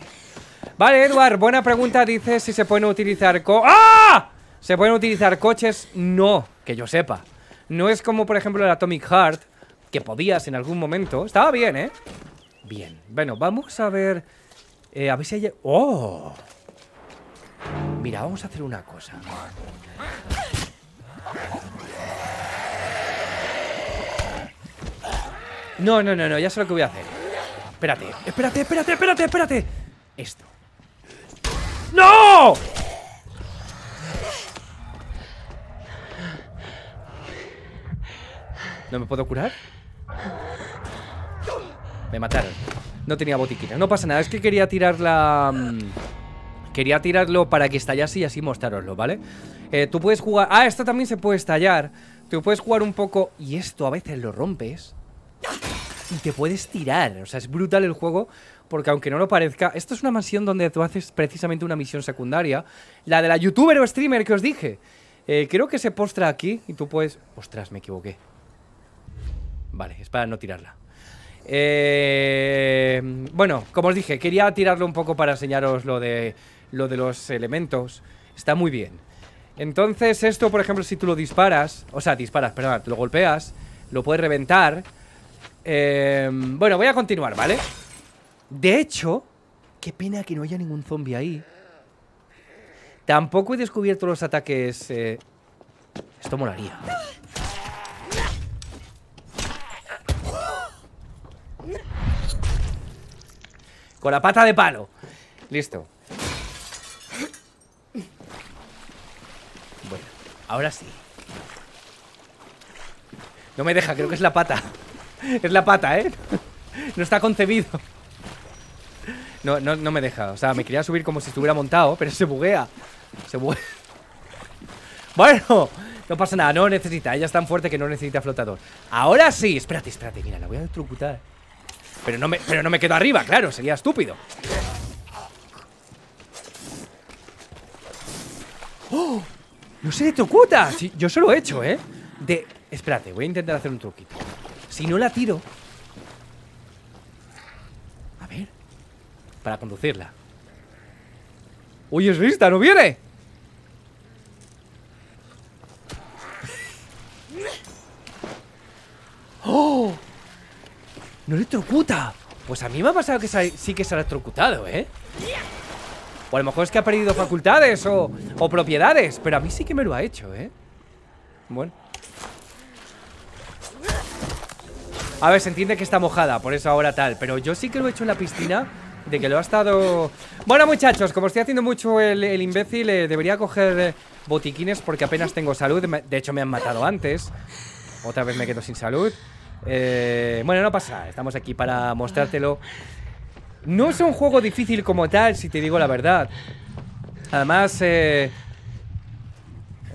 Vale, Edward, buena pregunta. Dices si se pueden utilizar co... ¡Ah! ¿Se pueden utilizar coches? No, que yo sepa. No es como, por ejemplo, el Atomic Heart, que podías en algún momento. Estaba bien, ¿eh? Bien. Bueno, vamos a ver... Eh, a ver si hay... ¡Oh! Mira, vamos a hacer una cosa. No, no, no, no. Ya sé lo que voy a hacer. Espérate. Espérate, espérate, espérate, espérate. Esto. ¡No! ¿No me puedo curar? Me mataron. No tenía botiquina. No pasa nada. Es que quería tirar la... Quería tirarlo para que estallase y así mostraroslo, ¿vale? Eh, tú puedes jugar... Ah, esto también se puede estallar. Tú puedes jugar un poco... Y esto a veces lo rompes. Y te puedes tirar. O sea, es brutal el juego. Porque aunque no lo parezca... Esto es una misión donde tú haces precisamente una misión secundaria. La de la youtuber o streamer que os dije. Eh, creo que se postra aquí y tú puedes... Ostras, me equivoqué. Vale, es para no tirarla. Eh, bueno, como os dije, quería tirarlo un poco para enseñaros lo de, lo de los elementos. Está muy bien. Entonces esto, por ejemplo, si tú lo disparas... O sea, disparas, perdón, lo golpeas. Lo puedes reventar. Eh, bueno, voy a continuar, ¿vale? De hecho, qué pena que no haya ningún zombie ahí. Tampoco he descubierto los ataques... Eh... Esto molaría. Con la pata de palo. Listo. Bueno, ahora sí. No me deja, creo que es la pata. Es la pata, ¿eh? No está concebido. No, no, no me deja. O sea, me quería subir como si estuviera montado, pero se buguea. Se buguea. Bueno, no pasa nada. No necesita. Ella es tan fuerte que no necesita flotador. Ahora sí. Espérate, espérate. Mira, la voy a electrocutar. Pero no, me, pero no me quedo arriba, claro, sería estúpido. ¡Oh! ¡No se electrocuta! Sí, yo se lo he hecho, ¿eh? De... Espérate, voy a intentar hacer un truquito. Si no la tiro... A ver... Para conducirla. ¡Uy, es lista! ¡No viene! ¡Oh! ¡No electrocuta! Pues a mí me ha pasado que sí que se ha electrocutado, ¿eh? O a lo mejor es que ha perdido facultades o, o propiedades. Pero a mí sí que me lo ha hecho, ¿eh? Bueno. A ver, se entiende que está mojada, por eso ahora tal. Pero yo sí que lo he hecho en la piscina. De que lo ha estado... Bueno, muchachos, como estoy haciendo mucho el, el imbécil, eh, debería coger botiquines porque apenas tengo salud. De hecho, me han matado antes. Otra vez me quedo sin salud. Eh, bueno, no pasa nada. Estamos aquí para mostrártelo. No es un juego difícil como tal, si te digo la verdad. Además, eh...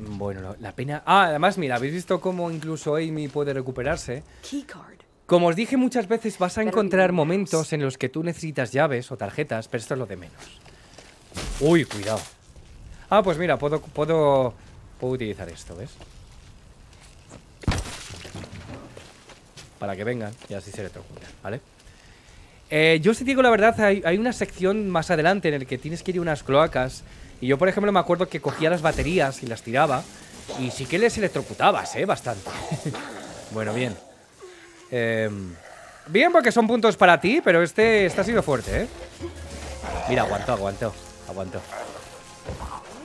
bueno, la pena... Ah, además, mira, habéis visto cómo incluso Amy puede recuperarse. Como os dije muchas veces, vas a encontrar momentos en los que tú necesitas llaves o tarjetas, pero esto es lo de menos. Uy, cuidado. Ah, pues mira, puedo, puedo, puedo utilizar esto, ¿ves? Para que vengan y así se electrocutan, ¿vale? Eh, yo si digo la verdad, hay, hay una sección más adelante en el que tienes que ir a unas cloacas. Y yo, por ejemplo, me acuerdo que cogía las baterías y las tiraba. Y sí que les electrocutabas, ¿eh? Bastante. Bueno, bien. Eh, bien, porque son puntos para ti, pero este, este ha sido fuerte, ¿eh? Mira, aguantó, aguantó, aguantó.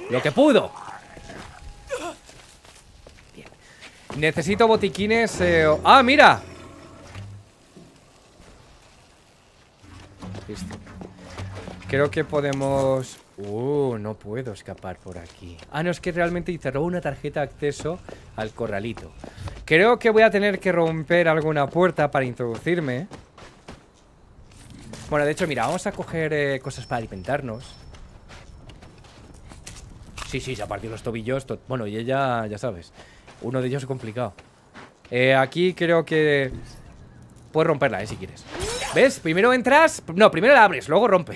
¡Lo que pudo! Bien. Necesito botiquines... Eh, o... ¡Ah, mira! Listo. Creo que podemos Uh, no puedo escapar por aquí. Ah, no, es que realmente hice una tarjeta de acceso al corralito. Creo que voy a tener que romper alguna puerta para introducirme. Bueno, de hecho, mira, vamos a coger eh, cosas para alimentarnos. Sí, sí, se ha partido los tobillos. to- Bueno, y ella, ya sabes, uno de ellos es complicado. eh, Aquí creo que... puedes romperla, eh, si quieres. ¿Ves? Primero entras... No, primero la abres, luego rompe.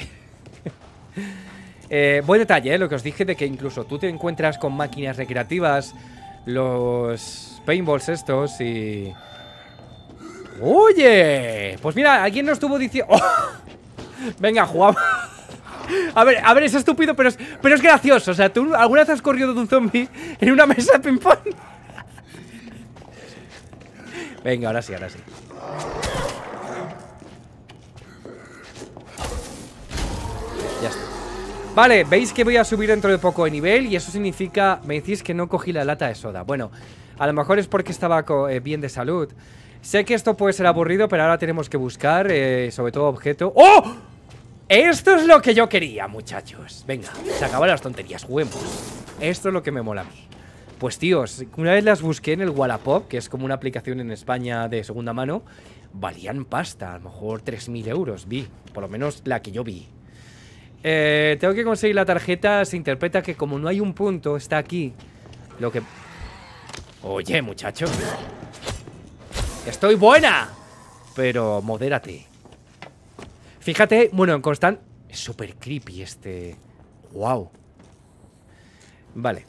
eh, Buen detalle, eh, lo que os dije de que incluso tú te encuentras con máquinas recreativas, los paintballs estos y... ¡Oye! Pues mira, alguien nos estuvo diciendo... ¡Oh! Venga, jugamos. A ver, a ver, es estúpido, pero es, pero es gracioso. O sea, ¿tú alguna vez has corrido de un zombie en una mesa de ping-pong? Venga, ahora sí, ahora sí. Ya está. Vale, veis que voy a subir dentro de poco de nivel y eso significa... Me decís que no cogí la lata de soda. Bueno, a lo mejor es porque estaba eh, bien de salud. Sé que esto puede ser aburrido, pero ahora tenemos que buscar, eh, sobre todo, objeto. ¡Oh! Esto es lo que yo quería, muchachos. Venga, se acaban las tonterías, juguemos. Esto es lo que me mola a mí. Pues tíos, una vez las busqué en el Wallapop, que es como una aplicación en España de segunda mano. Valían pasta, a lo mejor tres mil euros, vi. Por lo menos la que yo vi. eh, Tengo que conseguir la tarjeta. Se interpreta que como no hay un punto, está aquí. Lo que... Oye, muchachos, estoy buena, pero modérate. Fíjate, bueno, en constant... Es súper creepy este... Wow. Vale.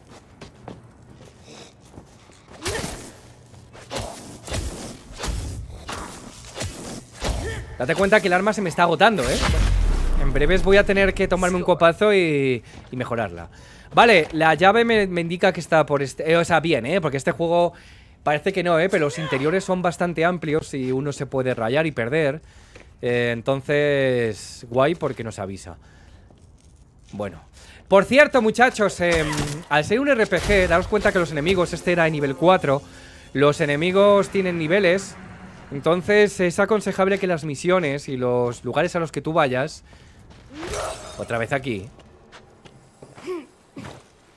Date cuenta que el arma se me está agotando, ¿eh? En breves voy a tener que tomarme un copazo y, y mejorarla. Vale, la llave me, me indica que está por este... Eh, o sea, bien, ¿eh? Porque este juego... Parece que no, ¿eh? Pero los interiores son bastante amplios y uno se puede rayar y perder. Eh, entonces, guay, porque nos avisa. Bueno. Por cierto, muchachos, eh, al ser un R P G, daos cuenta que los enemigos, este era de nivel cuatro, los enemigos tienen niveles. Entonces es aconsejable que las misiones y los lugares a los que tú vayas... Otra vez aquí.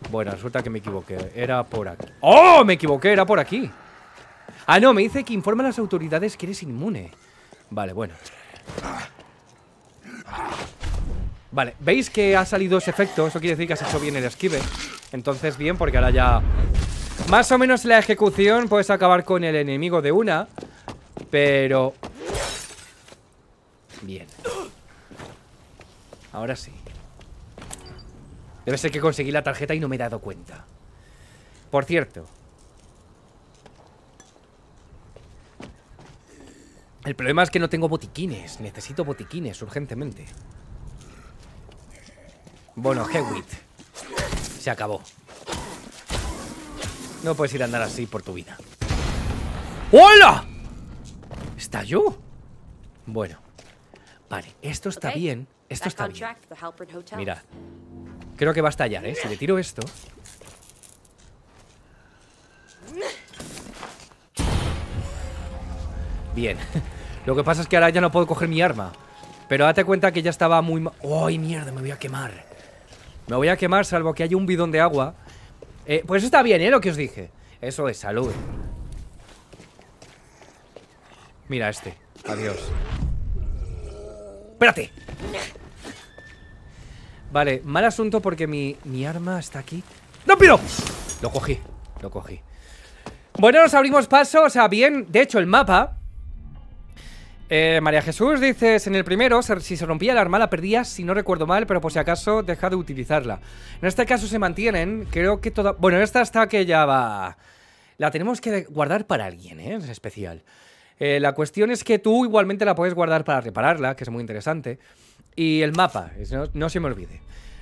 Bueno, resulta que me equivoqué. Era por aquí. ¡Oh! Me equivoqué, era por aquí. Ah, no, me dice que informa a las autoridades que eres inmune. Vale, bueno. Vale, ¿veis que ha salido ese efecto? Eso quiere decir que has hecho bien el esquive. Entonces bien, porque ahora ya... Más o menos la ejecución puedes acabar con el enemigo de una. Pero... Bien. Ahora sí. Debe ser que conseguí la tarjeta y no me he dado cuenta. Por cierto, el problema es que no tengo botiquines. Necesito botiquines urgentemente. Bueno, Hewitt, se acabó. No puedes ir a andar así por tu vida. ¡Hola! ¿Estalló? Bueno. Vale, esto está bien. Esto está bien. Mirad. Creo que va a estallar, ¿eh? Si le tiro esto... Bien. Lo que pasa es que ahora ya no puedo coger mi arma. Pero date cuenta que ya estaba muy... ¡Ay, oh, mierda! Me voy a quemar. Me voy a quemar, salvo que haya un bidón de agua. Eh, pues está bien, ¿eh? Lo que os dije. Eso es, salud. Mira este. Adiós. ¡Espérate! Vale, mal asunto porque mi, mi arma está aquí. ¡Rápido! Lo cogí, lo cogí. Bueno, nos abrimos paso, o sea, bien. De hecho, el mapa... Eh, María Jesús, dices, en el primero, si se rompía el arma la perdías, si no recuerdo mal, pero por si acaso deja de utilizarla. En este caso se mantienen, creo que toda... Bueno, esta está que ya va... La tenemos que guardar para alguien, ¿eh? Es especial. Eh, la cuestión es que tú igualmente la puedes guardar para repararla, que es muy interesante. Y el mapa, no, no se me olvide.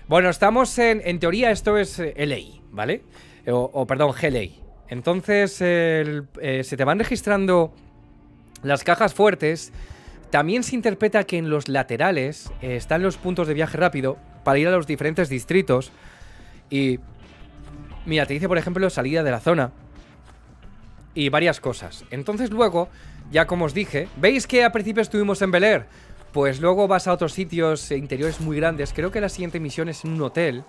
Bueno, estamos en... En teoría esto es L A, ¿vale? O, o perdón, G L A. Entonces el, eh, se te van registrando las cajas fuertes. También se interpreta que en los laterales eh, están los puntos de viaje rápido para ir a los diferentes distritos. Y... Mira, te dice por ejemplo salida de la zona y varias cosas. Entonces luego, ya como os dije, ¿veis que al principio estuvimos en Bel Air? pues luego vas a otros sitios, interiores muy grandes. Creo que la siguiente misión es en un hotel.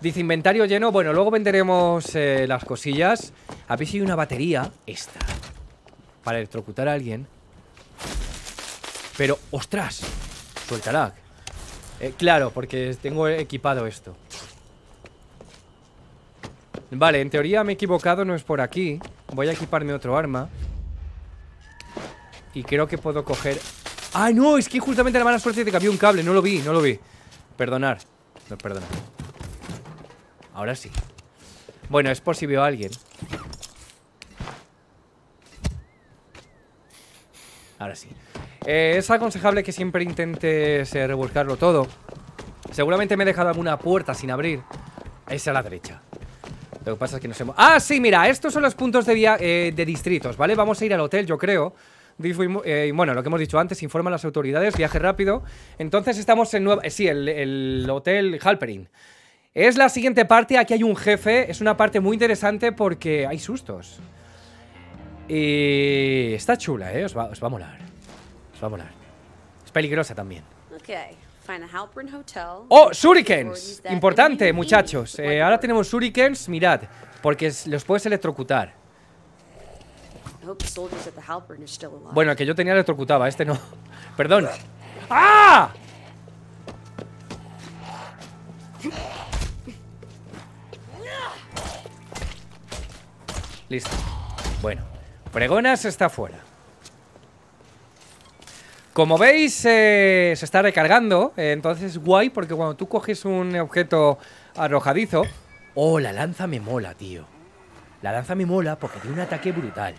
Dice inventario lleno. Bueno, luego venderemos eh, las cosillas. A ver si hay una batería. Esta. Para electrocutar a alguien. Pero, ostras. Suelta lag. Eh, claro, porque tengo equipado esto. Vale, en teoría me he equivocado. No es por aquí. Voy a equiparme otro arma. Y creo que puedo coger... ¡Ah, no! Es que justamente la mala suerte te cambió un cable. No lo vi, no lo vi. Perdonar. No, perdona. Ahora sí. Bueno, es por si veo a alguien. Ahora sí. Eh, es aconsejable que siempre intentes eh, rebuscarlo todo. Seguramente me he dejado alguna puerta sin abrir. Esa a la derecha. Lo que pasa es que nos hemos... ¡Ah, sí! Mira, estos son los puntos de, via eh, de distritos, ¿vale? Vamos a ir al hotel, yo creo. Eh, bueno, lo que hemos dicho antes, informan las autoridades, viaje rápido. Entonces estamos en nueva... Eh, sí, el, el hotel Halperin. Es la siguiente parte, aquí hay un jefe. Es una parte muy interesante porque hay sustos. Y... está chula, ¿eh? Os va, os va a molar. Os va a molar. Es peligrosa también. Okay. ¡Oh! ¡Shurikens! Importante, muchachos. Eh, ahora tenemos shurikens, mirad. Porque los puedes electrocutar. Bueno, el que yo tenía electrocutaba, este no. Perdón. ¡Ah! Listo. Bueno, Fregonas está fuera. Como veis, eh, se está recargando, eh, entonces es guay porque cuando tú coges un objeto arrojadizo... ¡Oh, la lanza me mola, tío! La lanza me mola porque tiene un ataque brutal.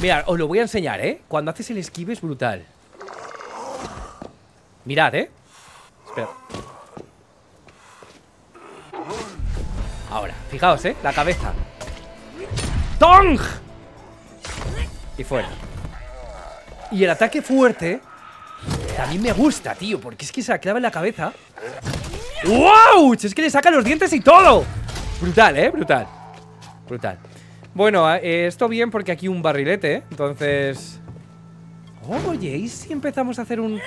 Mirad, os lo voy a enseñar, ¿eh? Cuando haces el esquive es brutal. Mirad, ¿eh? Espera. Ahora, fijaos, ¿eh? La cabeza. ¡Tong! Y fuera. Y el ataque fuerte... también me gusta, tío, porque es que se la clava en la cabeza. ¡Wow! Es que le saca los dientes y todo. Brutal, ¿eh? Brutal. Brutal. Bueno, eh, esto bien porque aquí un barrilete, ¿eh? Entonces... Oye, ¿y si empezamos a hacer un...?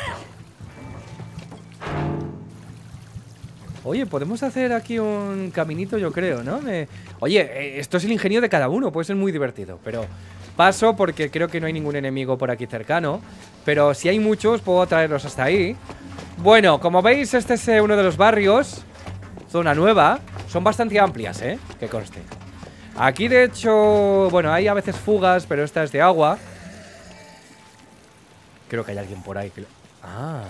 Oye, podemos hacer aquí un caminito, yo creo, ¿no? Me... Oye, esto es el ingenio de cada uno. Puede ser muy divertido, pero... paso porque creo que no hay ningún enemigo por aquí cercano. Pero si hay muchos, puedo traerlos hasta ahí. Bueno, como veis, este es uno de los barrios. Zona nueva. Son bastante amplias, ¿eh? Que conste. Aquí, de hecho... bueno, hay a veces fugas, pero esta es de agua. Creo que hay alguien por ahí que lo... Ah.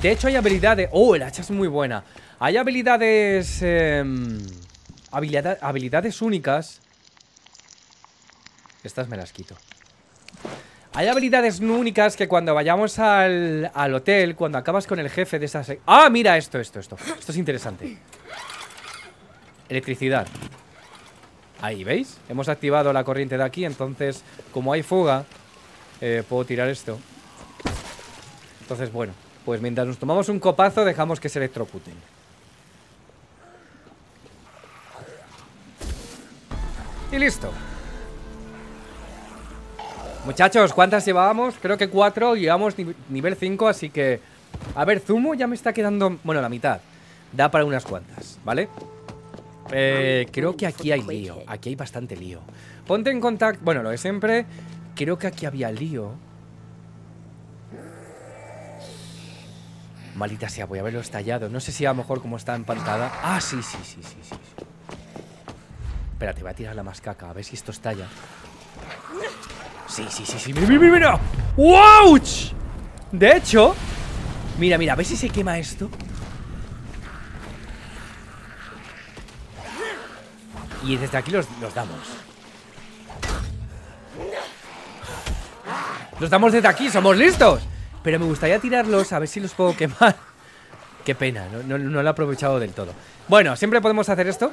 De hecho hay habilidades... ¡Oh! El hacha es muy buena. Hay habilidades... Eh, habilidad, habilidades únicas. Estas me las quito. Hay habilidades únicas que cuando vayamos al, al hotel, cuando acabas con el jefe de esa... ¡Ah! Mira esto, esto, esto. Esto es interesante. Electricidad. Ahí, ¿veis? Hemos activado la corriente de aquí, entonces, como hay fuga, eh, puedo tirar esto. Entonces, bueno. Pues mientras nos tomamos un copazo, dejamos que se electrocuten. Y listo. Muchachos, ¿cuántas llevábamos? Creo que cuatro, llevamos nivel cinco, así que... A ver, zumo ya me está quedando... Bueno, la mitad. Da para unas cuantas, ¿vale? Eh, creo que aquí hay lío. Aquí hay bastante lío. Ponte en contacto... Bueno, lo de siempre. Creo que aquí había lío. Maldita sea, voy a haberlo estallado. No sé si a lo mejor como está empantada. Ah, sí, sí, sí, sí, sí. Espérate, voy a tirar la mascaca. A ver si esto estalla. Sí, sí, sí, sí. ¡Mira, mira, mira! ¡Wow! De hecho... Mira, mira, a ver si se quema esto. Y desde aquí los, los damos. Los damos desde aquí, somos listos. Pero me gustaría tirarlos, a ver si los puedo quemar. Qué pena, no, no, no lo he aprovechado del todo. Bueno, siempre podemos hacer esto.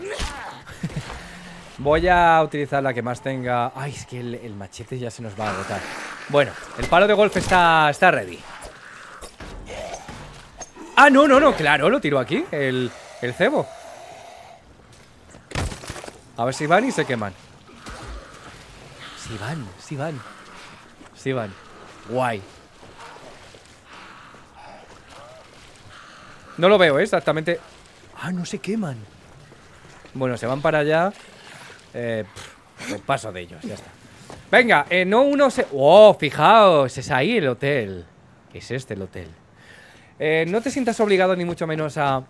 Voy a utilizar la que más tenga. Ay, es que el, el machete ya se nos va a agotar. Bueno, el palo de golf está, está ready. Ah, no, no, no, claro, lo tiro aquí. El, el cebo. A ver si van y se queman. Si van, si van. Si van. Guay. No lo veo, ¿eh? Exactamente. Ah, no se queman. Bueno, se van para allá. Eh, pff, paso de ellos, ya está. Venga, eh, no uno se... ¡Oh, fijaos! Es ahí el hotel. Es este el hotel. Eh, no te sientas obligado ni mucho menos a, a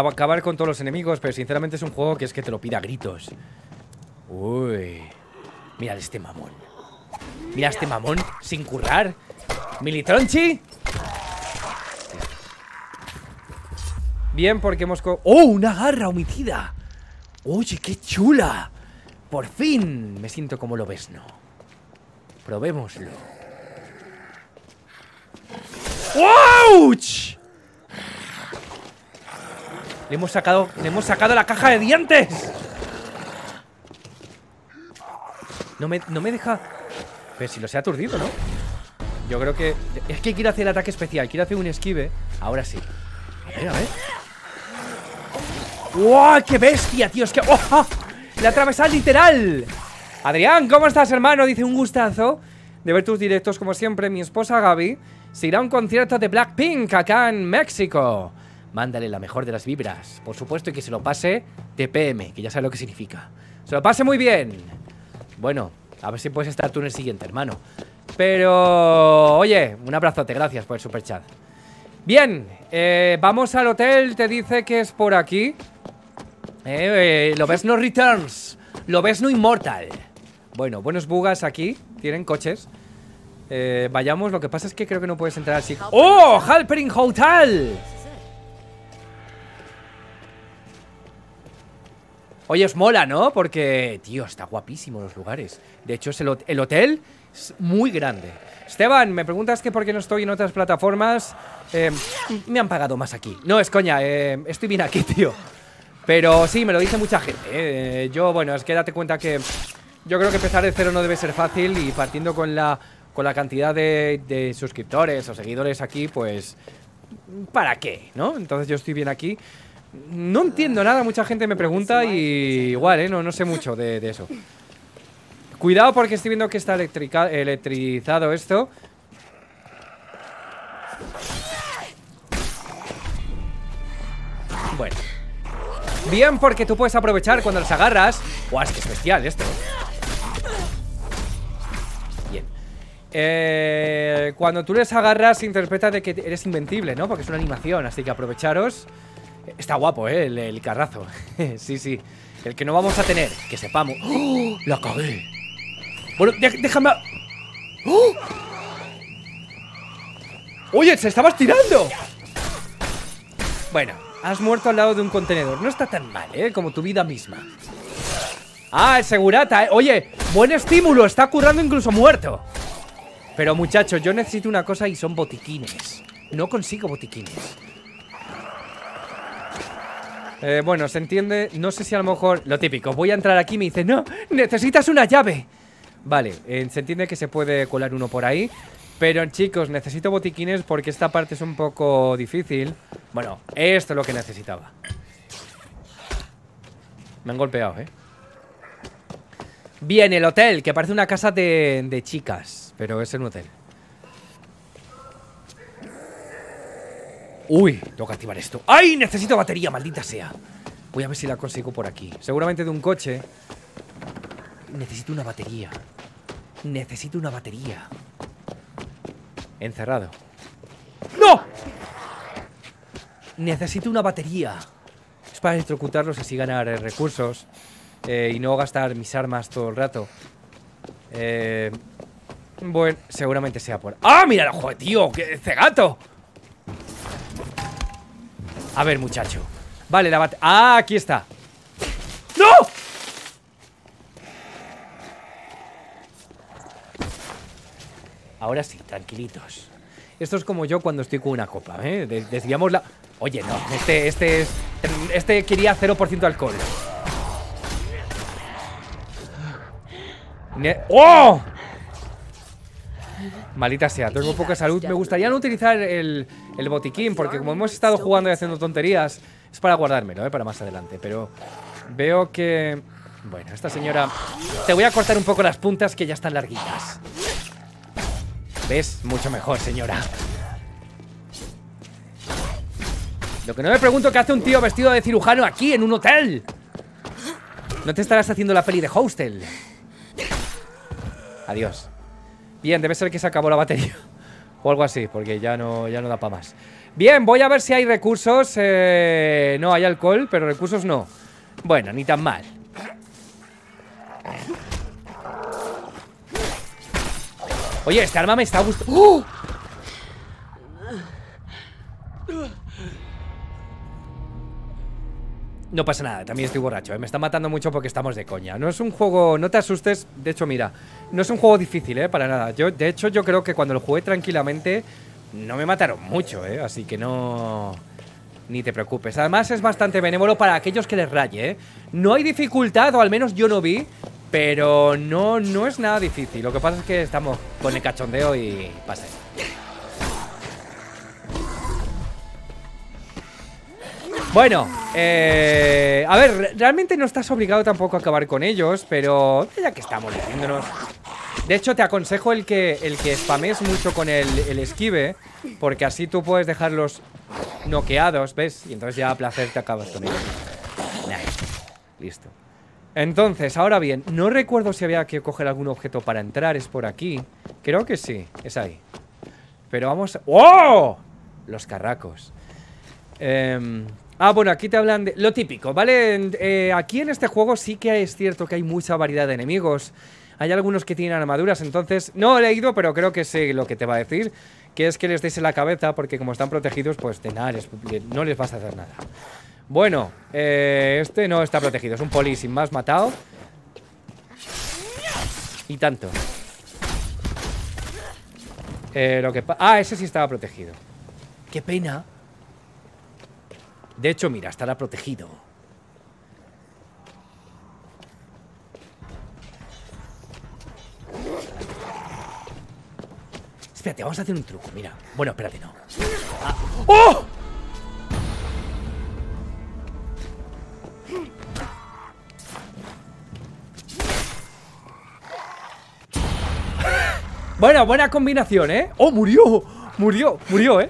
acabar con todos los enemigos, pero sinceramente es un juego que es que te lo pida a gritos. Uy. Mira este mamón. Mira este mamón sin currar. ¡Militronchi! Bien, porque hemos... Co ¡Oh, una garra omitida! ¡Oye, qué chula! Por fin me siento como lo ves, ¿no? Probémoslo. ¡Ouch! Le hemos sacado, le hemos sacado la caja de dientes. No me, no me deja... Pero si los he aturdido, ¿no? Yo creo que... Es que quiero hacer el ataque especial, quiero hacer un esquive. Ahora sí. A ver, a ver. ¡Wow! ¡Qué bestia, tío! Es que... ¡Oh! ¡Ah! ¡La atravesás literal! Adrián, ¿cómo estás, hermano? Dice, un gustazo de ver tus directos, como siempre. Mi esposa Gaby se irá a un concierto de Blackpink acá en México. Mándale la mejor de las vibras, por supuesto, y que se lo pase de P M, que ya sabe lo que significa. ¡Se lo pase muy bien! Bueno, a ver si puedes estar tú en el siguiente, hermano. Pero... Oye, un abrazote, gracias por el superchat. Bien, eh, vamos al hotel, te dice que es por aquí. Eh, eh, lo ves no returns, lo ves no immortal. Bueno, buenos bugas aquí. Tienen coches. eh, Vayamos, lo que pasa es que creo que no puedes entrar así. ¡Oh! ¡Halperin Hotel! Oye, os mola, ¿no? Porque, tío, está guapísimo los lugares. De hecho, es el, hot el hotel es muy grande. Esteban, me preguntas que por qué no estoy en otras plataformas. eh, Me han pagado más aquí. No, es coña, eh, estoy bien aquí, tío. Pero sí, me lo dice mucha gente, ¿eh? Yo, bueno, es que date cuenta que yo creo que empezar de cero no debe ser fácil. Y partiendo con la, con la cantidad de, de suscriptores o seguidores aquí, pues... ¿Para qué? ¿No? Entonces yo estoy bien aquí. No entiendo nada, mucha gente me pregunta y... Igual, ¿eh? No, no sé mucho de, de eso. Cuidado porque estoy viendo que está electrica, electrizado esto. Bueno. Bien, porque tú puedes aprovechar cuando los agarras. ¡Guau! Es que es bestial esto. Bien. Eh, cuando tú les agarras, se interpreta de que eres invencible, ¿no? Porque es una animación, así que aprovecharos. Está guapo, ¿eh? El, el carrazo. Sí, sí. El que no vamos a tener, que sepamos. ¡Oh! ¡La cagué! Bueno, déjame... A... ¡Oh! ¡Oye! ¡Se estabas tirando! Bueno. Has muerto al lado de un contenedor. No está tan mal, ¿eh? Como tu vida misma. Ah, el segurata, ¿eh? Oye, buen estímulo. Está currando incluso muerto. Pero, muchachos, yo necesito una cosa y son botiquines. No consigo botiquines. Eh, bueno, se entiende. No sé si a lo mejor... Lo típico. Voy a entrar aquí y me dice, no, necesitas una llave. Vale, eh, se entiende que se puede colar uno por ahí. Pero, chicos, necesito botiquines porque esta parte es un poco difícil. Bueno, esto es lo que necesitaba. Me han golpeado, ¿eh? Bien, el hotel, que parece una casa de, de chicas. Pero es un hotel. Uy, tengo que activar esto. ¡Ay! Necesito batería, maldita sea. Voy a ver si la consigo por aquí. Seguramente de un coche. Necesito una batería. Necesito una batería. Encerrado. ¡No! Necesito una batería. Es para electrocutarlos y así ganar eh, recursos. Eh, y no gastar mis armas todo el rato. Eh, bueno, seguramente sea por... ¡Ah, mira el ojo, tío! ¡Qué cegato! A ver, muchacho. Vale, la batería... ¡Ah, aquí está! ¡No! Ahora sí, tranquilitos. Esto es como yo cuando estoy con una copa, ¿eh? Desviamos la... Oye, no, este, este es... Este quería cero por ciento alcohol. Ne ¡Oh! Maldita sea, tengo poca salud. Me gustaría no utilizar el, el botiquín, porque como hemos estado jugando y haciendo tonterías, es para guardármelo, ¿eh? Para más adelante. Pero veo que... Bueno, esta señora... Te voy a cortar un poco las puntas que ya están larguitas. ¿Ves? Mucho mejor, señora. Lo que no me pregunto, ¿qué hace un tío vestido de cirujano aquí, en un hotel? ¿No te estarás haciendo la peli de Hostel? Adiós. Bien, debe ser que se acabó la batería. O algo así, porque ya no, ya no da para más. Bien, voy a ver si hay recursos. Eh, no, hay alcohol, pero recursos no. Bueno, ni tan mal. Oye, este arma me está gustando. ¡Uh! No pasa nada, también estoy borracho, ¿eh? Me está matando mucho porque estamos de coña. No es un juego... No te asustes. De hecho, mira, no es un juego difícil, ¿eh? Para nada. Yo, de hecho, yo creo que cuando lo jugué tranquilamente no me mataron mucho, ¿eh? Así que no... Ni te preocupes. Además, es bastante benévolo para aquellos que les raye, ¿eh? No hay dificultad, o al menos yo no vi, pero no, no es nada difícil. Lo que pasa es que estamos con el cachondeo y pasa esto. Bueno, eh, a ver, realmente no estás obligado tampoco a acabar con ellos, pero ya que estamos diciéndonos... De hecho, te aconsejo el que, el que spames mucho con el, el esquive, porque así tú puedes dejarlos noqueados, ¿ves? Y entonces ya a placer te acabas con ellos. Nah, listo. Entonces, ahora bien, no recuerdo si había que coger algún objeto para entrar, es por aquí. Creo que sí, es ahí. Pero vamos... A... ¡Oh! Los carracos. Eh... Ah, bueno, aquí te hablan de... Lo típico, ¿vale? Eh, aquí en este juego sí que es cierto que hay mucha variedad de enemigos. Hay algunos que tienen armaduras, entonces... No he leído, pero creo que sé lo que te va a decir. Que es que les deis en la cabeza, porque como están protegidos, pues de nada, les, no les vas a hacer nada. Bueno, eh, este no está protegido. Es un poli sin más, matado. Y tanto. Eh, lo que pa- Ah, ese sí estaba protegido. Qué pena. De hecho, mira, estará protegido. Espérate, vamos a hacer un truco, mira. Bueno, espérate, no. Ah. ¡Oh! Bueno, buena combinación, ¿eh? ¡Oh, murió! Murió, murió, ¿eh?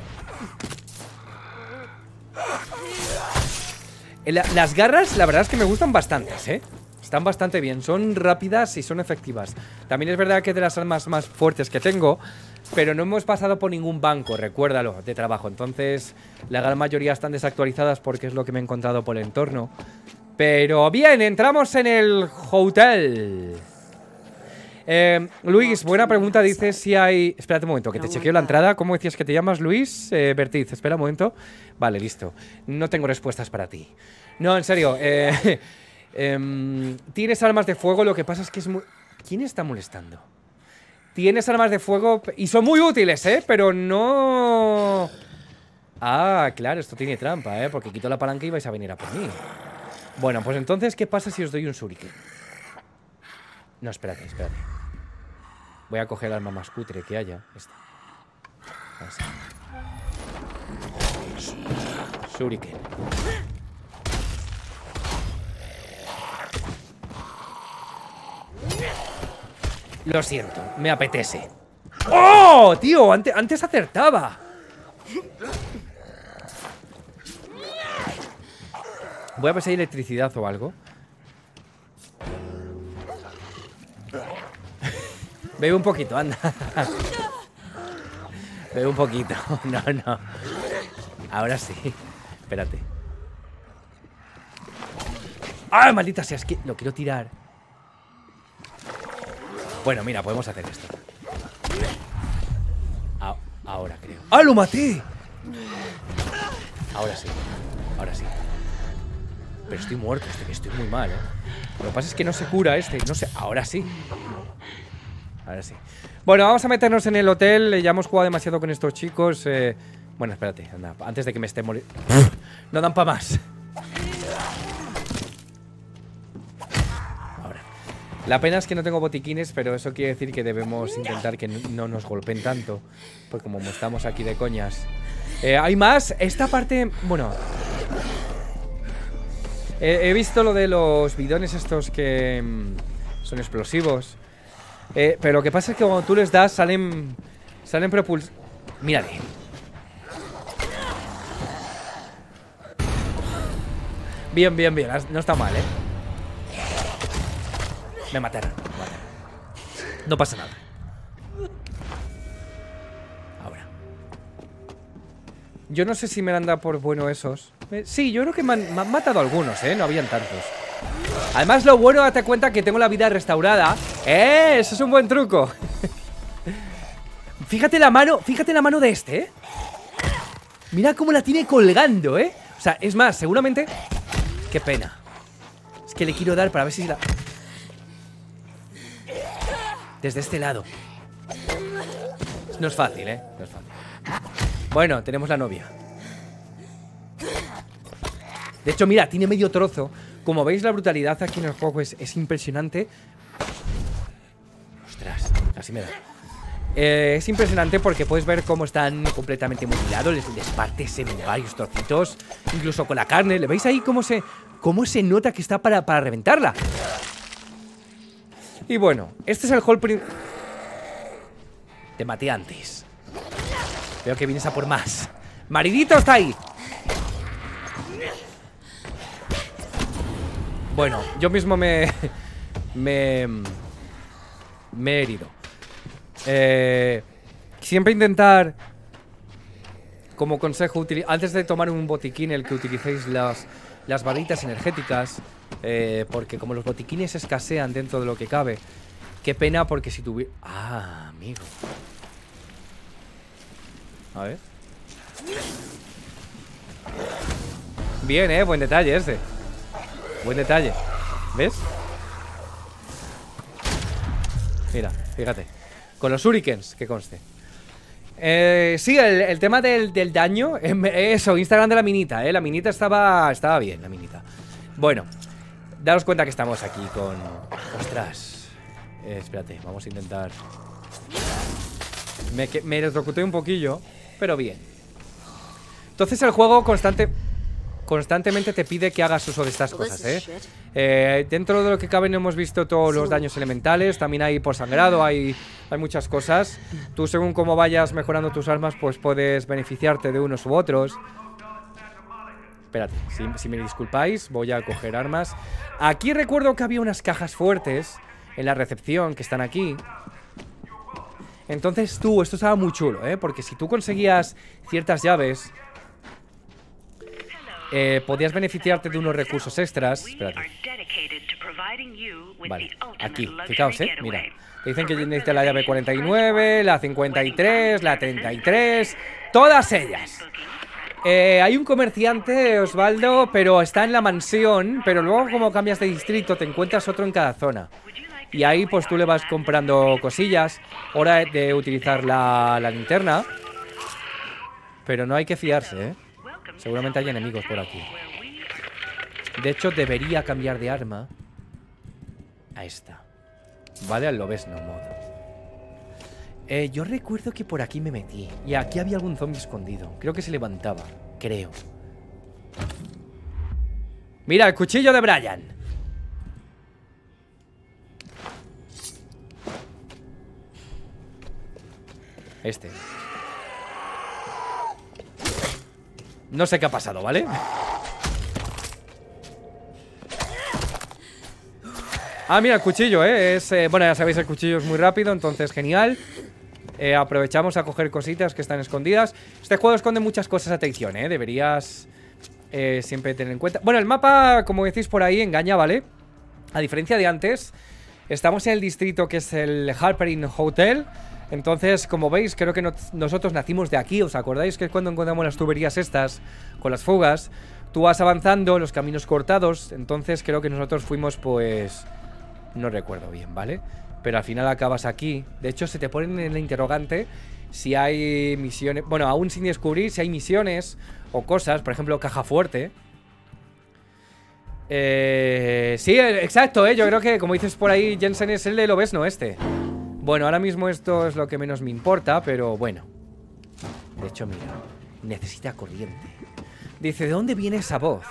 Las garras, la verdad es que me gustan bastantes, ¿eh? Están bastante bien, son rápidas y son efectivas. También es verdad que es de las armas más fuertes que tengo, pero no hemos pasado por ningún banco, recuérdalo, de trabajo. Entonces, la gran mayoría están desactualizadas porque es lo que me he encontrado por el entorno. Pero bien, entramos en el hotel. Eh, Luis, buena pregunta, dice si hay... Espérate un momento, que te chequeo la entrada. ¿Cómo decías que te llamas, Luis? Eh, Bertiz, espera un momento. Vale, listo. No tengo respuestas para ti. No, en serio. Eh, eh, tienes armas de fuego, lo que pasa es que es muy... ¿Quién está molestando? Tienes armas de fuego y son muy útiles, ¿eh? Pero no... Ah, claro, esto tiene trampa, ¿eh? Porque quito la palanca y vais a venir a por mí. Bueno, pues entonces, ¿qué pasa si os doy un shuriken? No, espérate, espérate. Voy a coger el arma más cutre que haya. Esta. Así. Shuriken. Lo siento, me apetece. ¡Oh! Tío, antes, antes acertaba. Voy a ver si hay electricidad o algo. Bebe un poquito, anda. Bebe un poquito. No, no. Ahora sí. Espérate. ¡Ah, maldita sea! Es que lo quiero tirar. Bueno, mira, podemos hacer esto. A- ahora creo. ¡Ah, lo maté! Ahora sí. Ahora sí. Pero estoy muerto, estoy, estoy muy mal, ¿eh? Lo que pasa es que no se cura este. No sé. Ahora sí. Ahora sí. Bueno, vamos a meternos en el hotel. Ya hemos jugado demasiado con estos chicos. Eh, bueno, espérate, anda, antes de que me esté muriendo. No dan para más. Ahora. La pena es que no tengo botiquines, pero eso quiere decir que debemos intentar que no nos golpeen tanto. Porque como estamos aquí de coñas. Eh, ¿Hay más? Esta parte... Bueno... He, he visto lo de los bidones estos que son explosivos. Eh, pero lo que pasa es que cuando tú les das salen... Salen propulsados. Mírale. Bien, bien, bien. No está mal, ¿eh? Me mataron. Vale. No pasa nada. Ahora. Yo no sé si me han dado por bueno esos. Eh, sí, yo creo que me han, me han matado algunos, ¿eh? No habían tantos. Además, lo bueno, date cuenta que tengo la vida restaurada. ¡Eh! Eso es un buen truco. Fíjate la mano, fíjate la mano de este, ¿eh? Mira cómo la tiene colgando, ¿eh? O sea, es más, seguramente... ¡Qué pena! Es que le quiero dar para ver si la... Desde este lado. No es fácil, ¿eh? No es fácil. Bueno, tenemos la novia. De hecho, mira, tiene medio trozo. Como veis, la brutalidad aquí en el juego es, es impresionante. Ostras, así me da. Eh, es impresionante porque puedes ver cómo están completamente mutilados. Les, les partes en varios trocitos. Incluso con la carne. ¿Le veis ahí cómo se, cómo se nota que está para, para reventarla? Y bueno, este es el Halperin. Te maté antes. Veo que vienes a por más. ¡Maridito está ahí! Bueno, yo mismo me... Me... Me he herido. Eh, siempre intentar... Como consejo, antes de tomar un botiquín, el que utilicéis las, las barritas energéticas. Eh, porque como los botiquines escasean dentro de lo que cabe. Qué pena, porque si tuviera... Ah, amigo. A ver. Bien, eh, buen detalle este. Buen detalle. ¿Ves? Mira, fíjate. Con los shurikens, que conste. Eh, sí, el, el tema del, del daño. Eso, Instagram de la minita, ¿eh? La minita estaba, estaba bien, la minita. Bueno, daros cuenta que estamos aquí con... Ostras. Eh, espérate, vamos a intentar... Me, me electrocuté un poquillo, pero bien. Entonces el juego constante... Constantemente te pide que hagas uso de estas cosas, ¿eh? Eh, dentro de lo que cabe no hemos visto todos los daños elementales. También hay por sangrado, hay, hay muchas cosas. Tú según cómo vayas mejorando tus armas, pues puedes beneficiarte de unos u otros. Espérate, si, si me disculpáis, voy a coger armas. Aquí recuerdo que había unas cajas fuertes en la recepción que están aquí. Entonces tú, esto estaba muy chulo, ¿eh? Porque si tú conseguías ciertas llaves... Eh, podías beneficiarte de unos recursos extras. Espérate. Vale, aquí, fijaos, eh, mira. Te dicen que necesitas la llave cuarenta y nueve, la cincuenta y tres, la treinta y tres. Todas ellas. eh, Hay un comerciante, Osvaldo, pero está en la mansión. Pero luego como cambias de distrito te encuentras otro en cada zona. Y ahí pues tú le vas comprando cosillas. Hora de utilizar la, la linterna. Pero no hay que fiarse, eh. Seguramente hay enemigos por aquí. De hecho, debería cambiar de arma a esta. Vale, al lobesno modo. Eh, yo recuerdo que por aquí me metí. Y aquí había algún zombie escondido. Creo que se levantaba. Creo. ¡Mira, el cuchillo de Brian! Este. No sé qué ha pasado, ¿vale? Ah, mira, el cuchillo, ¿eh? Es, eh bueno, ya sabéis, el cuchillo es muy rápido, entonces genial. Eh, aprovechamos a coger cositas que están escondidas. Este juego esconde muchas cosas, atención, ¿eh? Deberías eh, siempre tener en cuenta... Bueno, el mapa, como decís por ahí, engaña, ¿vale? A diferencia de antes, estamos en el distrito que es el Halperin Hotel... Entonces, como veis, creo que no, nosotros nacimos de aquí. ¿Os acordáis que es cuando encontramos las tuberías estas con las fugas? Tú vas avanzando, los caminos cortados. Entonces creo que nosotros fuimos, pues... No recuerdo bien, ¿vale? Pero al final acabas aquí. De hecho, se te ponen en el interrogante si hay misiones... Bueno, aún sin descubrir si hay misiones o cosas. Por ejemplo, caja fuerte. Eh... Sí, exacto, ¿eh? Yo creo que, como dices por ahí, Jensen es el de Lobesno este. Bueno, ahora mismo esto es lo que menos me importa, pero bueno. De hecho, mira, necesita corriente. Dice, ¿de dónde viene esa voz?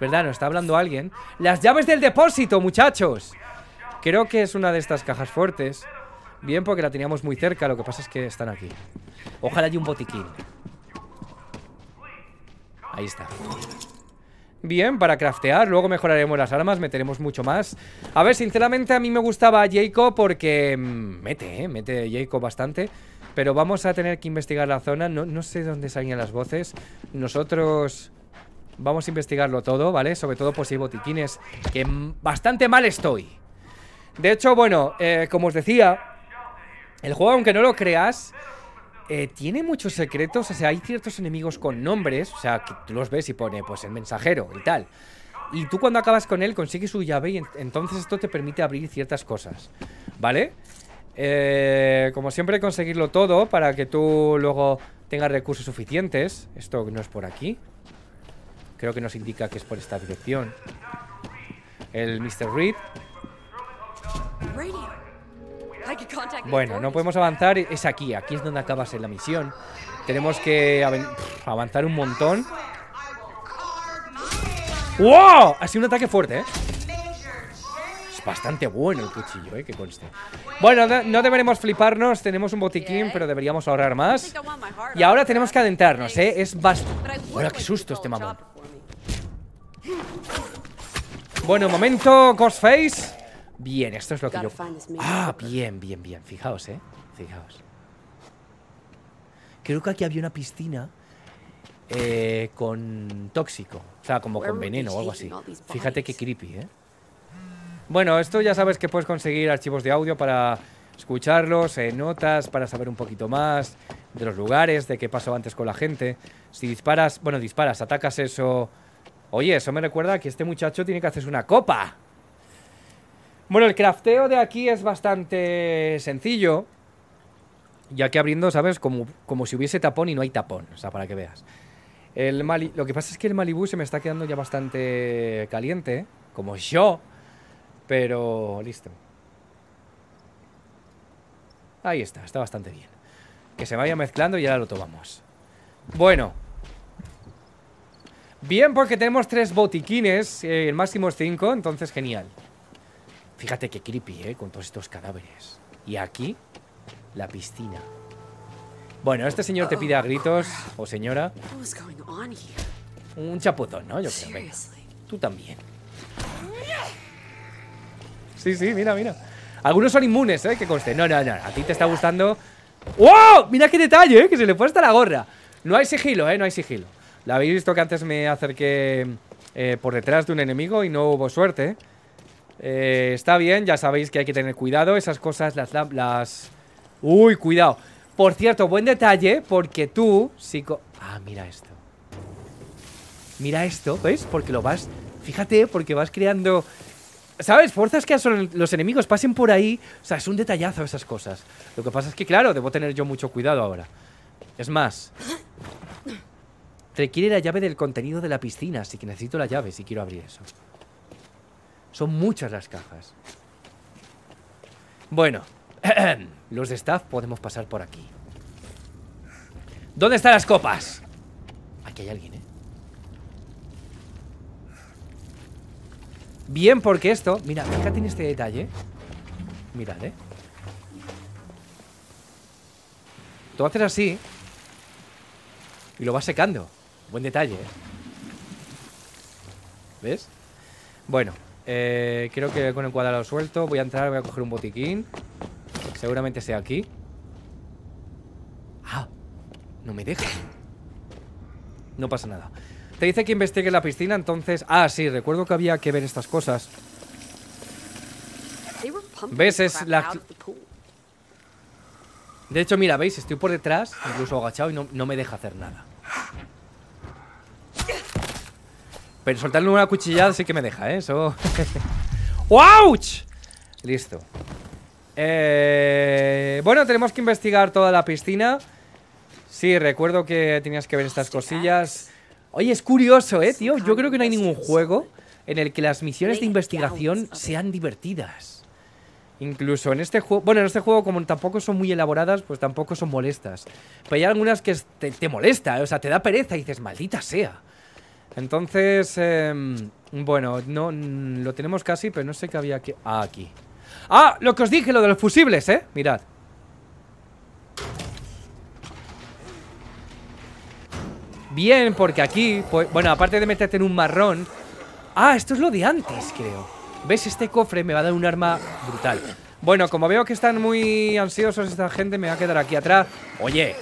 ¿Verdad? Nos está hablando alguien. ¡Las llaves del depósito, muchachos! Creo que es una de estas cajas fuertes. Bien, porque la teníamos muy cerca. Lo que pasa es que están aquí. Ojalá haya un botiquín. Ahí está. Bien, para craftear. Luego mejoraremos las armas, meteremos mucho más. A ver, sinceramente a mí me gustaba Jacob porque... Mete, ¿eh? Mete Jacob bastante. Pero vamos a tener que investigar la zona. No, no sé dónde salían las voces. Nosotros... Vamos a investigarlo todo, ¿vale? Sobre todo por si hay botiquines, que bastante mal estoy. De hecho, bueno, eh, como os decía, el juego, aunque no lo creas, eh, tiene muchos secretos. O sea, hay ciertos enemigos con nombres. O sea, que tú los ves y pone, pues, el mensajero y tal. Y tú cuando acabas con él consigues su llave y ent entonces esto te permite abrir ciertas cosas, ¿vale? Eh, como siempre, conseguirlo todo para que tú luego tengas recursos suficientes. Esto no es por aquí. Creo que nos indica que es por esta dirección. El mister Reed. Bueno, no podemos avanzar. Es aquí, aquí es donde acabas en la misión. Tenemos que avanzar un montón. ¡Wow! Ha sido un ataque fuerte, ¿eh? Es bastante bueno el cuchillo, ¿eh? Que conste. Bueno, no deberemos fliparnos. Tenemos un botiquín, pero deberíamos ahorrar más. Y ahora tenemos que adentrarnos, ¿eh? Es bastante... ¡Hola, qué susto este mamón! Bueno, momento, Ghostface. Bien, esto es lo que yo... Ah, bien, bien, bien. Fijaos, eh. Fijaos. Creo que aquí había una piscina eh, con tóxico. O sea, como con veneno o algo así. Fíjate qué creepy, eh. Bueno, esto ya sabes que puedes conseguir archivos de audio para escucharlos, eh, notas, para saber un poquito más de los lugares, de qué pasó antes con la gente. Si disparas... Bueno, disparas, atacas eso... Oye, eso me recuerda que este muchacho tiene que hacerse una copa. Bueno, el crafteo de aquí es bastante sencillo, ya que abriendo, ¿sabes? Como, como si hubiese tapón y no hay tapón, o sea, para que veas. El Mali... Lo que pasa es que el Malibu se me está quedando ya bastante caliente, como yo, pero listo. Ahí está, está bastante bien. Que se vaya mezclando y ya lo tomamos. Bueno. Bien, porque tenemos tres botiquines, eh, el máximo es cinco, entonces genial. Fíjate qué creepy, ¿eh? Con todos estos cadáveres. Y aquí, la piscina. Bueno, este señor te pide a gritos, o señora, un chapuzón, ¿no? Yo creo, venga. Tú también. Sí, sí, mira, mira. Algunos son inmunes, ¿eh? Que conste. No, no, no. A ti te está gustando... ¡Wow! Mira qué detalle, ¿eh? Que se le fue hasta la gorra. No hay sigilo, ¿eh? No hay sigilo. La habéis visto que antes me acerqué eh, por detrás de un enemigo y no hubo suerte, ¿eh? Eh, está bien, ya sabéis que hay que tener cuidado. Esas cosas, las... las... Uy, cuidado. Por cierto, buen detalle, porque tú psico... Ah, mira esto. Mira esto, ¿ves? Porque lo vas... Fíjate, porque vas creando... ¿Sabes? Fuerzas que son los enemigos pasen por ahí. O sea, es un detallazo esas cosas. Lo que pasa es que, claro, debo tener yo mucho cuidado ahora. Es más, requiere la llave del contenido de la piscina, así que necesito la llave si quiero abrir eso. Son muchas las cajas. Bueno, los de staff podemos pasar por aquí. ¿Dónde están las copas? Aquí hay alguien, ¿eh? Bien, porque esto... Mira, acá tiene este detalle. Mirad, ¿eh? Tú haces así y lo vas secando. Buen detalle, ¿eh? ¿Ves? Bueno... Eh, creo que con el cuadrado suelto. Voy a entrar, voy a coger un botiquín. Seguramente sea aquí. Ah, no me deja. No pasa nada. Te dice que investigue la piscina, entonces... Ah, sí, recuerdo que había que ver estas cosas. ¿Ves? Es la... De hecho, mira, ¿veis? Estoy por detrás, incluso agachado, y no, no me deja hacer nada. Pero soltarle una cuchillada sí que me deja, ¿eh? Eso... ¡Ouch! Listo. Eh... Bueno, tenemos que investigar toda la piscina. Sí, recuerdo que tenías que ver estas cosillas. Oye, es curioso, ¿eh, tío? Yo creo que no hay ningún juego en el que las misiones de investigación sean divertidas. Incluso en este juego... Bueno, en este juego, como tampoco son muy elaboradas, pues tampoco son molestas. Pero hay algunas que te, te molesta, ¿eh? O sea, te da pereza y dices, maldita sea. Entonces, eh, bueno, no lo tenemos casi, pero no sé qué había aquí. Ah, aquí. ¡Ah! Lo que os dije, lo de los fusibles, ¿eh? Mirad. Bien, porque aquí, pues, bueno, aparte de meterte en un marrón... Ah, esto es lo de antes, creo. ¿Ves? Este cofre me va a dar un arma brutal. Bueno, como veo que están muy ansiosos esta gente, me va a quedar aquí atrás. Oye,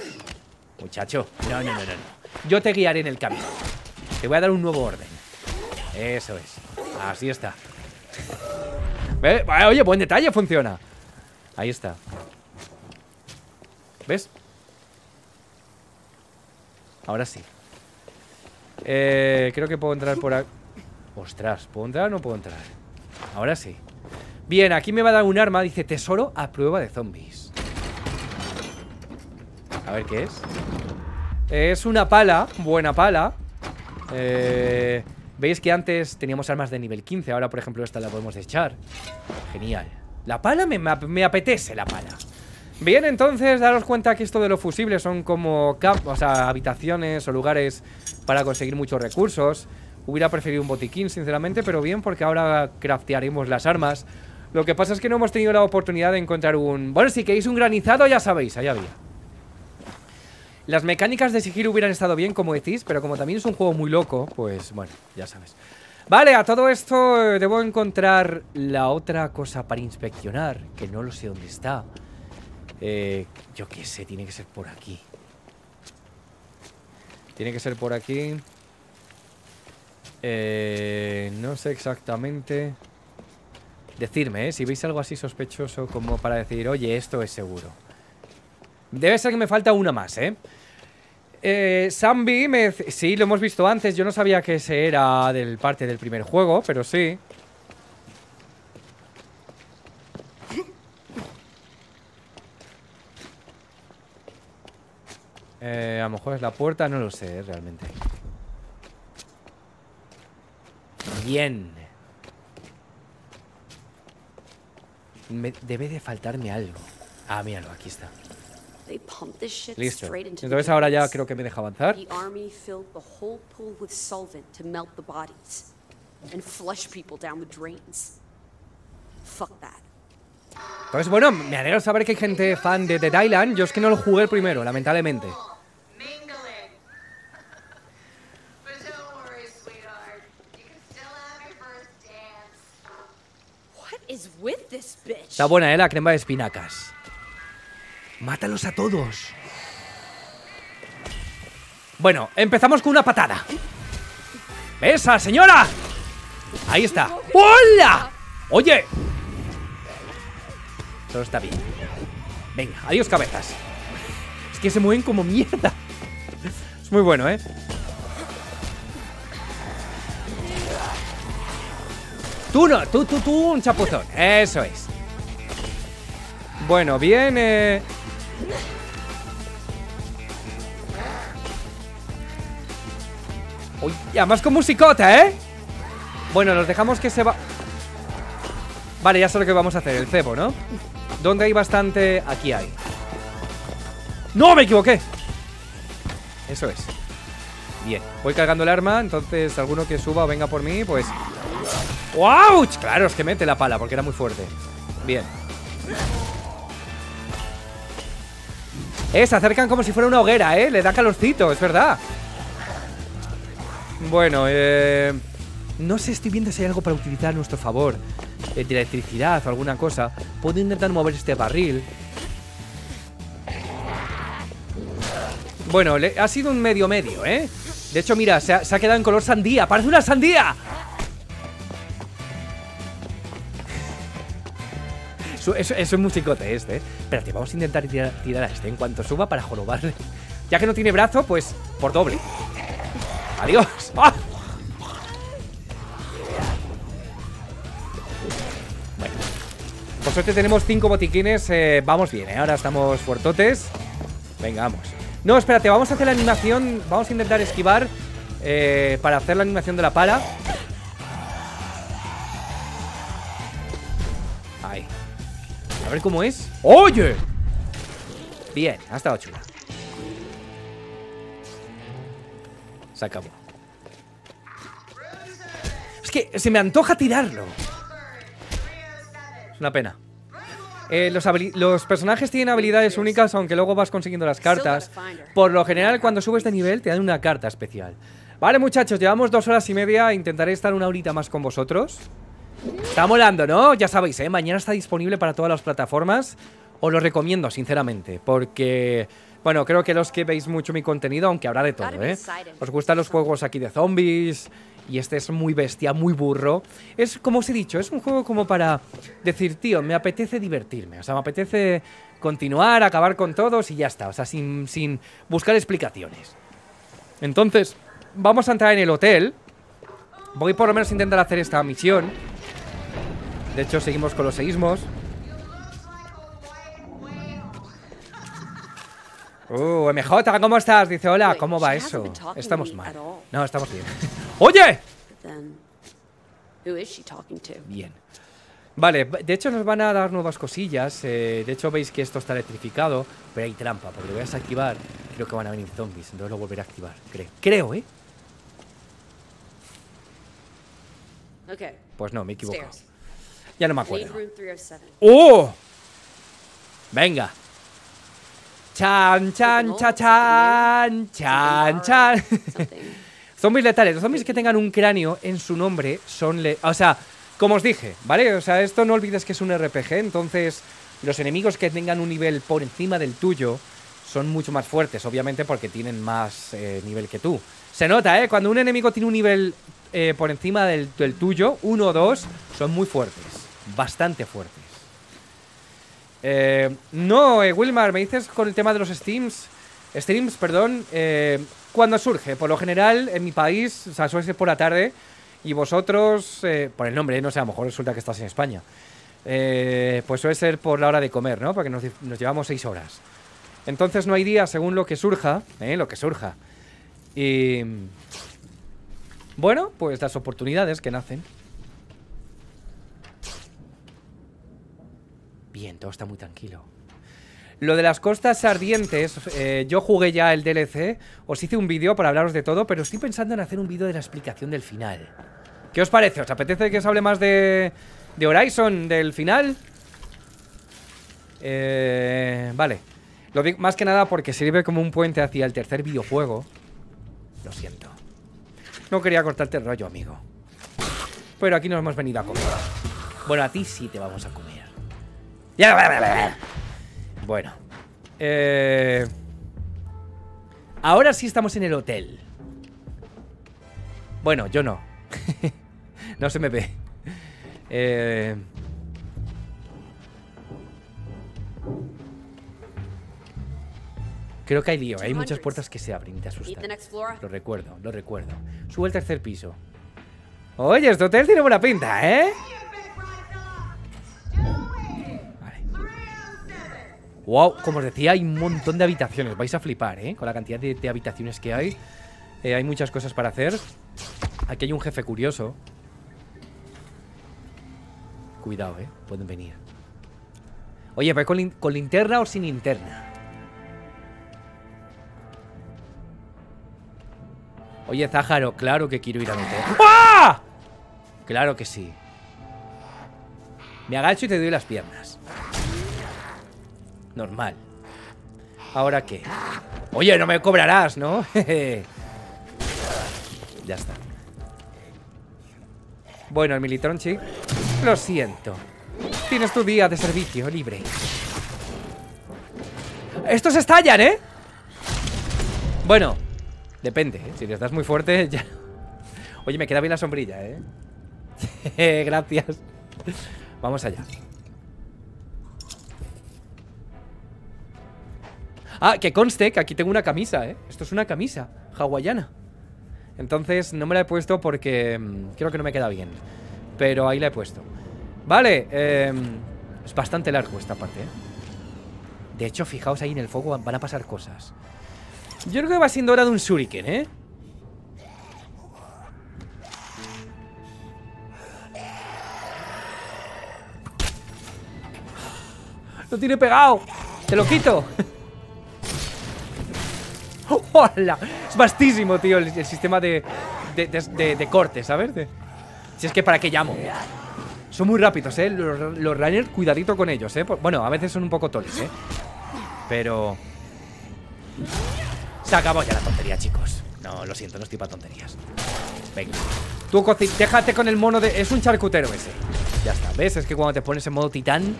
muchacho, no, no, no, no. Yo te guiaré en el camino. Te voy a dar un nuevo orden. Eso es. Así está. ¿Ves? Oye, buen detalle, funciona. Ahí está. ¿Ves? Ahora sí. Eh, creo que puedo entrar por aquí. Ostras, ¿puedo entrar o no puedo entrar? Ahora sí. Bien, aquí me va a dar un arma. Dice, tesoro a prueba de zombies. A ver qué es. Es una pala. Buena pala. Eh... Veis que antes teníamos armas de nivel quince. Ahora, por ejemplo, esta la podemos echar. Genial. La pala me, me, me apetece, la pala. Bien, entonces, daros cuenta que esto de los fusibles son como cap, o sea, habitaciones o lugares para conseguir muchos recursos. Hubiera preferido un botiquín, sinceramente, pero bien, porque ahora craftearemos las armas. Lo que pasa es que no hemos tenido la oportunidad de encontrar un... Bueno, si queréis un granizado, ya sabéis, allá había. Las mecánicas de sigilo hubieran estado bien, como decís, pero como también es un juego muy loco, pues bueno, ya sabes. Vale, a todo esto debo encontrar la otra cosa para inspeccionar, que no lo sé dónde está. Eh, yo qué sé, tiene que ser por aquí. Tiene que ser por aquí. Eh, no sé exactamente. Decidme, eh, si veis algo así sospechoso como para decir, oye, esto es seguro. Debe ser que me falta una más, ¿eh? eh Zambi, me... sí, lo hemos visto antes. Yo no sabía que ese era del parte del primer juego, pero sí. Eh, a lo mejor es la puerta, no lo sé, realmente. Bien. Me... Debe de faltarme algo. Ah, míralo, aquí está. Listo. Entonces ahora ya creo que me deja avanzar. Entonces, bueno, me alegro saber que hay gente fan de Dead Island. Yo es que no lo jugué el primero, lamentablemente. Está buena, ¿eh? La crema de espinacas. ¡Mátalos a todos! Bueno, empezamos con una patada. ¡Besa, señora! Ahí está. ¡Hola! ¡Oye! Todo está bien. Venga, adiós cabezas. Es que se mueven como mierda. Es muy bueno, ¿eh? Tú no, tú, tú, tú, un chapuzón. Eso es. Bueno, bien, eh... Uy, además con musicota, ¿eh? Bueno, los dejamos que se va... Vale, ya sé lo que vamos a hacer, el cebo, ¿no? Donde hay bastante... Aquí hay. ¡No, me equivoqué! Eso es. Bien, voy cargando el arma. Entonces, alguno que suba o venga por mí, pues... ¡Wow! Claro, es que mete la pala, porque era muy fuerte. Bien. Eh, se acercan como si fuera una hoguera, eh. Le da calorcito, es verdad. Bueno, eh... no sé, estoy viendo si hay algo para utilizar a nuestro favor. eh, De electricidad o alguna cosa. Puedo intentar mover este barril. Bueno, le... ha sido un medio medio, eh. De hecho, mira, se ha, se ha quedado en color sandía. ¡Parece una sandía! Eso, eso, eso es musicote este, ¿eh? Espérate, vamos a intentar tirar, tirar a este en cuanto suba para jorobarle. Ya que no tiene brazo, pues por doble. Adiós. ¡Ah! Bueno. Por suerte tenemos cinco botiquines. Eh, vamos bien, ¿eh? Ahora estamos fuertotes. Venga, vamos. No, espérate, vamos a hacer la animación. Vamos a intentar esquivar eh, para hacer la animación de la pala. A ver cómo es. ¡Oye! Bien, ha estado chula. Se acabó. Es que se me antoja tirarlo. Es una pena. Eh, los, los personajes tienen habilidades únicas, aunque luego vas consiguiendo las cartas. Por lo general, cuando subes de nivel, te dan una carta especial. Vale, muchachos, llevamos dos horas y media. Intentaré estar una horita más con vosotros. Está molando, ¿no? Ya sabéis, ¿eh? Mañana está disponible para todas las plataformas. Os lo recomiendo, sinceramente, porque... Bueno, creo que los que veis mucho mi contenido, aunque habrá de todo, ¿eh? Os gustan los juegos aquí de zombies... Y este es muy bestia, muy burro. Es, como os he dicho, es un juego como para decir, tío, me apetece divertirme. O sea, me apetece continuar, acabar con todos y ya está. O sea, sin, sin buscar explicaciones. Entonces, vamos a entrar en el hotel. Voy por lo menos a intentar hacer esta misión. De hecho, seguimos con los seísmos. Uh, M J, ¿cómo estás? Dice, hola, ¿cómo va eso? Estamos mal. No, estamos bien. ¡Oye! Bien. Vale, de hecho nos van a dar nuevas cosillas. Eh, de hecho veis que esto está electrificado. Pero hay trampa, porque lo voy a desactivar. Creo que van a venir zombies, entonces lo volveré a activar. Creo, creo ¿eh? Pues no, me he equivocado. Ya no me acuerdo. ¡Oh! Venga. Chan, chan, cha, chan, chan, chan. Zombies letales. Los zombies que tengan un cráneo en su nombre son... Le o sea, como os dije, ¿vale? O sea, esto no olvides que es un R P G, entonces los enemigos que tengan un nivel por encima del tuyo son mucho más fuertes, obviamente, porque tienen más eh, nivel que tú. Se nota, ¿eh? Cuando un enemigo tiene un nivel eh, por encima del, del tuyo, uno o dos, son muy fuertes, bastante fuertes. Eh, no, eh, Wilmar, me dices con el tema de los Steams Streams, perdón eh, ¿cuándo surge? Por lo general, en mi país, o sea, suele ser por la tarde. Y vosotros, eh, por el nombre, eh, no sé, a lo mejor resulta que estás en España. eh, Pues suele ser por la hora de comer, ¿no? Porque nos, nos llevamos seis horas. Entonces no hay día según lo que surja, eh, lo que surja. Y... bueno, pues las oportunidades que nacen. Bien, todo está muy tranquilo. Lo de las costas ardientes, eh, yo jugué ya el D L C. Os hice un vídeo para hablaros de todo, pero estoy pensando en hacer un vídeo de la explicación del final. ¿Qué os parece? ¿Os apetece que os hable más de, de Horizon, del final? Eh, vale. Lo digo más que nada porque sirve como un puente hacia el tercer videojuego. Lo siento. No quería cortarte el rollo, amigo. Pero aquí nos hemos venido a comer. Bueno, a ti sí te vamos a comer. Bueno, eh... ahora sí estamos en el hotel. Bueno, yo no. No se me ve. eh... Creo que hay lío, hay muchas puertas que se abren. Te asustan. Lo recuerdo, lo recuerdo. Sube al tercer piso. Oye, este hotel tiene buena pinta, ¿eh? Wow, como os decía, hay un montón de habitaciones. Vais a flipar, ¿eh? Con la cantidad de, de habitaciones que hay. eh, Hay muchas cosas para hacer. Aquí hay un jefe curioso. Cuidado, ¿eh? Pueden venir. Oye, ¿pero con, lin con linterna o sin linterna? Oye, Zájaro, claro que quiero ir a meter. ¡Ah! Claro que sí. Me agacho y te doy las piernas. Normal. ¿Ahora qué? Oye, no me cobrarás, ¿no? Ya está. Bueno, el Militronchi. Lo siento. Tienes tu día de servicio libre. Estos estallan, ¿eh? Bueno, depende, ¿eh? Si les das muy fuerte, ya. Oye, me queda bien la sombrilla, ¿eh? Gracias. Vamos allá. Ah, que conste que aquí tengo una camisa, ¿eh? Esto es una camisa hawaiana. Entonces no me la he puesto porque mmm, creo que no me queda bien. Pero ahí la he puesto. Vale, eh, es bastante largo esta parte, ¿eh? De hecho, fijaos ahí en el fuego, van a pasar cosas. Yo creo que va siendo hora de un shuriken, ¿eh? ¡Lo tiene pegado! ¡Te lo quito! ¡Hola! Es vastísimo, tío, el, el sistema de, de, de, de, de corte, ¿sabes? De... Si es que para qué llamo. Son muy rápidos, eh. Los, los runners, cuidadito con ellos, eh. Bueno, a veces son un poco tolis, eh. Pero... se acabó ya la tontería, chicos. No, lo siento, no estoy para tonterías. Venga. Tú, cocin, déjate con el mono de... Es un charcutero ese. Ya está, ¿ves? Es que cuando te pones en modo titán,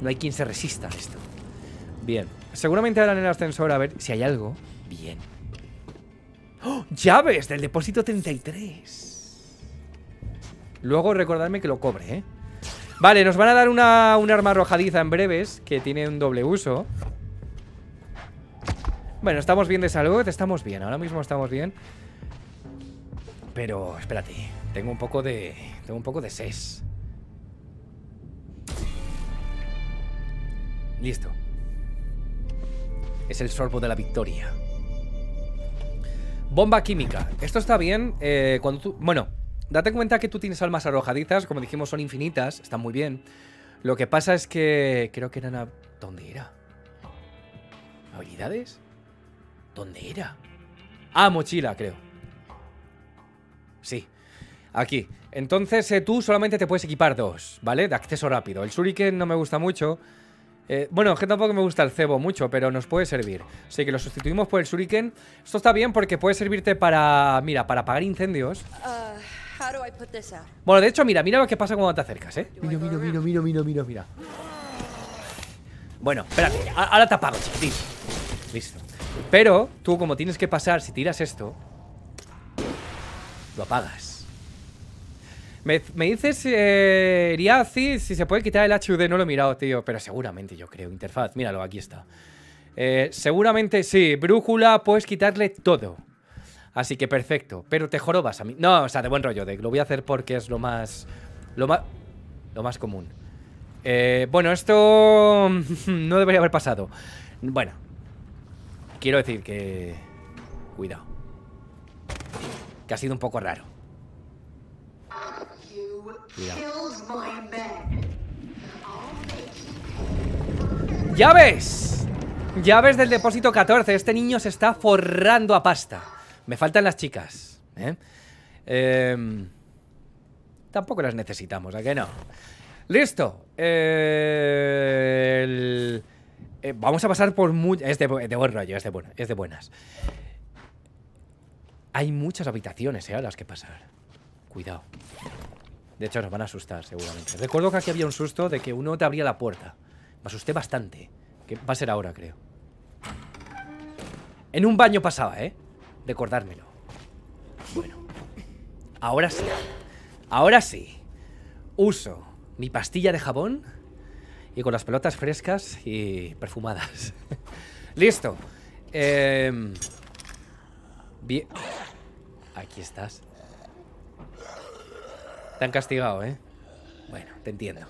no hay quien se resista a esto. Bien. Seguramente harán en el ascensor a ver si hay algo. Bien. ¡Oh! ¡Llaves del depósito treinta y tres! Luego recordarme que lo cobre, ¿eh? Vale, nos van a dar una, una arma arrojadiza en breves, que tiene un doble uso. Bueno, estamos bien de salud, estamos bien. Ahora mismo estamos bien. Pero, espérate. Tengo un poco de... Tengo un poco de ses. Listo. Es el sorbo de la victoria. Bomba química. Esto está bien, eh, cuando tú... Bueno, date cuenta que tú tienes almas arrojadizas. Como dijimos, son infinitas. Están muy bien. Lo que pasa es que... Creo que eran a... ¿Dónde era? ¿Habilidades? ¿Dónde era? Ah, mochila, creo. Sí, aquí. Entonces eh, tú solamente te puedes equipar dos, ¿vale? De acceso rápido. El shuriken no me gusta mucho. Eh, bueno, que tampoco me gusta el cebo mucho, pero nos puede servir. Así que lo sustituimos por el shuriken. Esto está bien porque puede servirte para... Mira, para apagar incendios. Bueno, de hecho, mira, mira lo que pasa cuando te acercas, ¿eh? Mira, mira, mira, mira, mira, mira, mira. Bueno, espérate. Ahora te apago, chiquitín. Listo. Pero tú, como tienes que pasar, si tiras esto... Lo apagas. Me, me dices, eh, Riazi, si se puede quitar el H U D. No lo he mirado, tío. Pero seguramente, yo creo. Interfaz, míralo, aquí está. Eh, seguramente, sí. Brújula, puedes quitarle todo. Así que perfecto. Pero te jorobas a mí. No, o sea, de buen rollo. De, lo voy a hacer porque es lo más... Lo más... Lo más común. Eh, bueno, esto... no debería haber pasado. Bueno. Quiero decir que... Cuidado. Que ha sido un poco raro. Cuidado. ¡Llaves! Llaves del depósito catorce. Este niño se está forrando a pasta. Me faltan las chicas, ¿eh? Eh, tampoco las necesitamos, ¿a qué no? ¡Listo! Eh, el, eh, vamos a pasar por... Mu es de, de buen rollo, es de, bueno, es de buenas. Hay muchas habitaciones, eh, a las que pasar. Cuidado. De hecho, nos van a asustar, seguramente. Recuerdo que aquí había un susto de que uno te abría la puerta. Me asusté bastante. Que va a ser ahora, creo. En un baño pasaba, ¿eh? Recordármelo. Bueno. Ahora sí. Ahora sí. Uso mi pastilla de jabón. Y con las pelotas frescas y perfumadas. Listo. Eh... Bien. Aquí estás. Te han castigado, ¿eh? Bueno, te entiendo.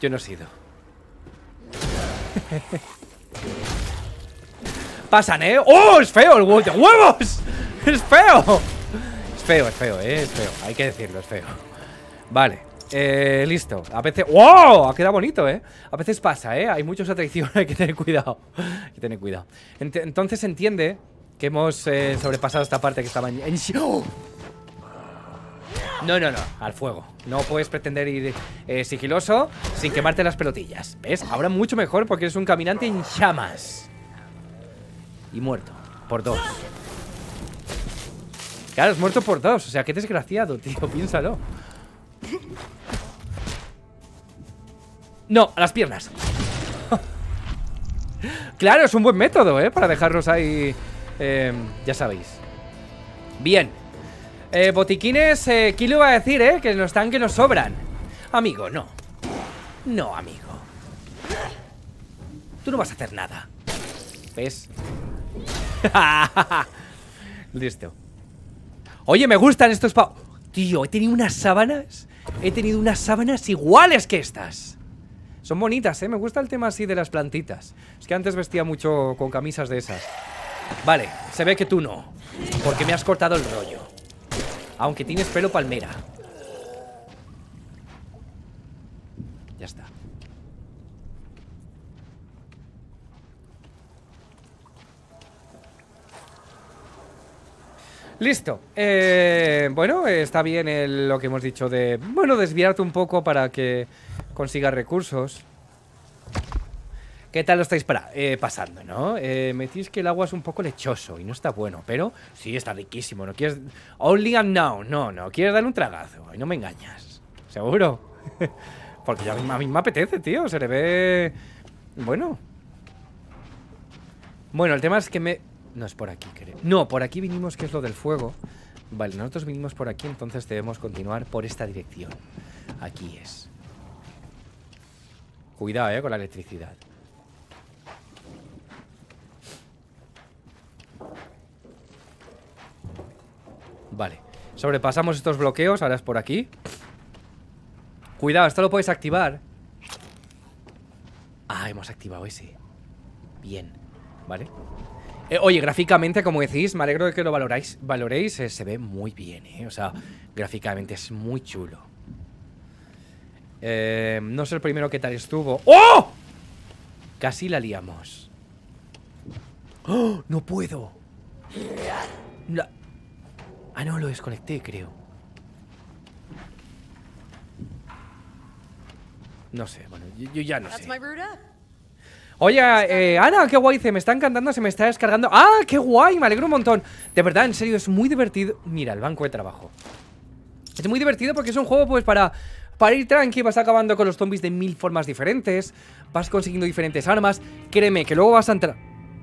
Yo no he sido. Pasan, ¿eh? ¡Oh! ¡Es feo el huevo! ¡Huevos! ¡Es feo! Es feo, es feo, ¿eh? Es feo. Hay que decirlo, es feo. Vale. Eh, listo, a veces... ¡Wow! Ha quedado bonito, ¿eh? A veces pasa, ¿eh? Hay muchos atracciones, hay que tener cuidado. Hay que tener cuidado. Ent Entonces entiende que hemos eh, sobrepasado esta parte que estaba en... en... ¡Oh! No, no, no, al fuego. No puedes pretender ir eh, sigiloso sin quemarte las pelotillas. ¿Ves? Ahora mucho mejor porque eres un caminante en llamas. Y muerto, por dos. Claro, es muerto por dos, o sea, qué desgraciado, tío, piénsalo. No, a las piernas. Claro, es un buen método, ¿eh? Para dejarnos ahí... Eh, ya sabéis. Bien. Eh, botiquines, eh, ¿quién le iba a decir, eh? Que nos dan, que nos sobran. Amigo, no. No, amigo. Tú no vas a hacer nada. ¿Ves? Listo. Oye, me gustan estos pa... Tío, he tenido unas sábanas. He tenido unas sábanas iguales que estas. Son bonitas, ¿eh? Me gusta el tema así de las plantitas. Es que antes vestía mucho con camisas de esas. Vale, se ve que tú no. Porque me has cortado el rollo. Aunque tienes pelo palmera. Ya está. Listo. Eh, bueno, está bien el, lo que hemos dicho de... Bueno, desviarte un poco para que consigas recursos. ¿Qué tal lo estáis para, eh, pasando, no? Eh, me decís que el agua es un poco lechoso y no está bueno, pero sí, está riquísimo. No quieres... Only and now. No, no. Quieres darle un tragazo. Y no me engañas. ¿Seguro? Porque ya a mí me apetece, tío. Se le ve... Bueno. Bueno, el tema es que me... No, es por aquí, creo. No, por aquí vinimos, que es lo del fuego. Vale, nosotros vinimos por aquí, entonces debemos continuar por esta dirección. Aquí es. Cuidado, eh, con la electricidad. Vale. Sobrepasamos estos bloqueos, ahora es por aquí. Cuidado, esto lo podéis activar. Ah, hemos activado ese. Bien, vale. Eh, oye, gráficamente, como decís, me alegro de que lo valoráis, valoréis, eh, se ve muy bien, ¿eh? O sea, gráficamente es muy chulo. Eh, no sé el primero que tal estuvo. ¡Oh! Casi la liamos. ¡Oh! ¡No puedo! No. Ah, no, lo desconecté, creo. No sé, bueno, yo, yo ya no sé. Oye, eh, Ana, qué guay, se me está encantando, se me está descargando. ¡Ah, qué guay! Me alegro un montón. De verdad, en serio, es muy divertido. Mira, el banco de trabajo. Es muy divertido porque es un juego, pues, para, para ir tranqui. Vas acabando con los zombies de mil formas diferentes. Vas consiguiendo diferentes armas. Créeme, que luego vas a entrar...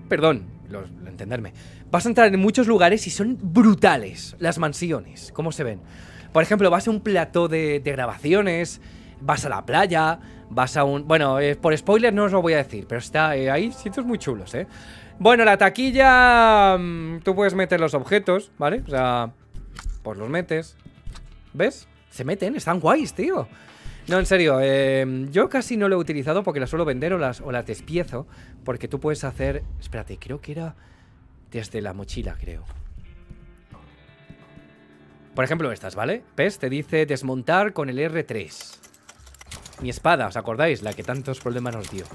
Perdón, los, entenderme. Vas a entrar en muchos lugares y son brutales las mansiones. ¿Cómo se ven? Por ejemplo, vas a un plató de, de grabaciones... Vas a la playa, vas a un... Bueno, eh, por spoiler no os lo voy a decir, pero está eh, ahí sitios muy chulos, ¿eh? Bueno, la taquilla... Mmm, tú puedes meter los objetos, ¿vale? O sea, pues los metes. ¿Ves? Se meten, están guays, tío. No, en serio, eh, yo casi no lo he utilizado porque las suelo vender o las, o las despiezo. Porque tú puedes hacer... Espérate, creo que era desde la mochila, creo. Por ejemplo estas, ¿vale? ¿Ves? Te dice desmontar con el erre tres. Mi espada, ¿os acordáis? La que tantos problemas nos dio.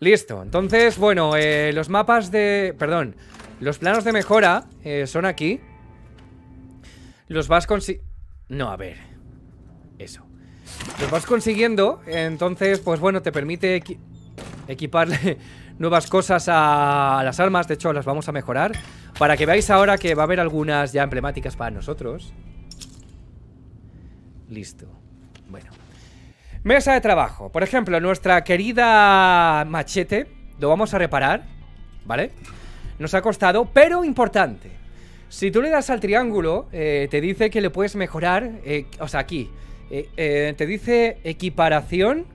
Listo, entonces, bueno, eh, los mapas de... Perdón, los planos de mejora eh, son aquí. Los vas consi... No, a ver. Eso. Los vas consiguiendo, entonces, pues bueno, te permite equi... equiparle nuevas cosas a las armas. De hecho, las vamos a mejorar. Para que veáis ahora que va a haber algunas ya emblemáticas para nosotros. Listo. Bueno. Mesa de trabajo. Por ejemplo, nuestra querida machete lo vamos a reparar, ¿vale? Nos ha costado, pero importante. Si tú le das al triángulo, eh, te dice que le puedes mejorar, eh, o sea, aquí. Eh, eh, te dice equiparación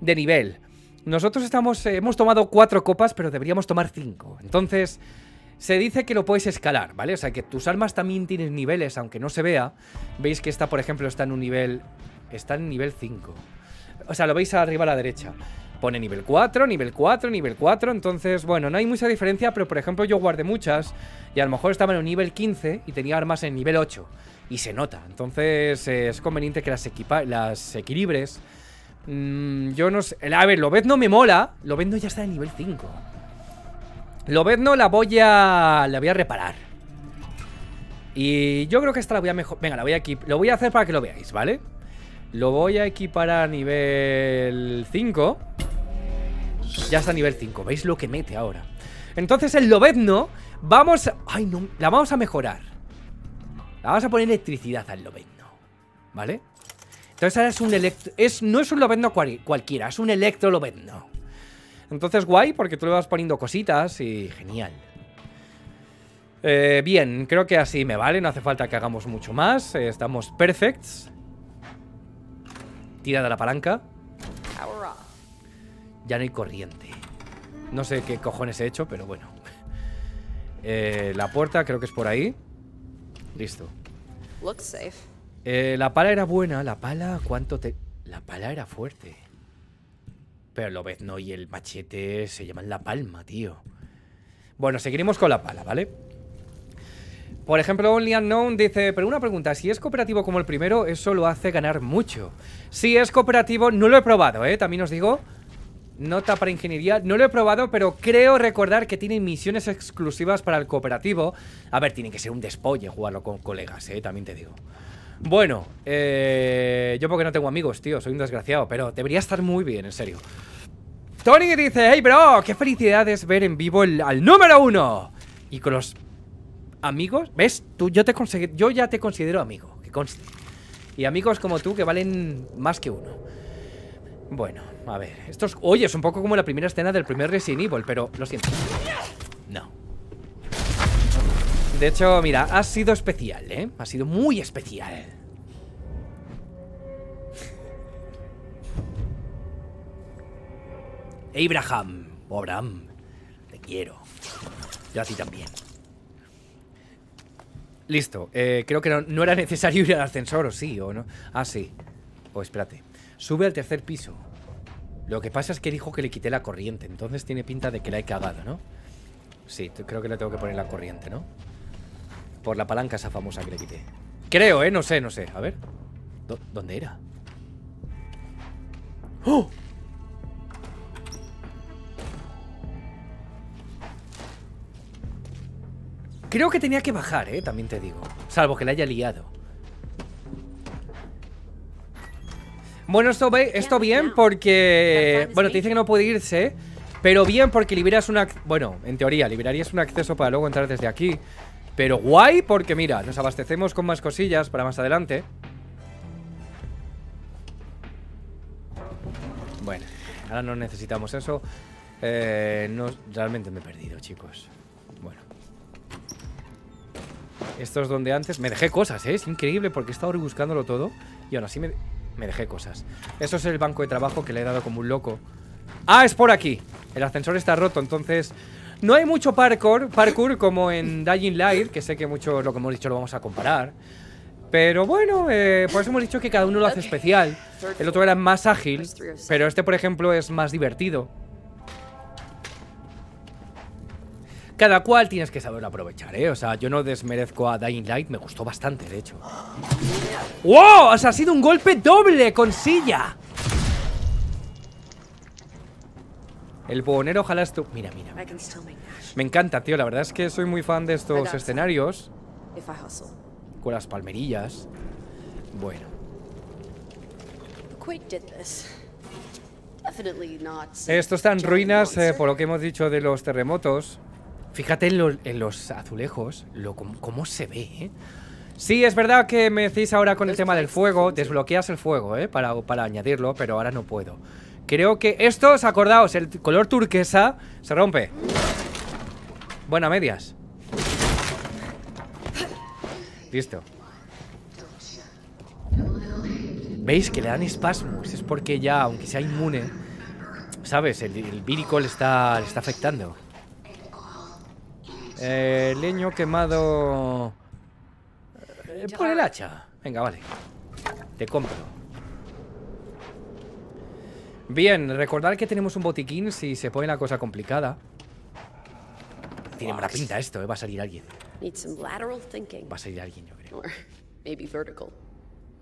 de nivel. Nosotros estamos, eh, hemos tomado cuatro copas, pero deberíamos tomar cinco. Entonces, se dice que lo puedes escalar, ¿vale? O sea, que tus armas también tienen niveles, aunque no se vea. Veis que esta, por ejemplo, está en un nivel... Está en nivel cinco. O sea, lo veis arriba a la derecha. Pone nivel cuatro, nivel cuatro, nivel cuatro. Entonces, bueno, no hay mucha diferencia. Pero, por ejemplo, yo guardé muchas. Y a lo mejor estaba en un nivel quince y tenía armas en nivel ocho. Y se nota. Entonces, eh, es conveniente que las, equipa las equilibres. Mm, yo no sé... A ver, Lobezno no me mola. Lobezno ya está en nivel cinco. Lobezno la voy a... La voy a reparar. Y yo creo que esta la voy a mejor... Venga, la voy a lo voy a hacer para que lo veáis, ¿vale? Lo voy a equipar a nivel cinco. Ya está a nivel cinco. ¿Veis lo que mete ahora? Entonces el Lobezno vamos a... Ay, no. La vamos a mejorar. La vamos a poner electricidad al Lobezno, ¿vale? Entonces ahora es un electro... Es... No es un Lobezno cualquiera. Es un electro Lobezno. Entonces guay, porque tú le vas poniendo cositas y genial. Eh, bien, creo que así me vale. No hace falta que hagamos mucho más. Eh, estamos perfects. Tira de la palanca. Ya no hay corriente. No sé qué cojones he hecho, pero bueno. eh, La puerta creo que es por ahí. Listo. eh, La pala era buena. La pala, ¿cuánto te...? La pala era fuerte. Pero el Lobezno y el machete se llaman la palma, tío. Bueno, seguiremos con la pala, ¿vale? Por ejemplo, Only Unknown dice, pero una pregunta, si es cooperativo como el primero, eso lo hace ganar mucho. Si es cooperativo, no lo he probado, ¿eh? También os digo, Nota para ingeniería. No lo he probado, pero creo recordar que tienen misiones exclusivas para el cooperativo. A ver, tiene que ser un despolle jugarlo con colegas, eh, también te digo. Bueno, eh, yo porque no tengo amigos, tío, soy un desgraciado, pero debería estar muy bien, en serio. Tony dice: hey bro, qué felicidad es ver en vivo el, al número uno. Y con los amigos, ¿ves? Tú, yo, te yo ya te considero amigo, que conste. Y amigos como tú que valen más que uno. Bueno, a ver, esto es, oye, es un poco como la primera escena del primer Resident Evil, pero lo siento. No. De hecho, mira, ha sido especial, ¿eh? Ha sido muy especial. Abraham, o Abraham, te quiero. Yo a ti también. Listo, eh, creo que no, no era necesario ir al ascensor, ¿o sí? ¿O no? Ah, sí. O oh, espérate. Sube al tercer piso. Lo que pasa es que dijo que le quité la corriente, entonces tiene pinta de que la he cagado, ¿no? Sí, creo que le tengo que poner la corriente, ¿no? Por la palanca esa famosa que le quité. Creo, ¿eh? No sé, no sé. A ver. ¿Dónde era? ¡Oh! Creo que tenía que bajar, ¿eh? También te digo. Salvo que la haya liado. Bueno, esto, esto bien porque... Bueno, te dice que no puede irse, pero bien porque liberas una... Bueno, en teoría, liberarías un acceso para luego entrar desde aquí. Pero guay porque, mira, nos abastecemos con más cosillas para más adelante. Bueno, ahora no necesitamos eso. Eh, no, realmente me he perdido, chicos. Esto es donde antes... Me dejé cosas, ¿eh? Es increíble porque he estado rebuscándolo todo y aún así me, me dejé cosas. Eso es el banco de trabajo que le he dado como un loco. ¡Ah, es por aquí! El ascensor está roto, entonces... No hay mucho parkour, parkour como en Dying Light, que sé que mucho lo que hemos dicho lo vamos a comparar. Pero bueno, eh, por eso hemos dicho que cada uno lo hace especial. El otro era más ágil, pero este, por ejemplo, es más divertido. Cada cual tienes que saberlo aprovechar, ¿eh? O sea, yo no desmerezco a Dying Light. Me gustó bastante, de hecho. ¡Wow! O sea, ha sido un golpe doble con silla. El buhonero ojalá esto... Mira, mira, mira. Me encanta, tío. La verdad es que soy muy fan de estos escenarios. Con las palmerillas. Bueno. Esto está en ruinas, eh, por lo que hemos dicho de los terremotos. Fíjate en, lo, en los azulejos, lo, cómo, cómo se ve, ¿eh? Sí, es verdad que me decís ahora con el tema del fuego. Desbloqueas el fuego, ¿eh? Para, para añadirlo, pero ahora no puedo. Creo que estos, acordaos, el color turquesa se rompe. Bueno, a medias. Listo. ¿Veis que le dan espasmos? Es porque ya, aunque sea inmune, ¿sabes? El, el vírico le está, le está afectando. Eh, leño quemado... Eh, por el hacha. Venga, vale. Te compro. Bien, recordad que tenemos un botiquín si se pone la cosa complicada. Tiene mala pinta esto, ¿eh? Va a salir alguien. Va a salir alguien, yo creo.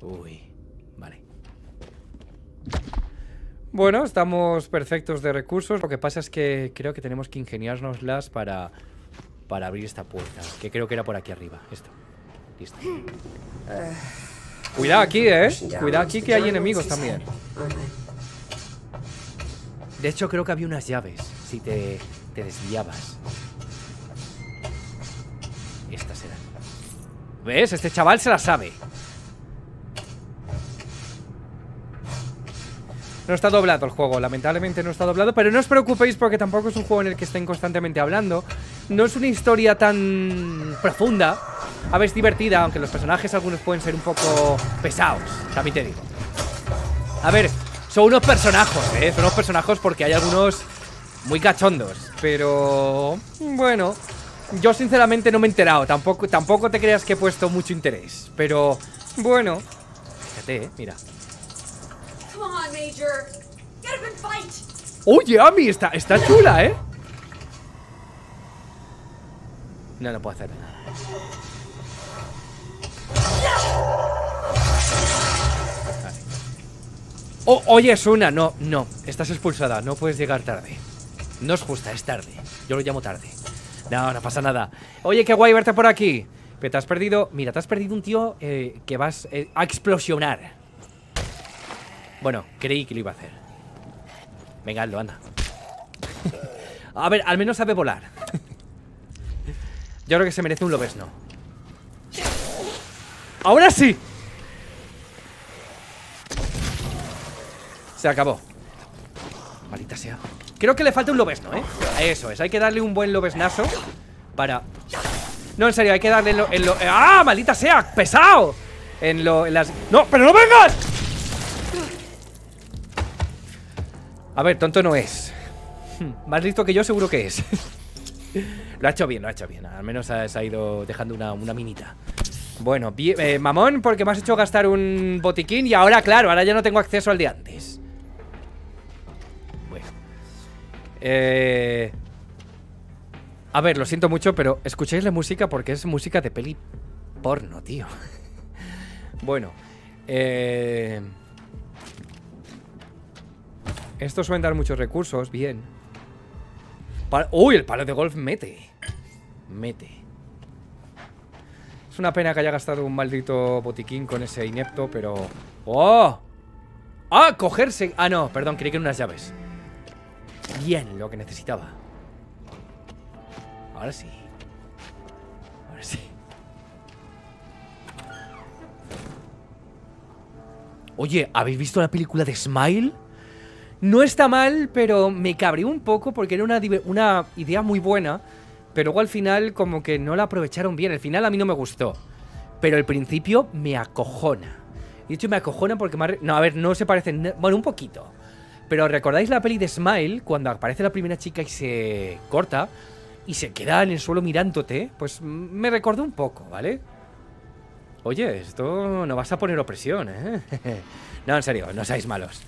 Uy, vale. Bueno, estamos perfectos de recursos. Lo que pasa es que creo que tenemos que ingeniárnoslas para... Para abrir esta puerta, que creo que era por aquí arriba. Esto. Listo. Cuidado aquí, eh. Cuidado aquí que hay enemigos también. De hecho, creo que había unas llaves. Si te, te desviabas. Estas eran. ¿Ves? Este chaval se la sabe. No está doblado el juego, lamentablemente no está doblado. Pero no os preocupéis porque tampoco es un juego en el que estén constantemente hablando. No es una historia tan profunda. A ver, es divertida, aunque los personajes algunos pueden ser un poco pesados, también te digo. A ver, son unos personajes, ¿eh? Son unos personajes porque hay algunos muy cachondos. Pero... bueno, yo sinceramente no me he enterado. Tampoco, tampoco te creas que he puesto mucho interés. Pero, bueno. Fíjate, ¿eh? Mira. Oye, Ami, está, está chula, ¿eh? No, no puedo hacer nada. Vale. Oh, oye, es una. No, no. Estás expulsada. No puedes llegar tarde. No es justa, es tarde. Yo lo llamo tarde. No, no pasa nada. Oye, qué guay verte por aquí. Pero te has perdido... Mira, te has perdido un tío eh, que vas eh, a explosionar. Bueno, creí que lo iba a hacer. Venga, hazlo, anda. A ver, al menos sabe volar. Yo creo que se merece un lobesno. ¡Ahora sí! Se acabó. Maldita sea. Creo que le falta un lobesno, ¿eh? Eso es, hay que darle un buen lobesnazo para... No, en serio, hay que darle en lo... En lo... ¡Ah, maldita sea! ¡Pesado! En lo... En las... ¡No! ¡Pero no vengas! A ver, tonto no es. Más listo que yo seguro que es. Lo ha hecho bien, lo ha hecho bien. Al menos se ha, ha ido dejando una, una minita. Bueno, bien, eh, mamón, porque me has hecho gastar un botiquín. Y ahora, claro, ahora ya no tengo acceso al de antes. Bueno. Eh... A ver, lo siento mucho, pero escuchéis la música porque es música de peli porno, tío. Bueno, eh... estos suelen dar muchos recursos, bien. Pal ¡Uy, el palo de golf mete! Mete. Es una pena que haya gastado un maldito botiquín con ese inepto, pero... ¡Oh! ¡Ah, cogerse! Ah, no, perdón, creí que eran unas llaves. Bien, lo que necesitaba. Ahora sí. Ahora sí. Oye, ¿habéis visto la película de Smile? No está mal, pero me cabreó un poco porque era una, una idea muy buena. Pero luego al final como que no la aprovecharon bien. El final a mí no me gustó. Pero el principio me acojona. De hecho me acojona porque... Me no, a ver, no se parecen... Bueno, un poquito. Pero ¿recordáis la peli de Smile? Cuando aparece la primera chica y se corta... y se queda en el suelo mirándote, pues me recordó un poco, ¿vale? Oye, esto no vas a poner opresión, ¿eh? No, en serio, no seáis malos.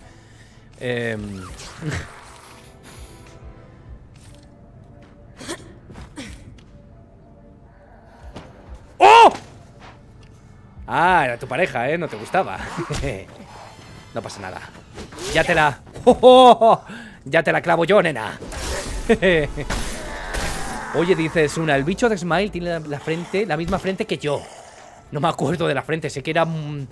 Eh... ¡Oh! Ah, era tu pareja, ¿eh? No te gustaba. No pasa nada. Ya te la... ¡Oh, oh, oh! Ya te la clavo yo, nena. Oye, dices una, el bicho de Smile tiene la, la frente, la misma frente que yo. No me acuerdo de la frente, sé que era... Mm,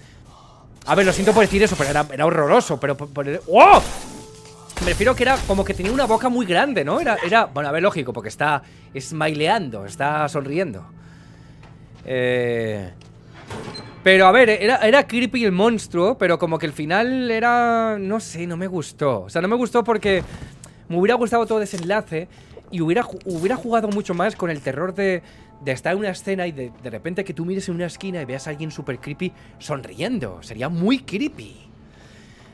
a ver, lo siento por decir eso, pero era, era horroroso, pero... Por, por, ¡oh! Me refiero que era como que tenía una boca muy grande, ¿no? Era, era bueno, a ver, lógico, porque está smileando, está sonriendo. Eh... Pero, a ver, era, era creepy el monstruo, pero como que el final era... No sé, no me gustó. O sea, no me gustó porque me hubiera gustado todo desenlace... Y hubiera, hubiera jugado mucho más con el terror de, de estar en una escena y de, de repente que tú mires en una esquina y veas a alguien súper creepy sonriendo. Sería muy creepy.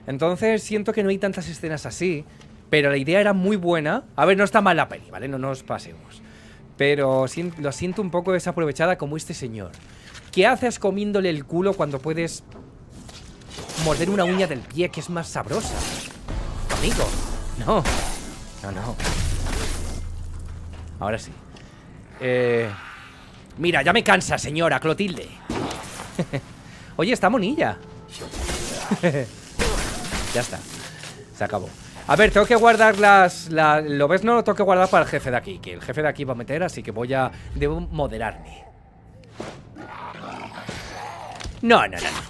Entonces siento que no hay tantas escenas así, pero la idea era muy buena. A ver, no está mal la peli, ¿vale? No nos pasemos. Pero lo siento un poco desaprovechada como este señor. ¿Qué haces comiéndole el culo cuando puedes morder una uña del pie que es más sabrosa? Amigo, no. No, no. Ahora sí. Eh... Mira, ya me cansa, señora Clotilde. Oye, está monilla. Ya está. Se acabó. A ver, tengo que guardar las... La... ¿Lo ves? No, lo tengo que guardar para el jefe de aquí. Que el jefe de aquí va a meter, así que voy a... Debo moderarme. No, no, no, no.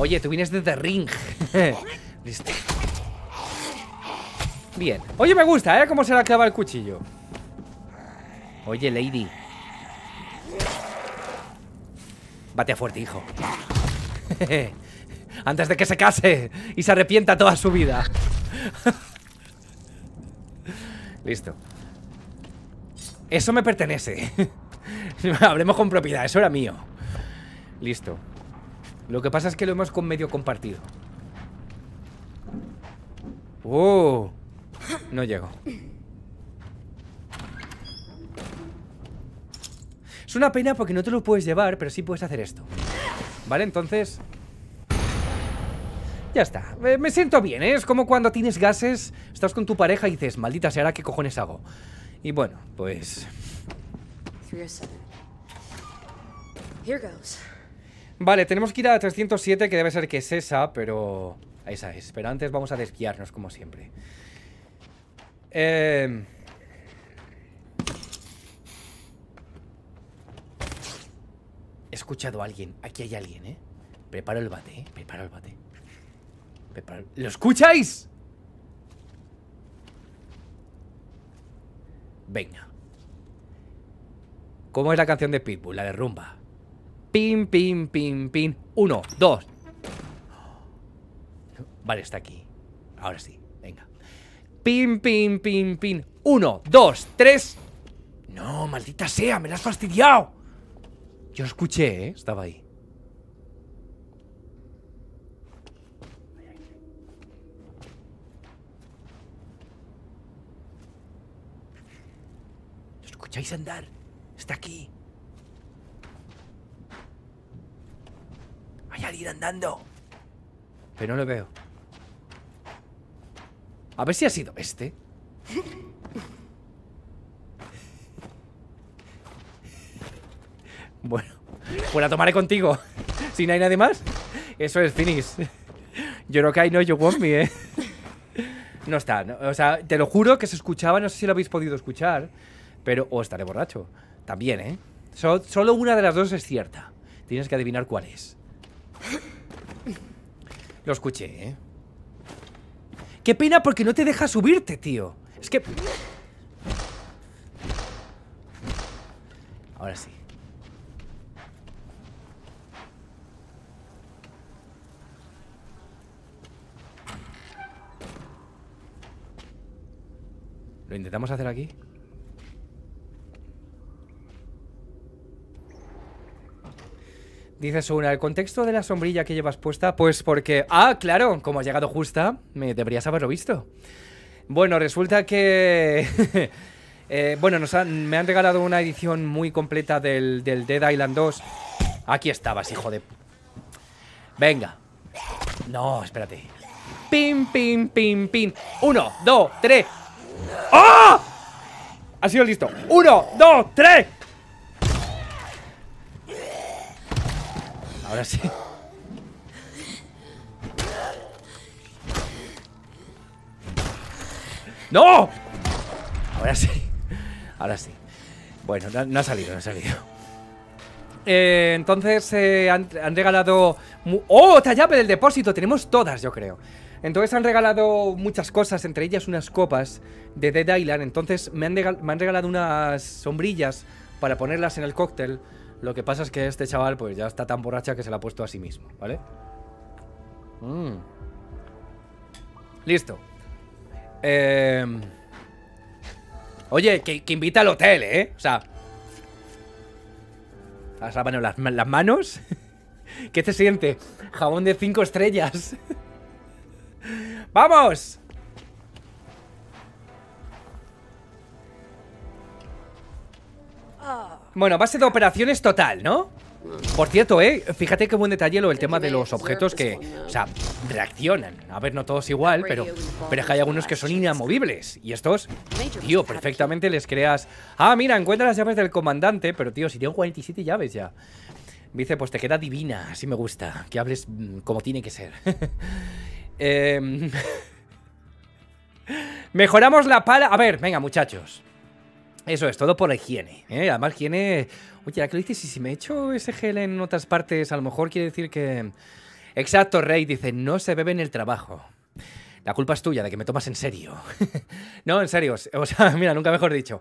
Oye, tú vienes de The Ring. Listo. Bien. Oye, me gusta, ¿eh? Cómo se la clava el cuchillo. Oye, lady. Batea fuerte, hijo. Antes de que se case y se arrepienta toda su vida. Listo. Eso me pertenece. Hablemos con propiedad, eso era mío. Listo. Lo que pasa es que lo hemos con medio compartido. ¡Uh! No llego. Es una pena porque no te lo puedes llevar, pero sí puedes hacer esto. Vale, entonces... Ya está. Me, me siento bien, ¿eh? Es como cuando tienes gases, estás con tu pareja y dices, maldita sea, ¿ahora qué cojones hago? Y bueno, pues... Vale, tenemos que ir a trescientos siete, que debe ser que es esa, pero... esa es, pero antes vamos a desviarnos, como siempre. Eh... He escuchado a alguien. Aquí hay alguien, ¿eh? Preparo el bate, ¿eh? Preparo el bate. Preparo el... ¿Lo escucháis? Venga. ¿Cómo es la canción de Pitbull? La de Rumba. Pim, pim, pim, pim. Uno, dos. Vale, está aquí. Ahora sí, venga. Pim, pim, pim, pim. Uno, dos, tres. No, maldita sea, me la has fastidiado. Yo escuché, ¿eh? Estaba ahí. ¿Lo escucháis andar? Está aquí. Hay alguien andando. Pero no lo veo. A ver si ha sido este. Bueno, pues la tomaré contigo. Si no hay nadie más. Eso es finish. Yo no caigo, yo want me, eh. No está, no, o sea, te lo juro que se escuchaba. No sé si lo habéis podido escuchar. Pero, o oh, estaré borracho. También, eh so, Solo una de las dos es cierta. Tienes que adivinar cuál es. Lo escuché, eh. Qué pena porque no te deja subirte, tío. Es que... Ahora sí. ¿Lo intentamos hacer aquí? Dices una, el contexto de la sombrilla que llevas puesta, pues porque... Ah, claro, como ha llegado justa, me deberías haberlo visto. Bueno, resulta que... eh, bueno, nos han, me han regalado una edición muy completa del, del Dead Island dos. Aquí estabas, hijo de... Venga. No, espérate. Pim, pim, pim, pim. Uno, dos, tres... ¡Oh! Ha sido listo. Uno, dos, tres. Ahora sí. ¡No! Ahora sí. Ahora sí. Bueno, no, no ha salido, no ha salido. Eh, entonces eh, han, han regalado... ¡Oh! Otra llave del depósito. Tenemos todas, yo creo. Entonces han regalado muchas cosas, entre ellas unas copas de Dead Island. Entonces me han, me han regalado unas sombrillas para ponerlas en el cóctel. Lo que pasa es que este chaval pues ya está tan borracha que se la ha puesto a sí mismo, ¿vale? Mm. Listo. Eh... Oye, que, que invita al hotel, ¿eh? O sea... Las, las, las manos. ¿Qué te siente? Jabón de cinco estrellas. ¡Vamos! Bueno, base de operaciones total, ¿no? Por cierto, eh, fíjate qué buen detalle lo del tema de los objetos que, o sea, reaccionan. A ver, no todos igual, pero, pero es que hay algunos que son inamovibles. Y estos, tío, perfectamente les creas... Ah, mira, encuentra las llaves del comandante. Pero, tío, si tengo cuarenta y siete llaves ya. Me dice, pues te queda divina, así me gusta. Que hables como tiene que ser. Eh, mejoramos la pala. A ver, venga, muchachos. Eso es, todo por la higiene, ¿eh? Además, higiene... Oye, ¿a qué lo dices? Si me he hecho ese gel en otras partes, a lo mejor quiere decir que... Exacto, Rey, dice, no se bebe en el trabajo. La culpa es tuya, de que me tomas en serio. No, en serio, o sea, mira, nunca mejor dicho.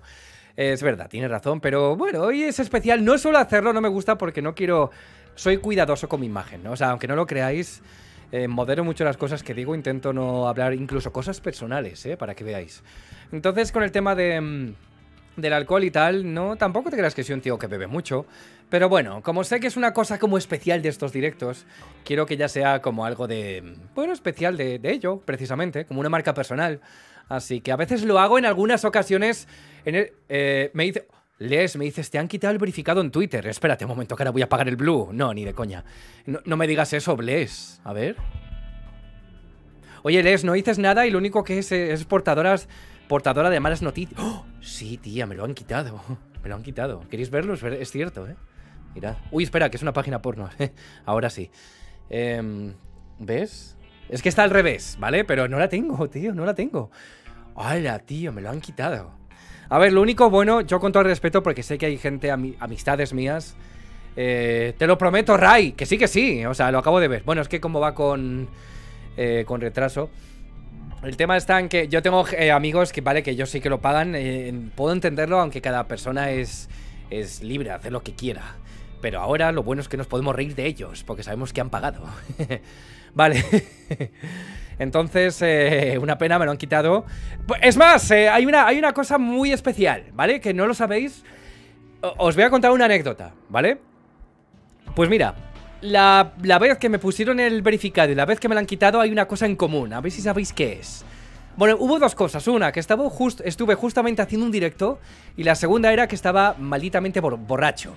Es verdad, tienes razón, pero bueno, hoy es especial. No suelo hacerlo, no me gusta porque no quiero... Soy cuidadoso con mi imagen, ¿no? O sea, aunque no lo creáis... Eh, modero mucho las cosas que digo, intento no hablar incluso cosas personales, ¿eh? Para que veáis. Entonces, con el tema de, del alcohol y tal, no, tampoco te creas que soy un tío que bebe mucho. Pero bueno, como sé que es una cosa como especial de estos directos, quiero que ya sea como algo de... Bueno, especial de, de ello, precisamente, como una marca personal. Así que a veces lo hago en algunas ocasiones... En el, eh, me dice... Les, me dices, te han quitado el verificado en Twitter. Espérate un momento, que ahora voy a apagar el blue. No, ni de coña. No, no me digas eso, Les. A ver. Oye, Les, no dices nada y lo único que es es portadoras, portadora de malas noticias. ¡Oh! Sí, tía, me lo han quitado. Me lo han quitado. ¿Queréis verlo? Es cierto, ¿eh? Mirad. Uy, espera, que es una página porno. Ahora sí. Eh, ¿Ves? Es que está al revés, ¿vale? Pero no la tengo, tío, no la tengo. ¡Hala, tío! Me lo han quitado. A ver, lo único bueno, yo con todo el respeto, porque sé que hay gente, ami amistades mías. Eh, te lo prometo, Ray, que sí, que sí. O sea, lo acabo de ver. Bueno, es que como va con, eh, con retraso. El tema está en que yo tengo eh, amigos que, vale, que yo sí que lo pagan. Eh, puedo entenderlo, aunque cada persona es, es libre de hacer lo que quiera. Pero ahora lo bueno es que nos podemos reír de ellos, porque sabemos que han pagado. Vale. Entonces, eh, una pena, me lo han quitado. Es más, eh, hay, una, hay una cosa muy especial, ¿vale? Que no lo sabéis. Os voy a contar una anécdota, ¿vale? Pues mira, la, la vez que me pusieron el verificado y la vez que me lo han quitado hay una cosa en común. A ver si sabéis qué es. Bueno, hubo dos cosas. Una, que estaba just, estuve justamente haciendo un directo. Y la segunda era que estaba malditamente bor- borracho.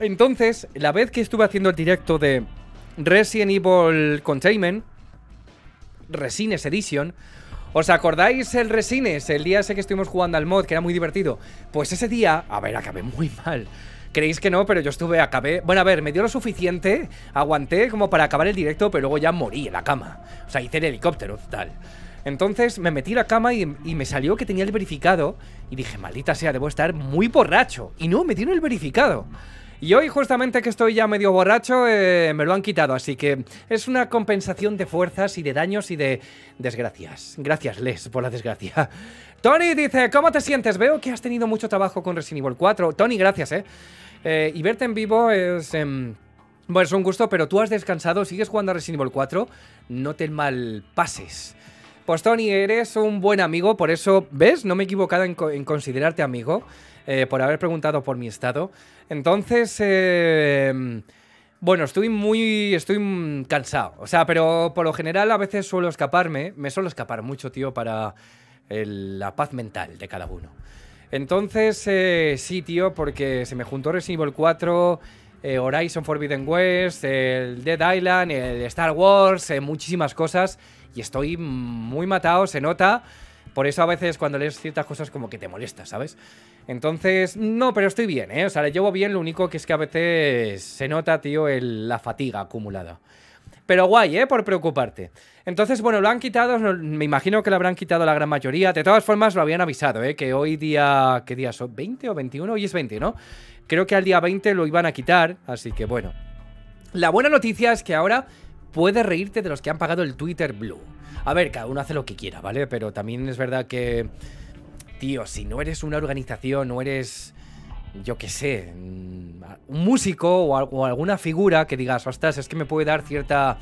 Entonces, la vez que estuve haciendo el directo de Resident Evil Containment, Resines Edition, ¿os acordáis el Resines? El día ese que estuvimos jugando al mod, que era muy divertido. Pues ese día, a ver, acabé muy mal. Creéis que no, pero yo estuve, acabé... Bueno, a ver, me dio lo suficiente, aguanté como para acabar el directo, pero luego ya morí en la cama. O sea, hice el helicóptero, tal. Entonces me metí a la cama y, y me salió que tenía el verificado. Y dije, maldita sea, debo estar muy borracho. Y no, me dieron el verificado. Y hoy, justamente que estoy ya medio borracho, eh, me lo han quitado. Así que es una compensación de fuerzas y de daños y de desgracias. Gracias, Les, por la desgracia. Tony dice, ¿cómo te sientes? Veo que has tenido mucho trabajo con Resident Evil cuatro. Tony, gracias, eh. eh y verte en vivo es... Eh, bueno, es un gusto, pero tú has descansado, sigues jugando a Resident Evil cuatro. No te mal pases. Pues Tony, eres un buen amigo, por eso, ¿ves? No me he equivocado en, co en considerarte amigo, eh, por haber preguntado por mi estado. Entonces, eh, bueno, estoy muy estoy cansado. O sea, pero por lo general a veces suelo escaparme, me suelo escapar mucho, tío, para el, la paz mental de cada uno. Entonces, eh, sí, tío, porque se me juntó Resident Evil cuatro... Eh, Horizon Forbidden West, el Dead Island, el Star Wars, eh, muchísimas cosas. Y estoy muy matado, se nota. Por eso a veces cuando lees ciertas cosas como que te molesta, ¿sabes? Entonces, no, pero estoy bien, ¿eh? O sea, le llevo bien, lo único que es que a veces se nota, tío, el, la fatiga acumulada. Pero guay, ¿eh? Por preocuparte. Entonces, bueno, lo han quitado, me imagino que lo habrán quitado la gran mayoría. De todas formas, lo habían avisado, ¿eh? Que hoy día... ¿Qué día son? ¿veinte o veintiuno? Hoy es veinte, ¿no? Creo que al día veinte lo iban a quitar, así que bueno. La buena noticia es que ahora puedes reírte de los que han pagado el Twitter Blue. A ver, cada uno hace lo que quiera, ¿vale? Pero también es verdad que... Tío, si no eres una organización, no eres... yo qué sé, un músico o, o alguna figura que digas, ostras, es que me puede dar cierta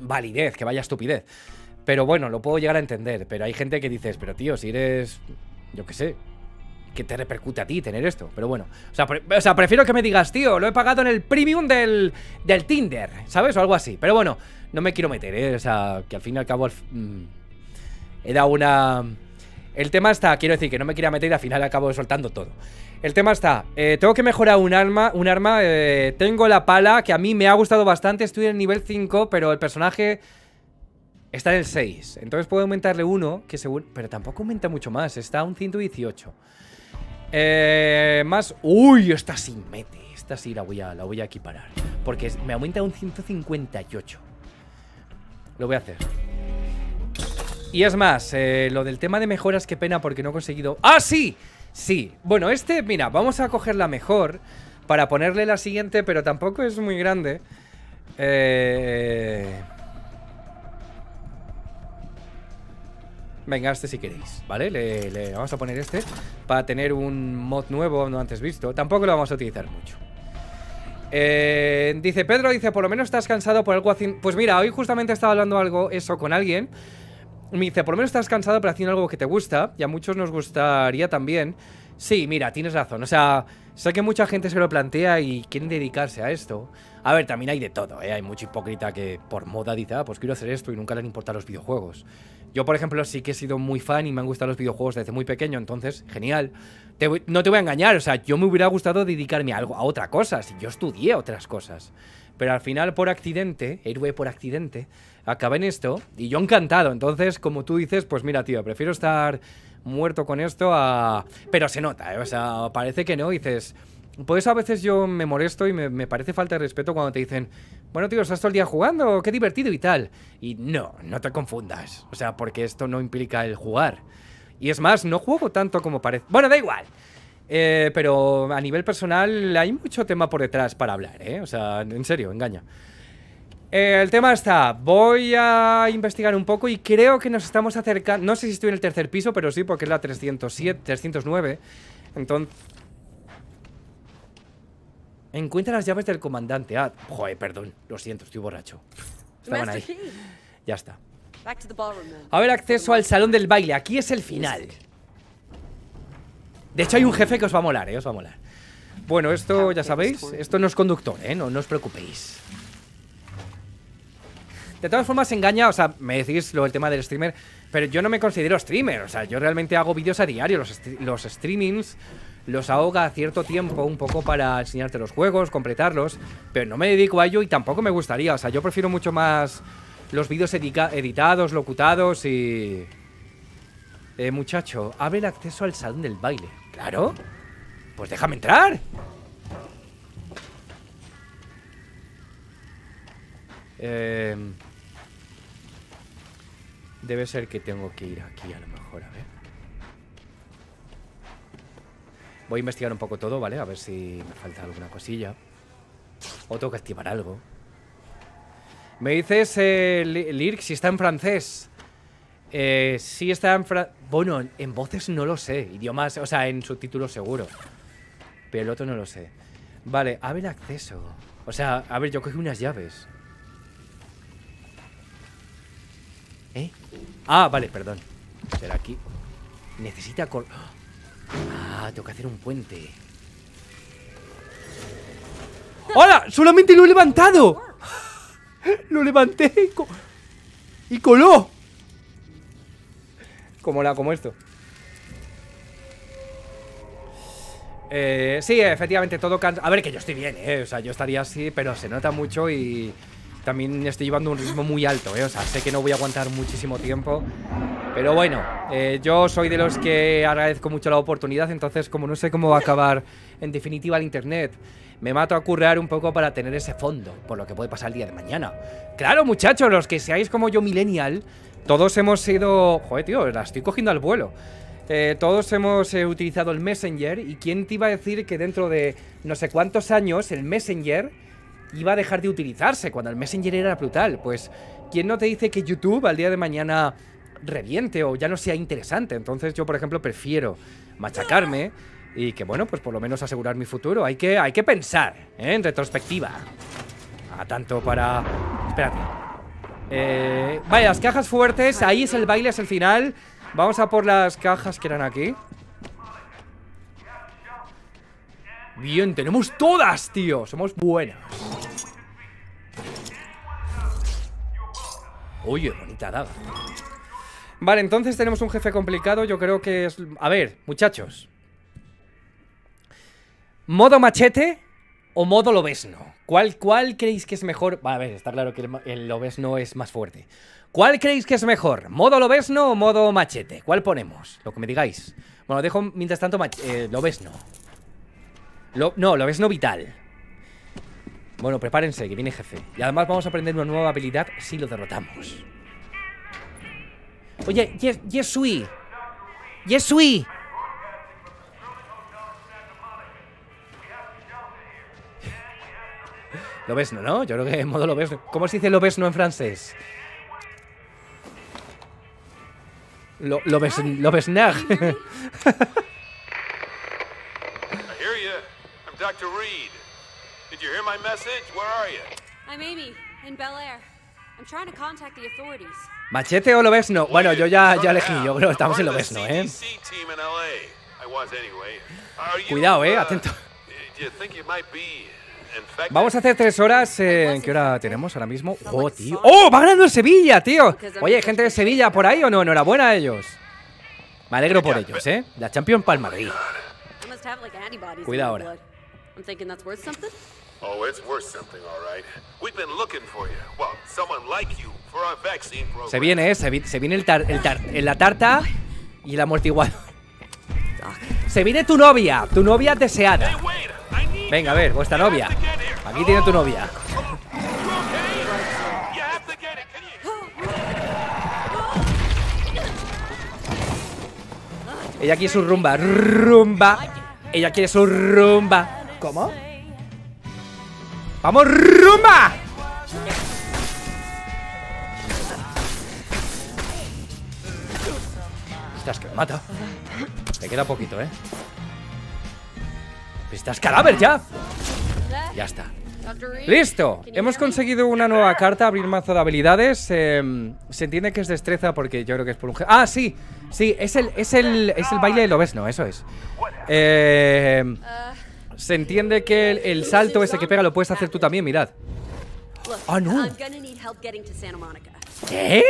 validez, que vaya estupidez. Pero bueno, lo puedo llegar a entender. Pero hay gente que dices, pero tío, si eres, yo qué sé, que te repercute a ti tener esto. Pero bueno, o sea, pre o sea prefiero que me digas, tío, lo he pagado en el premium del, del Tinder, ¿sabes? O algo así. Pero bueno, no me quiero meter, ¿eh? O sea, que al fin y al cabo al mm, he dado una... El tema está, quiero decir que no me quería meter y al final acabo soltando todo. El tema está, eh, tengo que mejorar un arma, un arma eh, tengo la pala, que a mí me ha gustado bastante. Estoy en el nivel cinco, pero el personaje está en el seis. Entonces puedo aumentarle uno, que según... Pero tampoco aumenta mucho más, está a un ciento dieciocho. Eh, más... Uy, esta sí mete, esta sí la voy a, la voy a equiparar. Porque me aumenta a un ciento cincuenta y ocho. Lo voy a hacer. Y es más, eh, lo del tema de mejoras, qué pena porque no he conseguido... ¡Ah, sí! Sí. Bueno, este, mira, vamos a coger la mejor para ponerle la siguiente, pero tampoco es muy grande. Eh... Venga, este si queréis, ¿vale? Le, le vamos a poner este para tener un mod nuevo, no antes visto. Tampoco lo vamos a utilizar mucho. Eh, dice Pedro, dice, por lo menos estás cansado por algo haciendo... Pues mira, hoy justamente estaba hablando algo eso con alguien... Me dice, por lo menos estás cansado pero haciendo algo que te gusta. Y a muchos nos gustaría también. Sí, mira, tienes razón. O sea, sé que mucha gente se lo plantea y quieren dedicarse a esto. A ver, también hay de todo, ¿eh? Hay mucho hipócrita que por moda dice, ah, pues quiero hacer esto y nunca le han importado los videojuegos. Yo, por ejemplo, sí que he sido muy fan y me han gustado los videojuegos desde muy pequeño. Entonces, genial. Te voy, no te voy a engañar. O sea, yo me hubiera gustado dedicarme a algo, a otra cosa. Si yo estudié otras cosas. Pero al final, por accidente, héroe por accidente, acabé en esto y yo encantado. Entonces, como tú dices, pues mira, tío, prefiero estar muerto con esto a... Pero se nota, ¿eh? O sea, parece que no. Dices, Por eso a veces yo me molesto y me, me parece falta de respeto cuando te dicen, bueno, tío, ¿estás todo el día jugando? Qué divertido y tal. Y no, no te confundas. O sea, porque esto no implica el jugar. Y es más, no juego tanto como parece. Bueno, da igual. Eh, pero a nivel personal hay mucho tema por detrás para hablar, ¿eh? O sea, en serio, engaña. Eh, el tema está, voy a investigar un poco y creo que nos estamos acercando. No sé si estoy en el tercer piso, pero sí, porque es la trescientos siete, trescientos nueve. Entonces... Encuentra las llaves del comandante. Ah, joder, perdón. Lo siento, estoy borracho. Estaban ahí. Ya está. A ver, acceso al salón del baile. Aquí es el final. De hecho, hay un jefe que os va a molar, ¿eh? Os va a molar. Bueno, esto, ya sabéis, esto no es conductor, ¿eh? No, no os preocupéis. De todas formas, engaña, o sea, me decís lo del tema del streamer, pero yo no me considero streamer. O sea, yo realmente hago vídeos a diario. Los, los streamings... los ahoga a cierto tiempo un poco para enseñarte los juegos, completarlos, pero no me dedico a ello y tampoco me gustaría. O sea, yo prefiero mucho más los vídeos editados, locutados y... Eh, muchacho, abre el acceso al salón del baile. ¿Claro? Pues déjame entrar. Eh... Debe ser que tengo que ir aquí a lo mejor, a ver. Voy a investigar un poco todo, ¿vale? A ver si me falta alguna cosilla. O tengo que activar algo. Me dices, eh, Lirk, si está en francés. Eh, sí está en francés. Bueno, en voces no lo sé. Idiomas, o sea, en subtítulos seguro. Pero el otro no lo sé. Vale, abre el acceso. O sea, a ver, yo cogí unas llaves. ¿Eh? Ah, vale, perdón. Será aquí. Necesita col... Ah, tengo que hacer un puente. ¡Hola! ¡Solamente lo he levantado! Lo levanté y, co y coló. Como la, como esto. Eh, sí, efectivamente, todo cansa. A ver, que yo estoy bien, ¿eh? O sea, yo estaría así, pero se nota mucho y también estoy llevando un ritmo muy alto, ¿eh? O sea, sé que no voy a aguantar muchísimo tiempo. Pero bueno, eh, yo soy de los que agradezco mucho la oportunidad, entonces como no sé cómo va a acabar en definitiva el internet, me mato a currar un poco para tener ese fondo, por lo que puede pasar el día de mañana. Claro, muchachos, los que seáis como yo millennial, todos hemos sido... Joder, tío, la estoy cogiendo al vuelo. Eh, todos hemos eh, utilizado el Messenger, y quién te iba a decir que dentro de no sé cuántos años el Messenger iba a dejar de utilizarse, cuando el Messenger era brutal. Pues, ¿quién no te dice que YouTube al día de mañana... reviente o ya no sea interesante? Entonces yo, por ejemplo, prefiero machacarme y que, bueno, pues por lo menos asegurar mi futuro. Hay que, hay que pensar, ¿eh? En retrospectiva. A tanto para... Espérate. Eh... Vaya, las cajas fuertes. Ahí es el baile, es el final. Vamos a por las cajas que eran aquí. Bien, tenemos todas, tío. Somos buenos. Oye, bonita daga. Vale, entonces tenemos un jefe complicado. Yo creo que es... A ver, muchachos. ¿Modo machete o modo lobesno? ¿Cuál, cuál creéis que es mejor? Vale, a ver, está claro que el, el lobesno es más fuerte. ¿Cuál creéis que es mejor? ¿Modo lobesno o modo machete? ¿Cuál ponemos? Lo que me digáis. Bueno, dejo mientras tanto eh, lobesno. Lo, no, lobesno vital. Bueno, prepárense, que viene jefe. Y además vamos a aprender una nueva habilidad si lo derrotamos. Oye, yes, Yesui. Yesui. Lo ves, ¿no? ¿no? Yo creo que en modo lo ves. ¿No? ¿Cómo se dice lo ves, no en francés? Lo, lo ves, lo ves, nag. I hear you. I'm Doctor Reed. Did you hear my message? Where are you? I'm Amy in Bel Air. I'm trying to contact the authorities. ¿Machete o lobesno? Bueno, yo ya, ya elegí, yo creo que estamos en lobesno, ¿eh? Cuidado, ¿eh? Atento. Vamos a hacer tres horas. ¿En eh, qué hora tenemos ahora mismo? ¡Oh, tío! ¡Oh, va ganando el Sevilla, tío! Oye, ¿gente de Sevilla por ahí o no? Enhorabuena a ellos. Me alegro por ellos, ¿eh? La Champions para el Madrid. Cuidado ahora. Oh, it's worth something, all right. We've been looking for you. Well, someone like you for our vaccine program. Se viene, eh, se, vi se viene el tar el tar la tarta y la amortiguador. Se viene tu novia, tu novia deseada. Hey, wait. I Venga, a ver, vuestra novia. Aquí tiene tu novia. Ella quiere su rumba. Rumba. Ella quiere su rumba. ¿Cómo? ¡Vamos, rumba! Ostras, que me mata. Me queda poquito, ¿eh? ¡Estás cadáver ya! Ya está. ¡Listo! Hemos conseguido una nueva carta, abrir mazo de habilidades. Eh, se entiende que es destreza porque yo creo que es por un... ¡Ah, sí! Sí, es el, es el, es el baile de Lobesno, eso es. Eh, se entiende que el, el salto ese que pega lo puedes hacer tú también, mirad. ¡Ah, no! ¿Qué?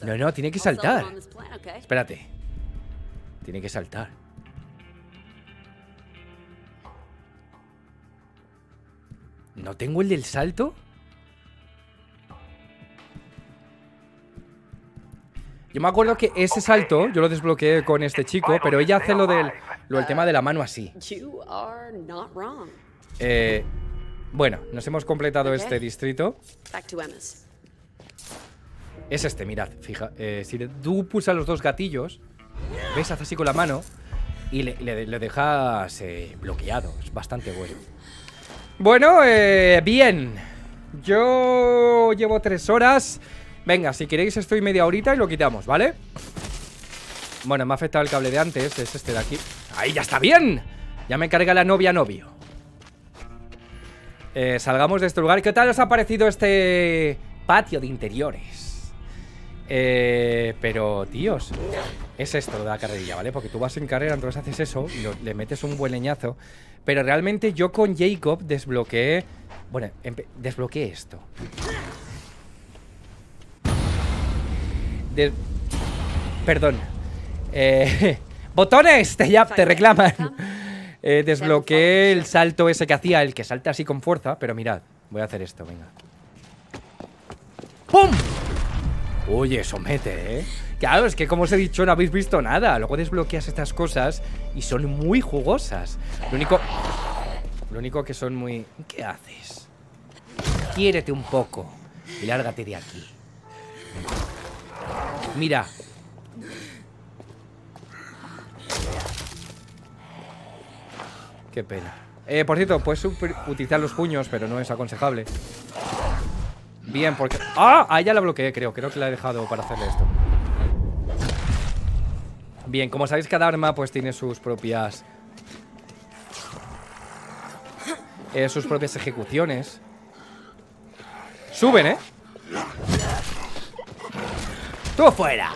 No, no, tiene que saltar. Espérate. Tiene que saltar. ¿No tengo el del salto? Yo me acuerdo que ese salto yo lo desbloqueé con este chico, pero ella hace lo del, lo del tema de la mano así. Eh, bueno, nos hemos completado este distrito. Es este, mirad. Fija, eh, si tú pulsas los dos gatillos, ves, hace así con la mano y le, le, le dejas eh, bloqueado. Es bastante bueno. Bueno, eh, bien. Yo llevo tres horas. Venga, si queréis estoy media horita y lo quitamos, ¿vale? Bueno, me ha afectado el cable de antes. Es este de aquí. ¡Ahí ya está bien! Ya me carga la novia novio. eh, Salgamos de este lugar. ¿Qué tal os ha parecido este patio de interiores? Eh, pero, tíos, es esto de la carrerilla, ¿vale? Porque tú vas en carrera, entonces haces eso y lo, le metes un buen leñazo. Pero realmente yo con Jacob desbloqueé... Bueno, desbloqueé esto. Des... Perdón. Eh... ¡Botones! Te, ya, te reclaman. Eh, desbloqueé el salto ese que hacía, el que salta así con fuerza. Pero mirad, voy a hacer esto, venga. ¡Pum! Oye, eso mete, ¿eh? Claro, es que como os he dicho, no habéis visto nada. Luego desbloqueas estas cosas y son muy jugosas. Lo único... Lo único que son muy... ¿Qué haces? Quiérete un poco y lárgate de aquí. Mira. Qué pena. Eh, por cierto, puedes utilizar los puños, pero no es aconsejable. Bien, porque... ¡Ah! Ah, ya la bloqueé, creo. Creo que la he dejado para hacerle esto. Bien, como sabéis, cada arma pues tiene sus propias... Eh, sus propias ejecuciones. ¡Suben, eh! ¡Tú fuera!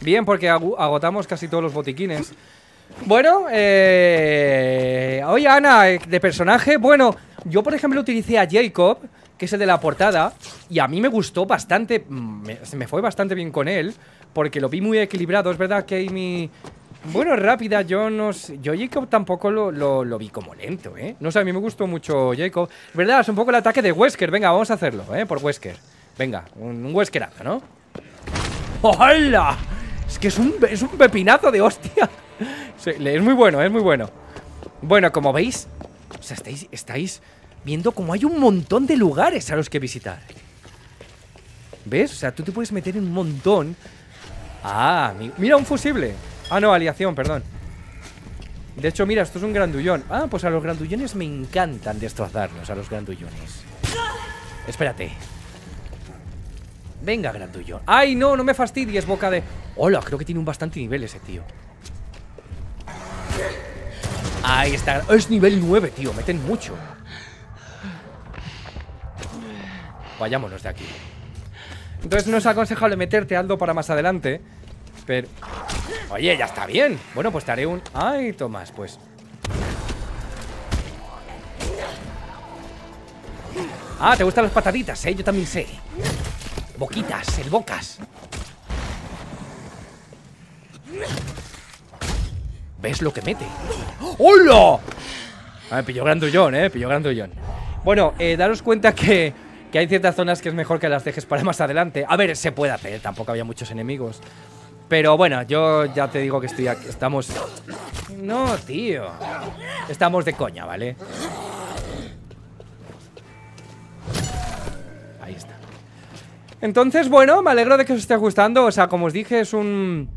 Bien, porque agotamos casi todos los botiquines. Bueno, eh... oye, Ana, de personaje. Bueno, yo por ejemplo utilicé a Jacob, que es el de la portada, y a mí me gustó bastante. Me, me fue bastante bien con él, porque lo vi muy equilibrado. Es verdad que Amy... Bueno, rápida, yo no sé. Yo Jacob tampoco lo, lo, lo vi como lento, ¿eh? No sé, a mí me gustó mucho Jacob. Es verdad, es un poco el ataque de Wesker. Venga, vamos a hacerlo, ¿eh? Por Wesker. Venga, un, un Weskerazo, ¿no? ¡Hola! Es que es un, es un pepinazo de hostia. Sí, es muy bueno, es muy bueno. Bueno, como veis, o sea, estáis, estáis viendo como hay un montón de lugares a los que visitar. ¿Ves? O sea, tú te puedes meter en un montón. Ah, mira, un fusible. Ah, no, aleación, perdón. De hecho, mira, esto es un grandullón. Ah, pues a los grandullones me encantan destrozarlos, a los grandullones. Espérate. Venga, grandullón. ¡Ay, no! No me fastidies, boca de... Hola, creo que tiene un bastante nivel ese tío. Ahí está. Es nivel nueve, tío. Meten mucho. Vayámonos de aquí. Entonces no es aconsejable meterte, Aldo, para más adelante. Pero... Oye, ya está bien. Bueno, pues te haré un... Ay, Tomás, pues... Ah, te gustan las pataditas, ¿eh? Yo también sé. Boquitas, el bocas. ¿Ves lo que mete? ¡Hola! A ver, pilló grandullón, ¿eh? Pilló grandullón. Bueno, eh, daros cuenta que... Que hay ciertas zonas que es mejor que las dejes para más adelante. A ver, se puede hacer, tampoco había muchos enemigos. Pero bueno, yo ya te digo que estoy aquí. Estamos... No, tío. Estamos de coña, ¿vale? Ahí está. Entonces, bueno, me alegro de que os esté gustando. O sea, como os dije, es un...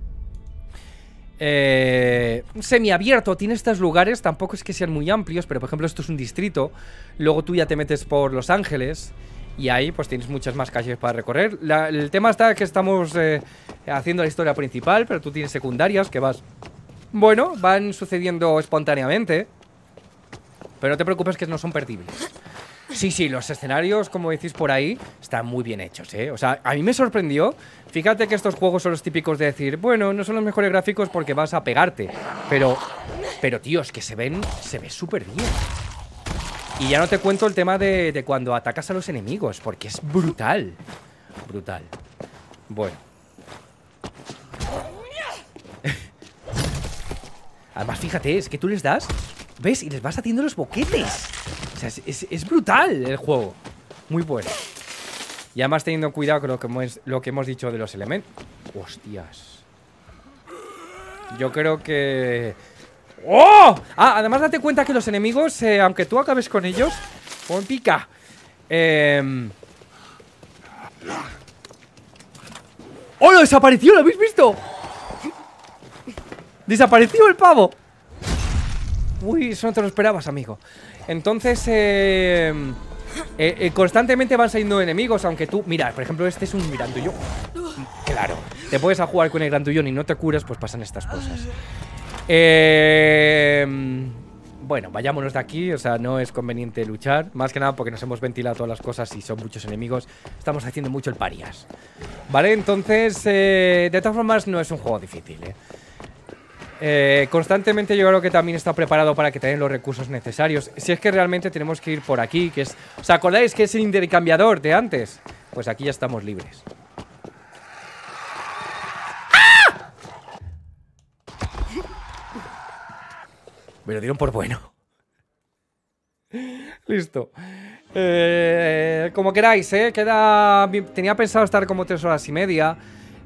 Eh, semiabierto, tiene estos lugares, tampoco es que sean muy amplios, pero por ejemplo esto es un distrito, luego tú ya te metes por Los Ángeles y ahí pues tienes muchas más calles para recorrer. La, el tema está que estamos eh, haciendo la historia principal, pero tú tienes secundarias que vas, bueno, van sucediendo espontáneamente, pero no te preocupes que no son perdibles. Sí, sí, los escenarios, como decís por ahí, están muy bien hechos, ¿eh? O sea, a mí me sorprendió. Fíjate que estos juegos son los típicos de decir, bueno, no son los mejores gráficos porque vas a pegarte. Pero, pero tío, es que se ven, se ve súper bien. Y ya no te cuento el tema de, de cuando atacas a los enemigos, porque es brutal. Brutal. Bueno. Además, fíjate, es que tú les das, ¿ves? Y les vas haciendo los boquetes. O sea, es, es, es brutal el juego. Muy bueno. Y además teniendo cuidado con lo que hemos, lo que hemos dicho de los elementos. Hostias. Yo creo que... ¡Oh! Ah, además date cuenta que los enemigos, eh, aunque tú acabes con ellos... ¡Pon pica! Eh... ¡Oh, lo desapareció! ¿Lo habéis visto? ¡Desapareció el pavo! Uy, eso no te lo esperabas, amigo. Entonces, eh, eh, eh, constantemente van saliendo enemigos, aunque tú... Mira, por ejemplo, este es un grandullón. Claro, te puedes a jugar con el grandullón y no te curas, pues pasan estas cosas. Eh, bueno, vayámonos de aquí, o sea, no es conveniente luchar. Más que nada porque nos hemos ventilado todas las cosas y son muchos enemigos. Estamos haciendo mucho el parias. Vale, entonces, eh, de todas formas, no es un juego difícil, eh. Eh, constantemente yo creo que también está preparado para que te den los recursos necesarios. Si es que realmente tenemos que ir por aquí, que es... ¿Os acordáis que es el intercambiador de antes? Pues aquí ya estamos libres. ¡Ah! Me lo dieron por bueno. Listo. Eh, como queráis, ¿eh? Queda... Tenía pensado estar como tres horas y media.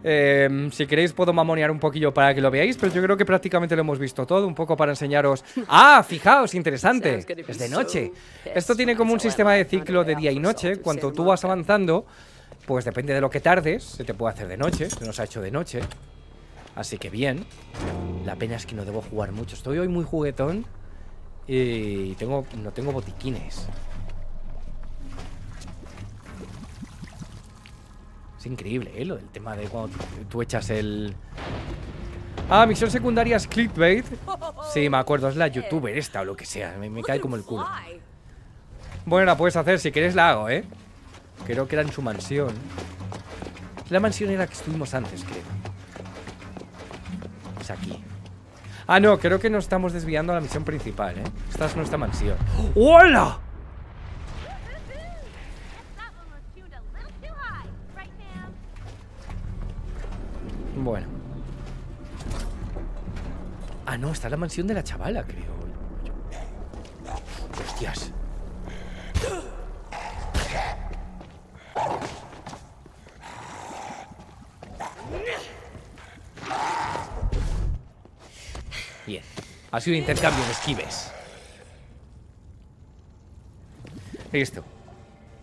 Eh, si queréis puedo mamonear un poquillo para que lo veáis, pero yo creo que prácticamente lo hemos visto todo, un poco para enseñaros... ¡Ah! Fijaos, interesante. Es de noche. Esto tiene como un sistema de ciclo de día y noche. Cuanto tú vas avanzando, pues depende de lo que tardes, se te puede hacer de noche. Se nos ha hecho de noche. Así que bien. La pena es que no debo jugar mucho. Estoy hoy muy juguetón y tengo, no tengo botiquines. Increíble, ¿eh? Lo del tema de cuando tú echas el... Ah, misión secundaria es clickbait. Sí, me acuerdo, es la youtuber esta o lo que sea. Me, me cae como el culo. Bueno, la puedes hacer, si quieres la hago, ¿eh? Creo que era en su mansión. La mansión era la que estuvimos antes, creo. Es aquí. Ah, no, creo que nos estamos desviando a la misión principal, ¿eh? Esta es nuestra mansión. ¡Hola! Bueno. Ah, no, está la mansión de la chavala, creo. Hostias. Bien. Ha sido un intercambio de esquives. Listo.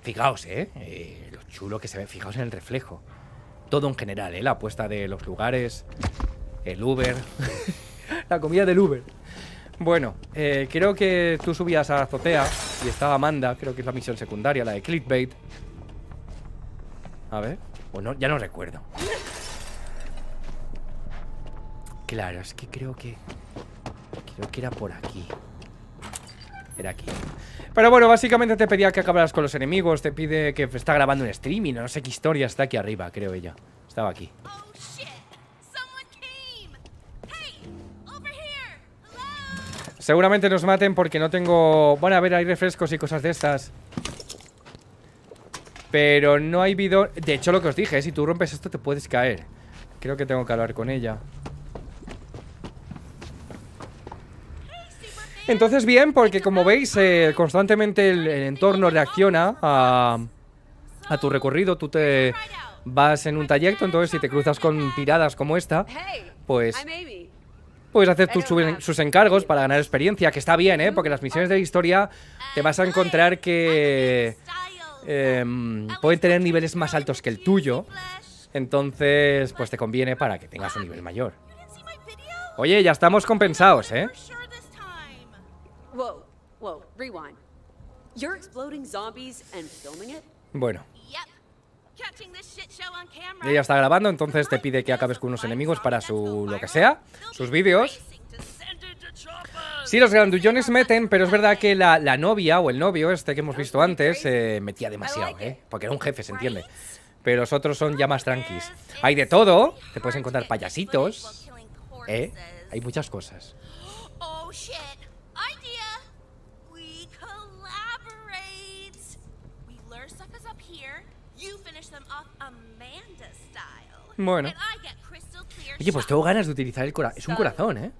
Fijaos, ¿eh? eh lo chulo que se ve. Fijaos en el reflejo. Todo en general, ¿eh? La apuesta de los lugares, el Uber, la comida del Uber. Bueno, eh, creo que tú subías a la azotea y estaba Amanda, creo que es la misión secundaria, la de clickbait. A ver, o no, ya no recuerdo. Claro, es que creo que... Creo que era por aquí. Era aquí. Pero bueno, básicamente te pedía que acabaras con los enemigos. Te pide que está grabando un streaming. No sé qué historia está aquí arriba, creo ella. Estaba aquí. Seguramente nos maten porque no tengo... Bueno, a ver, hay refrescos y cosas de estas. Pero no hay bidón... De hecho, lo que os dije, ¿eh? Si tú rompes esto te puedes caer. Creo que tengo que hablar con ella. Entonces bien, porque como veis, eh, constantemente el, el entorno reacciona a, a tu recorrido. Tú te vas en un trayecto, entonces si te cruzas con piradas como esta, pues puedes hacer tus, sus encargos para ganar experiencia, que está bien, ¿eh? Porque en las misiones de la historia te vas a encontrar que eh, pueden tener niveles más altos que el tuyo. Entonces, pues te conviene para que tengas un nivel mayor. Oye, ya estamos compensados, ¿eh? Bueno. Ella está grabando, entonces te pide que acabes con unos enemigos para su... lo que sea, sus vídeos. Sí, los grandullones meten, pero es verdad que la, la novia o el novio este que hemos visto antes eh, metía demasiado, ¿eh? Porque era un jefe, se entiende. Pero los otros son ya más tranquis. Hay de todo, te puedes encontrar payasitos, ¿eh? Hay muchas cosas. Bueno. Oye, pues tengo ganas de utilizar el corazón. Es un corazón, ¿eh?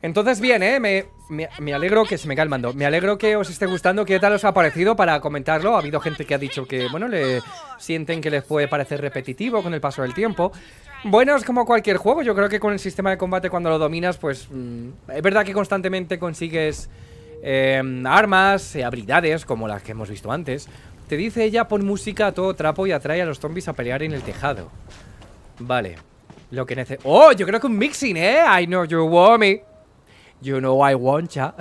Entonces, bien, ¿eh? Me, me, me alegro que se me calma el mando. Me alegro que os esté gustando. ¿Qué tal os ha parecido? Para comentarlo. Ha habido gente que ha dicho que, bueno, le sienten que les puede parecer repetitivo con el paso del tiempo. Bueno, es como cualquier juego. Yo creo que con el sistema de combate, cuando lo dominas, pues... Mmm, es verdad que constantemente consigues... Eh, armas, eh, habilidades como las que hemos visto antes. Te dice ella, pon música a todo trapo y atrae a los zombies a pelear en el tejado. Vale, lo que necesito. Oh, yo creo que un mixing, eh. I know you want me, you know I want ya.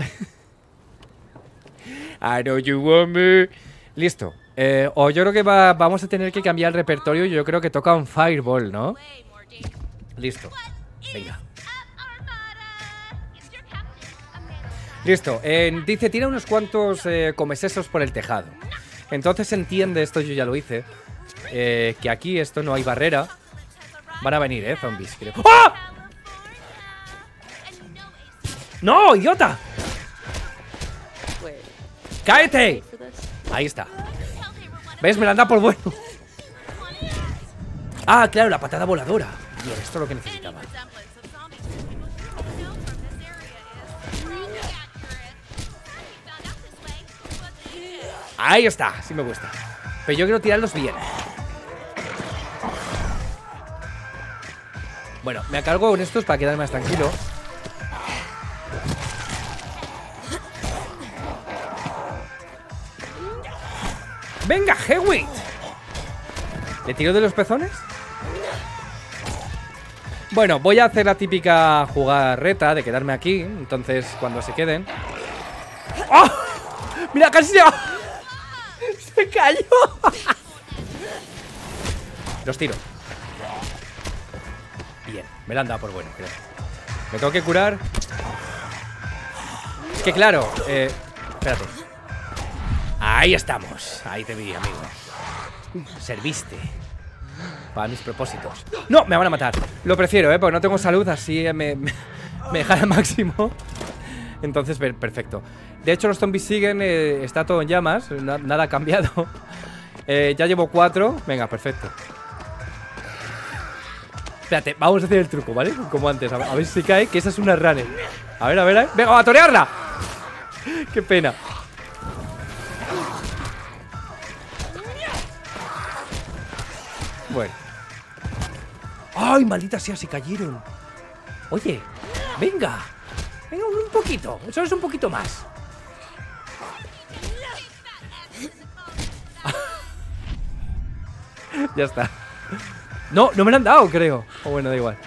I know you want me. Listo, eh, o yo creo que va, vamos a tener que cambiar el repertorio. Yo creo que toca un fireball, ¿no? Listo, venga. Listo, eh, dice, tira unos cuantos eh, comesesos por el tejado. Entonces entiende, esto yo ya lo hice, eh, que aquí esto no hay barrera. Van a venir, eh, zombies, creo. ¡Ah! ¡No, idiota! ¡Cáete! Ahí está. ¿Ves? Me la han dado por bueno. Ah, claro, la patada voladora. Dios, esto es lo que necesitaba. Ahí está, sí me gusta. Pero yo quiero tirarlos bien. Bueno, me cargo con estos para quedarme más tranquilo. ¡Venga, Hewitt! ¿Le tiro de los pezones? Bueno, voy a hacer la típica jugarreta de quedarme aquí. Entonces, cuando se queden... ¡Oh! ¡Mira, casi se va! ¡Se cayó! Los tiro. Bien, me la han dado por bueno, creo. Me tengo que curar. Es que claro, eh, espérate. Ahí estamos. Ahí te vi, amigo. Serviste para mis propósitos. ¡No! Me van a matar. Lo prefiero, eh, porque no tengo salud. Así me, me, me deja al máximo. Entonces, perfecto. De hecho, los zombies siguen, eh, está todo en llamas. Na nada ha cambiado. eh, Ya llevo cuatro, venga, perfecto. Espérate, vamos a hacer el truco, ¿vale? Como antes, a, a ver si cae, que esa es una runner. A ver, a ver, a ver, venga, a torearla. Qué pena. Bueno. Ay, maldita sea, se cayeron. Oye, venga. Venga, un poquito, solo es un poquito más. Ya está. No, no me lo han dado, creo. O bueno, da igual.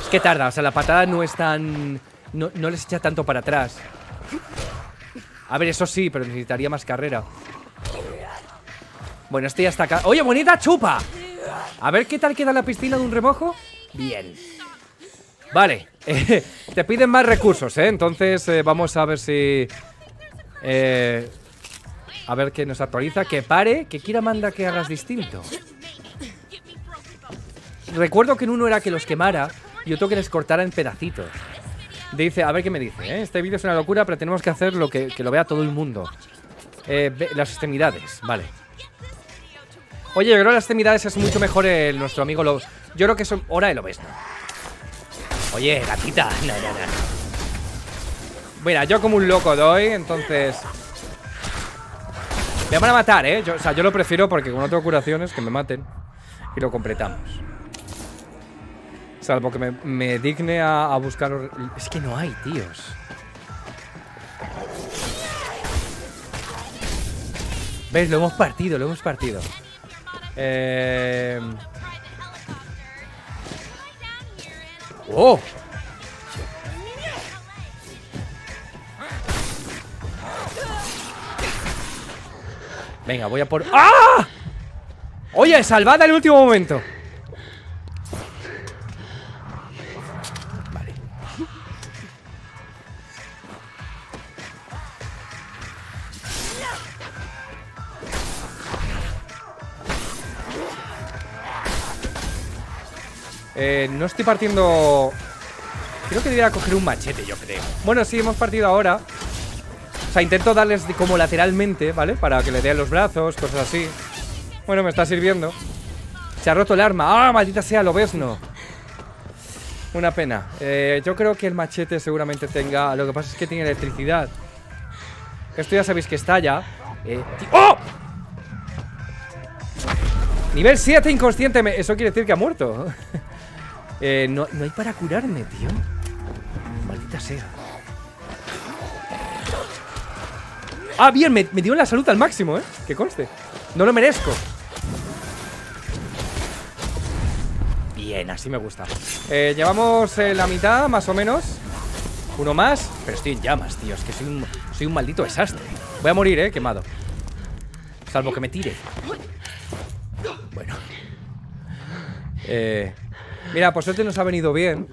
Es que tarda, o sea, la patada no es tan... No, no les echa tanto para atrás. A ver, eso sí, pero necesitaría más carrera. Bueno, este ya está acá. ¡Oye, bonita chupa! A ver qué tal queda la piscina de un remojo. Bien. Vale, eh, te piden más recursos, ¿eh? Entonces eh, vamos a ver si... Eh, a ver qué nos actualiza. Que pare, que quiera manda que hagas distinto. Recuerdo que en uno era que los quemara y otro que les cortara en pedacitos. Dice, a ver qué me dice, ¿eh? Este vídeo es una locura, pero tenemos que hacer lo que, que lo vea todo el mundo. Eh, ve, las extremidades, vale. Oye, yo creo que las extremidades es mucho mejor el, nuestro amigo Lobo. Yo creo que son hora de lo bestia. Oye, gatita. No, no, no. Mira, yo como un loco doy, entonces... Me van a matar, ¿eh? Yo, o sea, yo lo prefiero porque como no tengo curaciones, que me maten. Y lo completamos. Salvo que me, me digne a, a buscar... Es que no hay, tíos. ¿Ves? Lo hemos partido, lo hemos partido. Eh... ¡Oh! Venga, voy a por... ¡Ah! Oye, salvada en el último momento. Vale. Eh, no estoy partiendo... Creo que debería coger un machete, yo creo. Bueno, sí, hemos partido ahora. O sea, intento darles como lateralmente, ¿vale? Para que le den los brazos, cosas así. Bueno, me está sirviendo. Se ha roto el arma. ¡Ah, maldita sea! Lo ves, no. Una pena. Eh, yo creo que el machete seguramente tenga... Lo que pasa es que tiene electricidad. Esto ya sabéis que estalla. Eh, ¡Oh! Nivel siete inconsciente. Me... Eso quiere decir que ha muerto. eh, no, no hay para curarme, tío. Maldita sea. Ah, bien, me, me dio la salud al máximo, ¿eh? Que conste. No lo merezco. Bien, así me gusta. Eh, llevamos eh, la mitad, más o menos. Uno más. Pero estoy en llamas, tío. Es que soy un, soy un maldito desastre. Voy a morir, ¿eh? Quemado. Salvo que me tire. Bueno. Eh, mira, por suerte nos ha venido bien.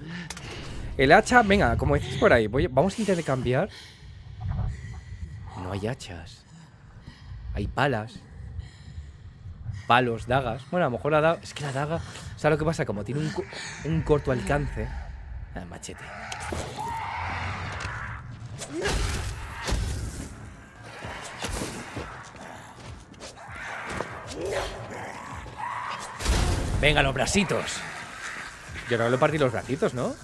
El hacha... Venga, como decís por ahí. Voy, vamos a intercambiar... No hay hachas. Hay palas. Palos, dagas. Bueno, a lo mejor la daga... Es que la daga... ¿Sabes lo que pasa? Como tiene un, co un corto alcance... Ah, machete. Venga, los bracitos. Yo no le partí los bracitos, ¿no?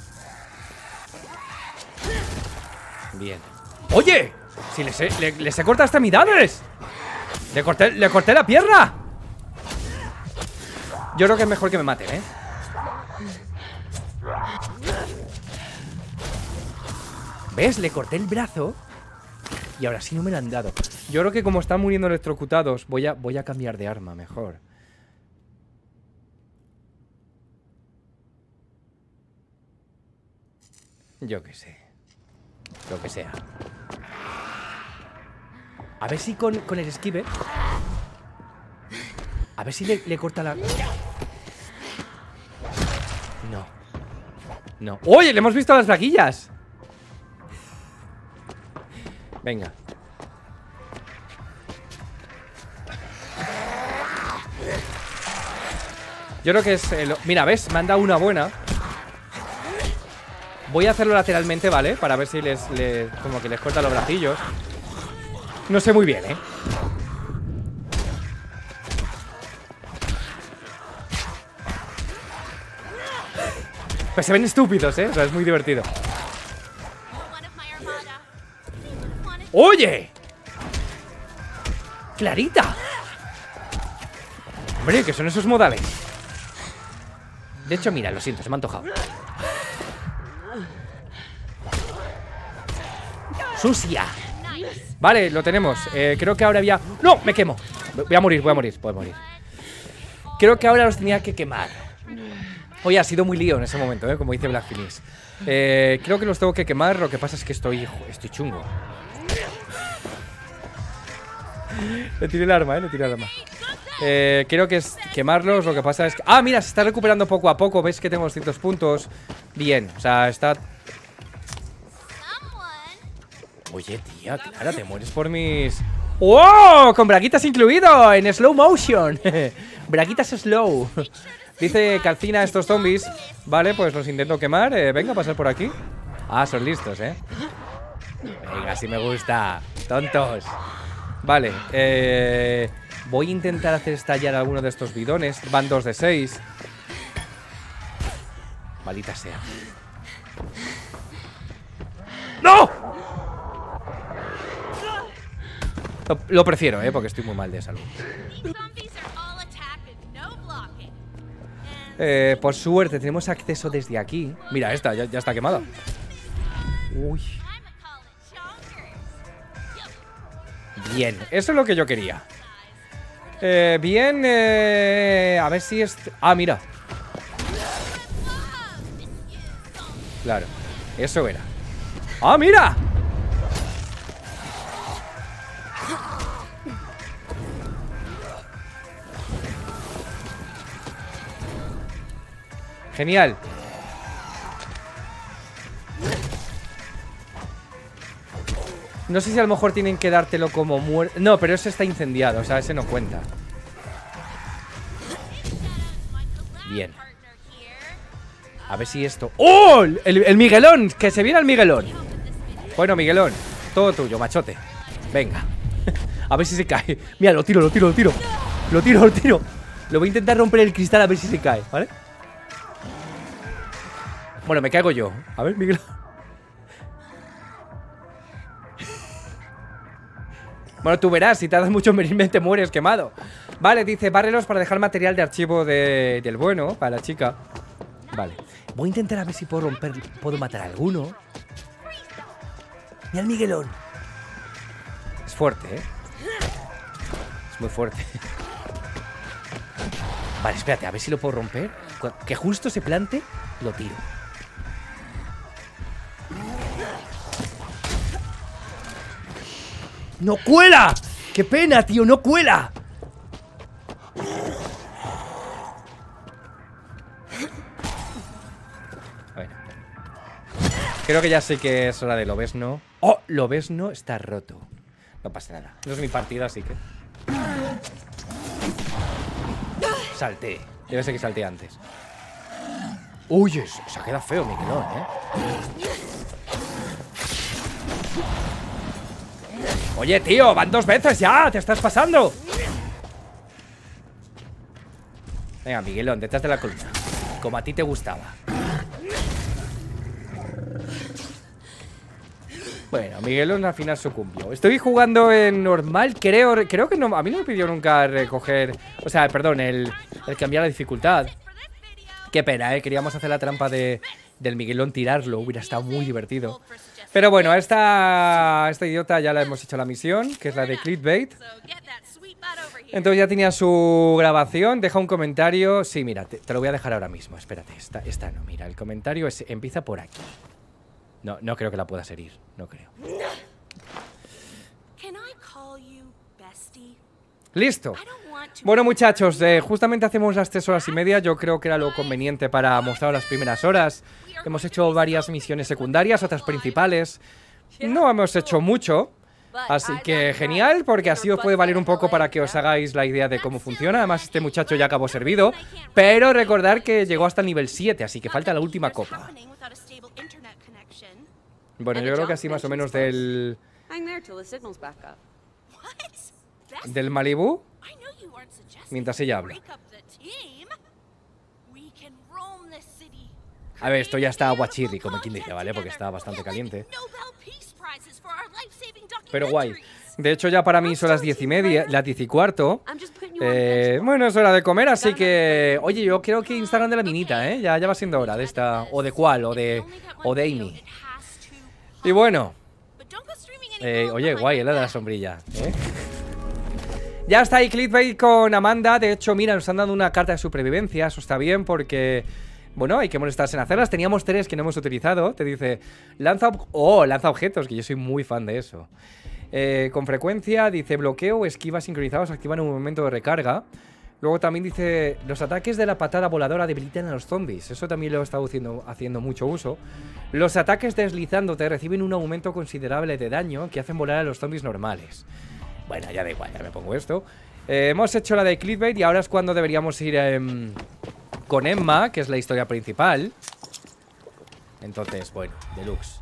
Bien. ¡Oye! Si les he, le, les he cortado hasta mitades. Le corté, le corté la pierna. Yo creo que es mejor que me maten, ¿eh? ¿Ves? Le corté el brazo. Y ahora sí no me lo han dado. Yo creo que como están muriendo electrocutados, voy a, voy a cambiar de arma mejor. Yo qué sé. Lo que sea. A ver si con, con el esquive. A ver si le, le corta la... No. No. ¡Oye! ¡Le hemos visto las vaquillas! Venga. Yo creo que es... Eh, lo... Mira, ¿ves? Me han dado una buena. Voy a hacerlo lateralmente, ¿vale? Para ver si les... les... Como que les corta los bracillos. No sé muy bien, ¿eh? Pues se ven estúpidos, ¿eh? O sea, es muy divertido. ¡Oye! ¡Clarita! Hombre, ¿qué son esos modales? De hecho, mira, lo siento, se me ha antojado. ¡Sucia! Vale, lo tenemos. Eh, creo que ahora había... ¡No! Me quemo. Voy a morir, voy a morir, voy a morir. Creo que ahora los tenía que quemar. Oye, ha sido muy lío en ese momento, ¿eh? Como dice Black Phoenix. Eh, creo que los tengo que quemar. Lo que pasa es que estoy... Estoy chungo. Le tiré el arma, ¿eh? Le tiré el arma. Eh, creo que es quemarlos. Lo que pasa es que... ¡Ah, mira! Se está recuperando poco a poco. ¿Ves que tengo doscientos puntos? Bien. O sea, está... Oye, tía, Clara, te mueres por mis... ¡Wow! Con braquitas incluido, en slow motion. Braquitas slow. Dice calcina estos zombies. Vale, pues los intento quemar. eh, Venga, pasar por aquí. Ah, son listos, ¿eh? Venga, si me gusta. Tontos. Vale, eh, voy a intentar hacer estallar alguno de estos bidones. Van dos de seis. Maldita sea. ¡No! Lo, lo prefiero, ¿eh? Porque estoy muy mal de salud. Eh, por suerte tenemos acceso desde aquí. Mira, esta ya, ya está quemada. Uy. Bien, eso es lo que yo quería. Eh, bien, eh, a ver si es... Ah, mira. Claro, eso era. ¡Ah, mira! Genial. No sé si a lo mejor tienen que dártelo como muerto. No, pero ese está incendiado, o sea, ese no cuenta. Bien. A ver si esto... ¡Oh! El, el Miguelón, que se viene el Miguelón. Bueno, Miguelón, todo tuyo, machote. Venga. A ver si se cae. Mira, lo tiro, lo tiro, lo tiro. Lo tiro, lo tiro. Lo voy a intentar romper el cristal a ver si se cae, ¿vale? Bueno, me caigo yo. A ver, Miguel. Bueno, tú verás, si tardas mucho en venirme te mueres quemado. Vale, dice, bárrelos para dejar material de archivo de, del bueno, para la chica. Vale. Voy a intentar a ver si puedo romper, puedo matar a alguno. Mira el Miguelón. Es fuerte, ¿eh? Es muy fuerte. Vale, espérate, a ver si lo puedo romper. Que justo se plante, lo tiro. ¡No cuela! ¡Qué pena, tío! ¡No cuela! Bueno. Creo que ya sé que es hora de Lobezno. ¡Oh! Lobezno está roto. No pasa nada. No es mi partida, así que... Salté. Debe ser que salté antes. ¡Uy! Eso, se ha quedado feo, Miguelón, ¿eh? Oye, tío, van dos veces ya, te estás pasando. Venga, Miguelón, detrás de la columna. Como a ti te gustaba. Bueno, Miguelón al final sucumbió. Estoy jugando en normal, creo. Creo que no. A mí no me pidió nunca recoger. O sea, perdón, el, el cambiar la dificultad. Qué pena, eh. Queríamos hacer la trampa de, del Miguelón, tirarlo. Hubiera estado muy divertido. Pero bueno, a esta, esta idiota ya la hemos hecho la misión, que es la de clickbait. Entonces ya tenía su grabación. Deja un comentario. Sí, mira, te, te lo voy a dejar ahora mismo. Espérate, esta, esta no, mira, el comentario es, empieza por aquí. No, no creo que la puedas herir, no creo. Listo. Bueno, muchachos, eh, justamente hacemos las tres horas y media. Yo creo que era lo conveniente para mostrar las primeras horas. Hemos hecho varias misiones secundarias, otras principales. No hemos hecho mucho. Así que genial, porque así os puede valer un poco para que os hagáis la idea de cómo funciona. Además, este muchacho ya acabó servido. Pero recordar que llegó hasta el nivel siete, así que falta la última copa. Bueno, yo creo que así más o menos del... del Malibú, mientras ella habla. A ver, esto ya está aguachirri, como quien dice, ¿vale? Porque está bastante caliente. Pero guay. De hecho, ya para mí son las diez y media, las diez y cuarto. Eh, bueno, es hora de comer, así que... Oye, yo creo que Instagram de la minita, ¿eh? Ya, ya va siendo hora de esta... O de cuál, o de... O de Amy. Y bueno... Eh, oye, guay, es la de la sombrilla, ¿eh? Ya está ahí clickbait con Amanda. De hecho, mira, nos han dado una carta de supervivencia. Eso está bien porque, bueno, hay que molestarse en hacerlas. Teníamos tres que no hemos utilizado. Te dice, lanza... Oh, lanza objetos, que yo soy muy fan de eso. Eh, con frecuencia, dice, bloqueo o esquiva sincronizados activan un momento de recarga. Luego también dice, los ataques de la patada voladora debilitan a los zombies. Eso también lo he estado haciendo, haciendo mucho uso. Los ataques deslizándote reciben un aumento considerable de daño que hacen volar a los zombies normales. Bueno, ya da igual, ya me pongo esto. Eh, hemos hecho la de clickbait y ahora es cuando deberíamos ir eh, con Emma, que es la historia principal. Entonces, bueno, deluxe.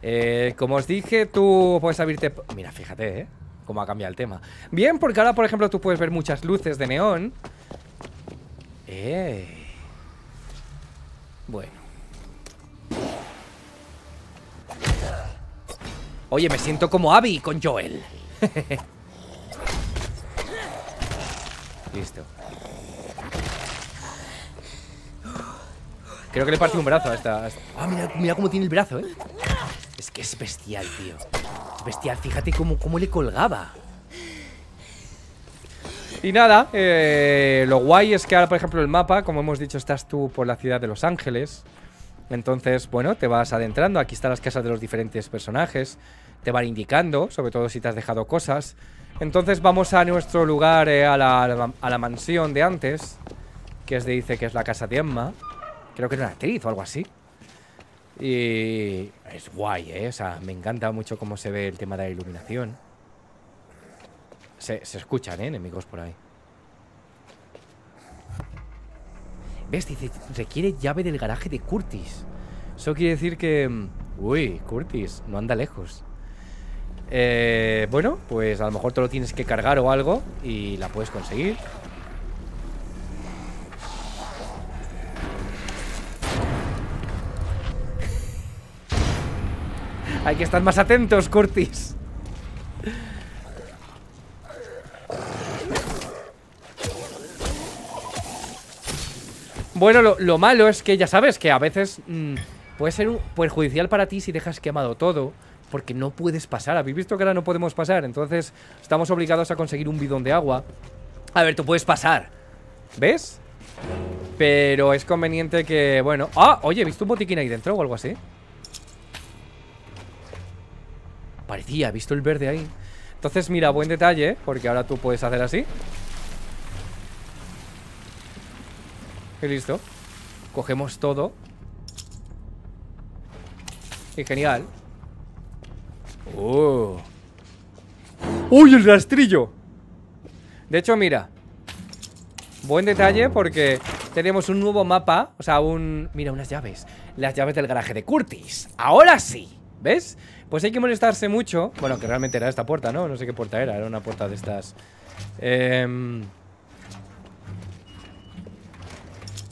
Eh, como os dije, tú puedes abrirte... Mira, fíjate, ¿eh? Cómo ha cambiado el tema. Bien, porque ahora, por ejemplo, tú puedes ver muchas luces de neón. Eh. Bueno. Oye, me siento como Abby con Joel. Listo. Creo que le partí un brazo a esta... A esta. Ah, mira, mira cómo tiene el brazo, ¿eh? Es que es bestial, tío. Es bestial. Fíjate cómo, cómo le colgaba. Y nada, eh, lo guay es que ahora, por ejemplo, el mapa, como hemos dicho, estás tú por la ciudad de Los Ángeles. Entonces, bueno, te vas adentrando. Aquí están las casas de los diferentes personajes. Te van indicando, sobre todo si te has dejado cosas. Entonces vamos a nuestro lugar, eh, a, la, a la mansión de antes, que es de, dice que es la casa de Emma. Creo que era una actriz o algo así. Y es guay, ¿eh? O sea, me encanta mucho cómo se ve el tema de la iluminación. Se, se escuchan, ¿eh? Enemigos por ahí. ¿Ves? Dice, requiere llave del garaje de Curtis. Eso quiere decir que... Uy, Curtis, no anda lejos. Eh, bueno, pues a lo mejor te lo tienes que cargar o algo y la puedes conseguir. Hay que estar más atentos, Curtis. Bueno, lo, lo malo es que ya sabes que a veces mmm, puede ser un perjudicial para ti si dejas quemado todo, porque no puedes pasar. ¿Habéis visto que ahora no podemos pasar? Entonces estamos obligados a conseguir un bidón de agua. A ver, tú puedes pasar, ¿ves? Pero es conveniente que, bueno... ¡Ah! Oye, ¿he visto un botiquín ahí dentro o algo así? Parecía, ¿he visto el verde ahí? Entonces mira, buen detalle, porque ahora tú puedes hacer así. Y listo. Cogemos todo. Y genial. ¡Oh! ¡Uy, el rastrillo! De hecho, mira, buen detalle porque tenemos un nuevo mapa. O sea, un... Mira, unas llaves. Las llaves del garaje de Curtis. ¡Ahora sí! ¿Ves? Pues hay que molestarse mucho. Bueno, que realmente era esta puerta, ¿no? No sé qué puerta era. Era una puerta de estas. Eh...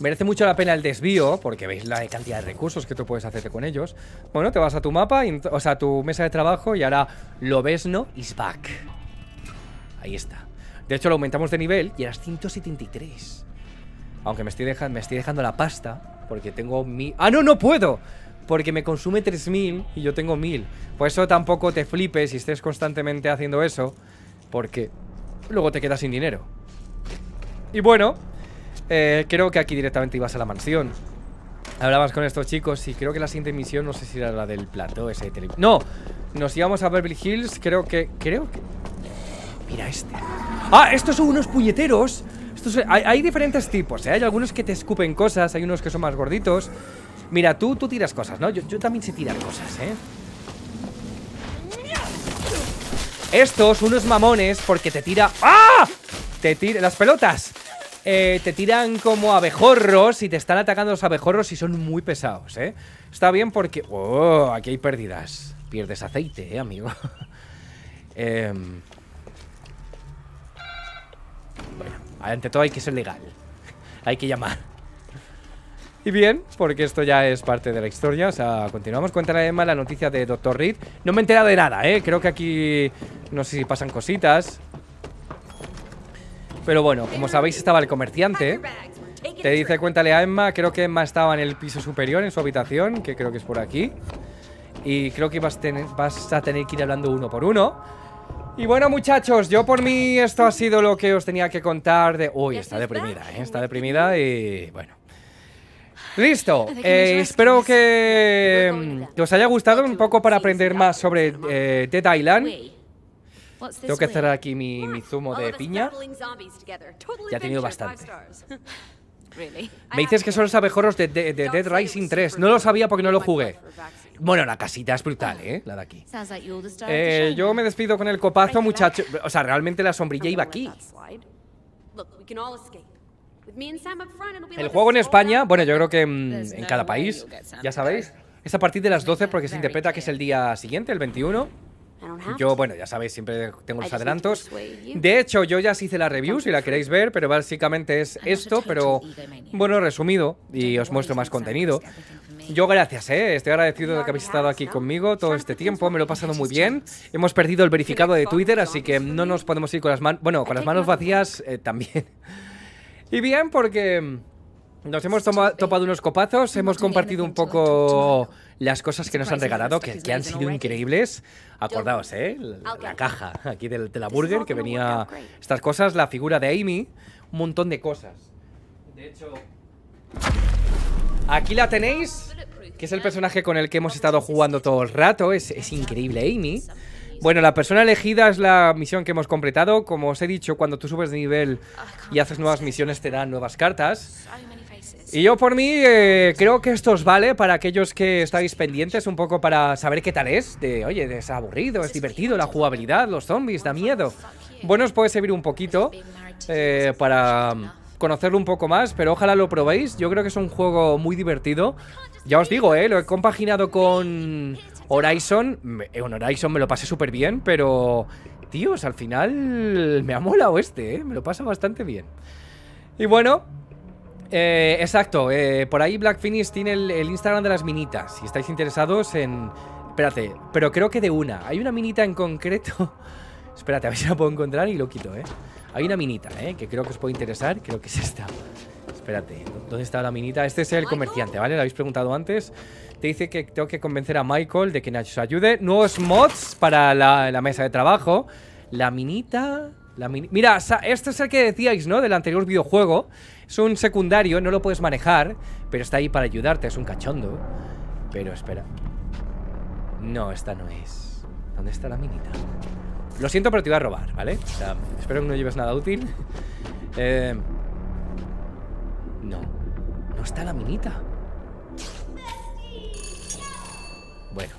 Merece mucho la pena el desvío, porque veis la cantidad de recursos que tú puedes hacerte con ellos. Bueno, te vas a tu mapa, y, o sea, a tu mesa de trabajo, y ahora Lobesno is back. Ahí está. De hecho, lo aumentamos de nivel y eras ciento setenta y tres. Aunque me estoy, deja me estoy dejando la pasta, porque tengo mi... ¡Ah, no, no puedo! Porque me consume tres mil y yo tengo mil. Por eso tampoco te flipes si estés constantemente haciendo eso, porque luego te quedas sin dinero. Y bueno... Eh, creo que aquí directamente ibas a la mansión. Hablabas con estos chicos y creo que la siguiente misión, no sé si era la del plató ese de televisión. ¡No! Nos íbamos a Beverly Hills, creo que... Creo que... Mira este. ¡Ah! Estos son unos puñeteros. Estos son... hay, hay diferentes tipos, ¿eh? Hay algunos que te escupen cosas, hay unos que son más gorditos. Mira, tú, tú tiras cosas, ¿no? Yo, yo también sé tirar cosas, ¿eh? Estos, unos mamones, porque te tira... ¡Ah! Te tira... Las pelotas. Eh, te tiran como abejorros y te están atacando los abejorros y son muy pesados, ¿eh? Está bien porque... ¡Oh! Aquí hay pérdidas. Pierdes aceite, ¿eh, amigo? eh... Bueno, ante todo hay que ser legal. Hay que llamar. Y bien, porque esto ya es parte de la historia. O sea, continuamos. Cuéntale, Emma, la noticia de doctor Reed. No me he enterado de nada, ¿eh? Creo que aquí... No sé si pasan cositas... Pero bueno, como sabéis, estaba el comerciante. Te dice, cuéntale a Emma. Creo que Emma estaba en el piso superior, en su habitación, que creo que es por aquí. Y creo que vas, tener, vas a tener que ir hablando uno por uno. Y bueno, muchachos, yo por mí esto ha sido lo que os tenía que contar de... Uy, está deprimida, ¿eh? Está deprimida y... bueno. Listo. Eh, espero que, que os haya gustado un poco para aprender más sobre eh, Dead Island. Tengo que cerrar aquí mi, mi zumo de piña. Ya he tenido bastante. Me dices que son los abejorros de, de, de Dead Rising tres. No lo sabía porque no lo jugué. Bueno, la casita es brutal, ¿eh? La de aquí. Eh, yo me despido con el copazo, muchacho. O sea, realmente la sombrilla iba aquí. El juego en España, bueno, yo creo que mmm, en cada país, ya sabéis, es a partir de las doce porque se interpreta que es el día siguiente, el veintiuno. Yo, bueno, ya sabéis, siempre tengo los adelantos. De hecho, yo ya os hice la review, si la queréis ver, pero básicamente es esto, pero bueno, resumido, y os muestro más contenido. Yo gracias, eh. Estoy agradecido de que habéis estado aquí conmigo todo este tiempo. Me lo he pasado muy bien. Hemos perdido el verificado de Twitter, así que no nos podemos ir con las manos... Bueno, con las manos vacías eh, también. Y bien, porque... Nos hemos topado unos copazos, hemos compartido un poco las cosas que nos han regalado, que, que han sido increíbles. Acordaos, ¿eh? La, la caja aquí del, de la burger, que venía estas cosas, la figura de Amy, un montón de cosas. De hecho, aquí la tenéis, que es el personaje con el que hemos estado jugando todo el rato. Es, es increíble, Amy. Bueno, la persona elegida es la misión que hemos completado. Como os he dicho, cuando tú subes de nivel y haces nuevas misiones, te dan nuevas cartas. Y yo por mí eh, creo que esto os vale para aquellos que estáis pendientes un poco para saber qué tal es. De, oye, es aburrido, es divertido, la jugabilidad, los zombies, da miedo. Bueno, os puede servir un poquito eh, para conocerlo un poco más, pero ojalá lo probéis. Yo creo que es un juego muy divertido. Ya os digo, eh, lo he compaginado con Horizon. En Horizon me lo pasé súper bien, pero... Tíos, al final me ha molado este, eh. Me lo paso bastante bien. Y bueno... Eh, exacto, eh, por ahí Blackfinish tiene el, el Instagram de las minitas. Si estáis interesados en... Espérate, pero creo que de una. Hay una minita en concreto. Espérate, a ver si la puedo encontrar y lo quito, eh. Hay una minita, eh, que creo que os puede interesar. Creo que es esta. Espérate, ¿dónde está la minita? Este es el comerciante, ¿vale? Lo habéis preguntado antes. Te dice que tengo que convencer a Michael de que nos ayude. Nuevos mods para la, la mesa de trabajo. La minita... La mini... Mira, este es el que decíais, ¿no? Del anterior videojuego. Es un secundario, no lo puedes manejar, pero está ahí para ayudarte, es un cachondo. Pero espera. No, esta no es. ¿Dónde está la minita? Lo siento, pero te iba a robar, ¿vale? O sea, espero que no lleves nada útil. eh... No. No está la minita. Bueno.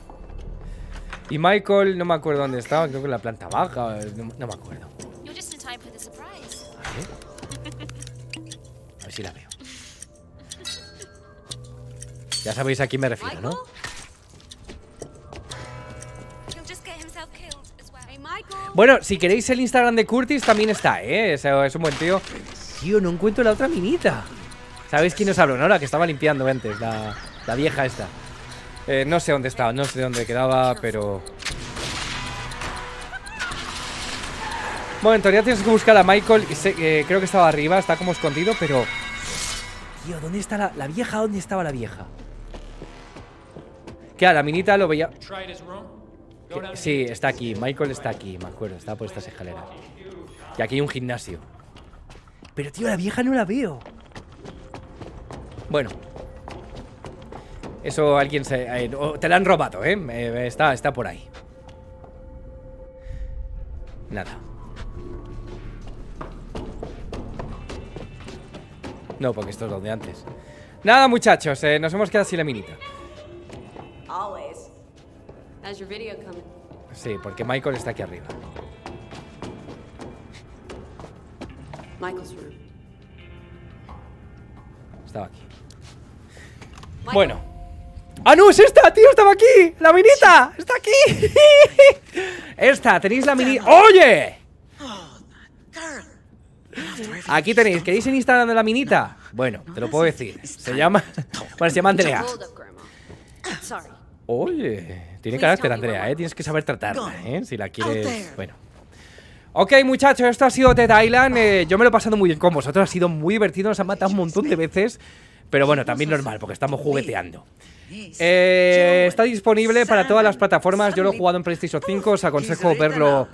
Y Michael, no me acuerdo dónde estaba. Creo que en la planta baja, no, no me acuerdo. A ver si la veo. Ya sabéis a quién me refiero, ¿no? Bueno, si queréis el Instagram de Curtis también está, ¿eh? Es, es un buen tío. Tío, no encuentro la otra minita. ¿Sabéis quién os habló, no? La que estaba limpiando antes, la, la vieja esta. Eh, no sé dónde estaba, no sé dónde quedaba, pero... Bueno, en teoría tienes que buscar a Michael. Y se, eh, creo que estaba arriba, está como escondido, pero... Tío, ¿dónde está la, la vieja? ¿Dónde estaba la vieja? Claro, la minita lo veía... Que, sí, está aquí, Michael está aquí, me acuerdo, está por estas escaleras. Y aquí hay un gimnasio. Pero tío, la vieja no la veo. Bueno... Eso alguien se... Eh, te la han robado, ¿eh? eh está, está por ahí. Nada. No, porque esto es donde antes. Nada, muchachos, eh, nos hemos quedado sin la minita. Sí, porque Michael está aquí arriba. Estaba aquí. Bueno. ¡Ah, no! ¡Es esta, tío! ¡Estaba aquí! ¡La minita! ¡Está aquí! ¡Esta! Tenéis la minita... ¡Oye! Aquí tenéis. ¿Queréis el Instagram de la minita? Bueno, te lo puedo decir. Se llama... Bueno, se llama Andrea. Oye, tiene carácter Andrea, ¿eh? Tienes que saber tratarla, ¿eh? Si la quieres... Bueno. Ok, muchachos, esto ha sido Dead Island. Eh, yo me lo he pasado muy bien con vosotros. Ha sido muy divertido. Nos han matado un montón de veces. Pero bueno, también normal, porque estamos jugueteando. Eh, está disponible para todas las plataformas. Yo lo he jugado en PlayStation cinco. Os aconsejo verlo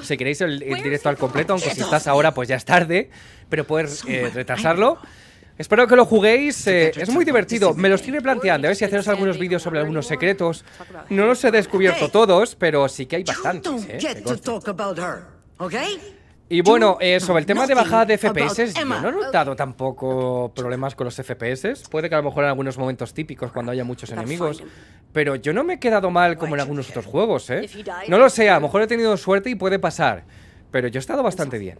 si queréis el, el directo al completo. Aunque si estás ahora, pues ya es tarde. Pero puedes eh, retrasarlo. Espero que lo juguéis. Eh, es muy divertido. Me lo estoy replanteando. A ver si haceros algunos vídeos sobre algunos secretos. No los he descubierto todos, pero sí que hay bastantes. Eh, Y bueno, eh, sobre el tema de bajada de F P S, yo no he notado tampoco problemas con los F P S. Puede que a lo mejor en algunos momentos típicos, cuando haya muchos enemigos, pero yo no me he quedado mal como en algunos otros juegos, ¿eh? No lo sé, a lo mejor he tenido suerte y puede pasar, pero yo he estado bastante bien.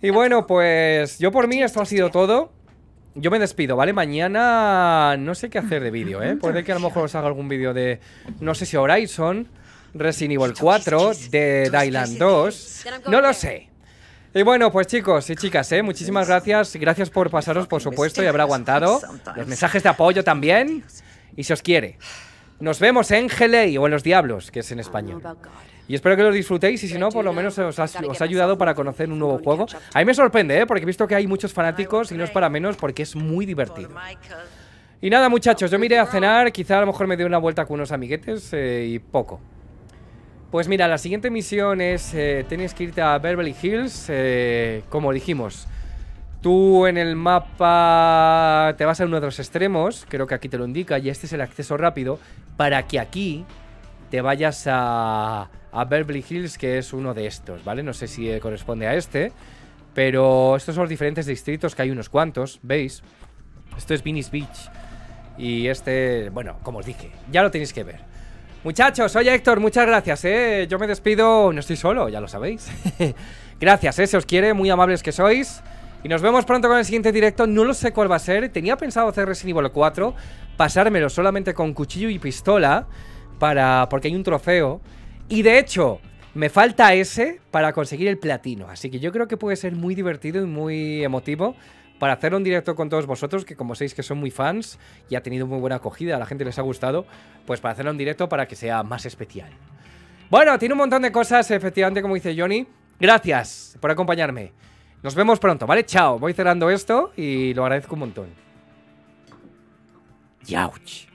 Y bueno, pues yo por mí esto ha sido todo. Yo me despido, ¿vale? Mañana no sé qué hacer de vídeo, ¿eh? Puede que a lo mejor os haga algún vídeo de, no sé si Horizon, Resident Evil cuatro, de Dead Island dos, no lo sé. Y bueno, pues chicos y chicas, ¿eh? Muchísimas gracias. Gracias por pasaros, por supuesto, y haber aguantado. Los mensajes de apoyo también. y se os quiere. Nos vemos en Geley o en Los Diablos, que es en español. Y espero que los disfrutéis y si no, por lo menos os ha, os ha ayudado para conocer un nuevo juego. A mí me sorprende, ¿eh? Porque he visto que hay muchos fanáticos y no es para menos porque es muy divertido. Y nada, muchachos, yo me iré a cenar, quizá a lo mejor me dé una vuelta con unos amiguetes eh, y poco. Pues mira, la siguiente misión es, eh, tenéis que irte a Beverly Hills, eh, como dijimos. Tú en el mapa te vas a uno de los extremos, creo que aquí te lo indica, y este es el acceso rápido para que aquí te vayas a, a Beverly Hills, que es uno de estos, ¿vale? No sé si eh, corresponde a este, pero estos son los diferentes distritos, que hay unos cuantos, ¿veis? Esto es Venice Beach. Y este, bueno, como os dije, ya lo tenéis que ver. Muchachos, soy Héctor, muchas gracias, ¿eh? Yo me despido, no estoy solo, ya lo sabéis. Gracias, ¿eh? Se os quiere, muy amables que sois. Y nos vemos pronto con el siguiente directo, no lo sé cuál va a ser. Tenía pensado hacer Resident Evil cuatro, pasármelo solamente con cuchillo y pistola, para porque hay un trofeo. Y de hecho, me falta ese para conseguir el platino. Así que yo creo que puede ser muy divertido y muy emotivo para hacer un directo con todos vosotros, que como sabéis que son muy fans y ha tenido muy buena acogida, a la gente les ha gustado, pues para hacerlo en directo para que sea más especial. Bueno, tiene un montón de cosas, efectivamente, como dice Johnny. Gracias por acompañarme. Nos vemos pronto, ¿vale? Chao. Voy cerrando esto y lo agradezco un montón. Yauch.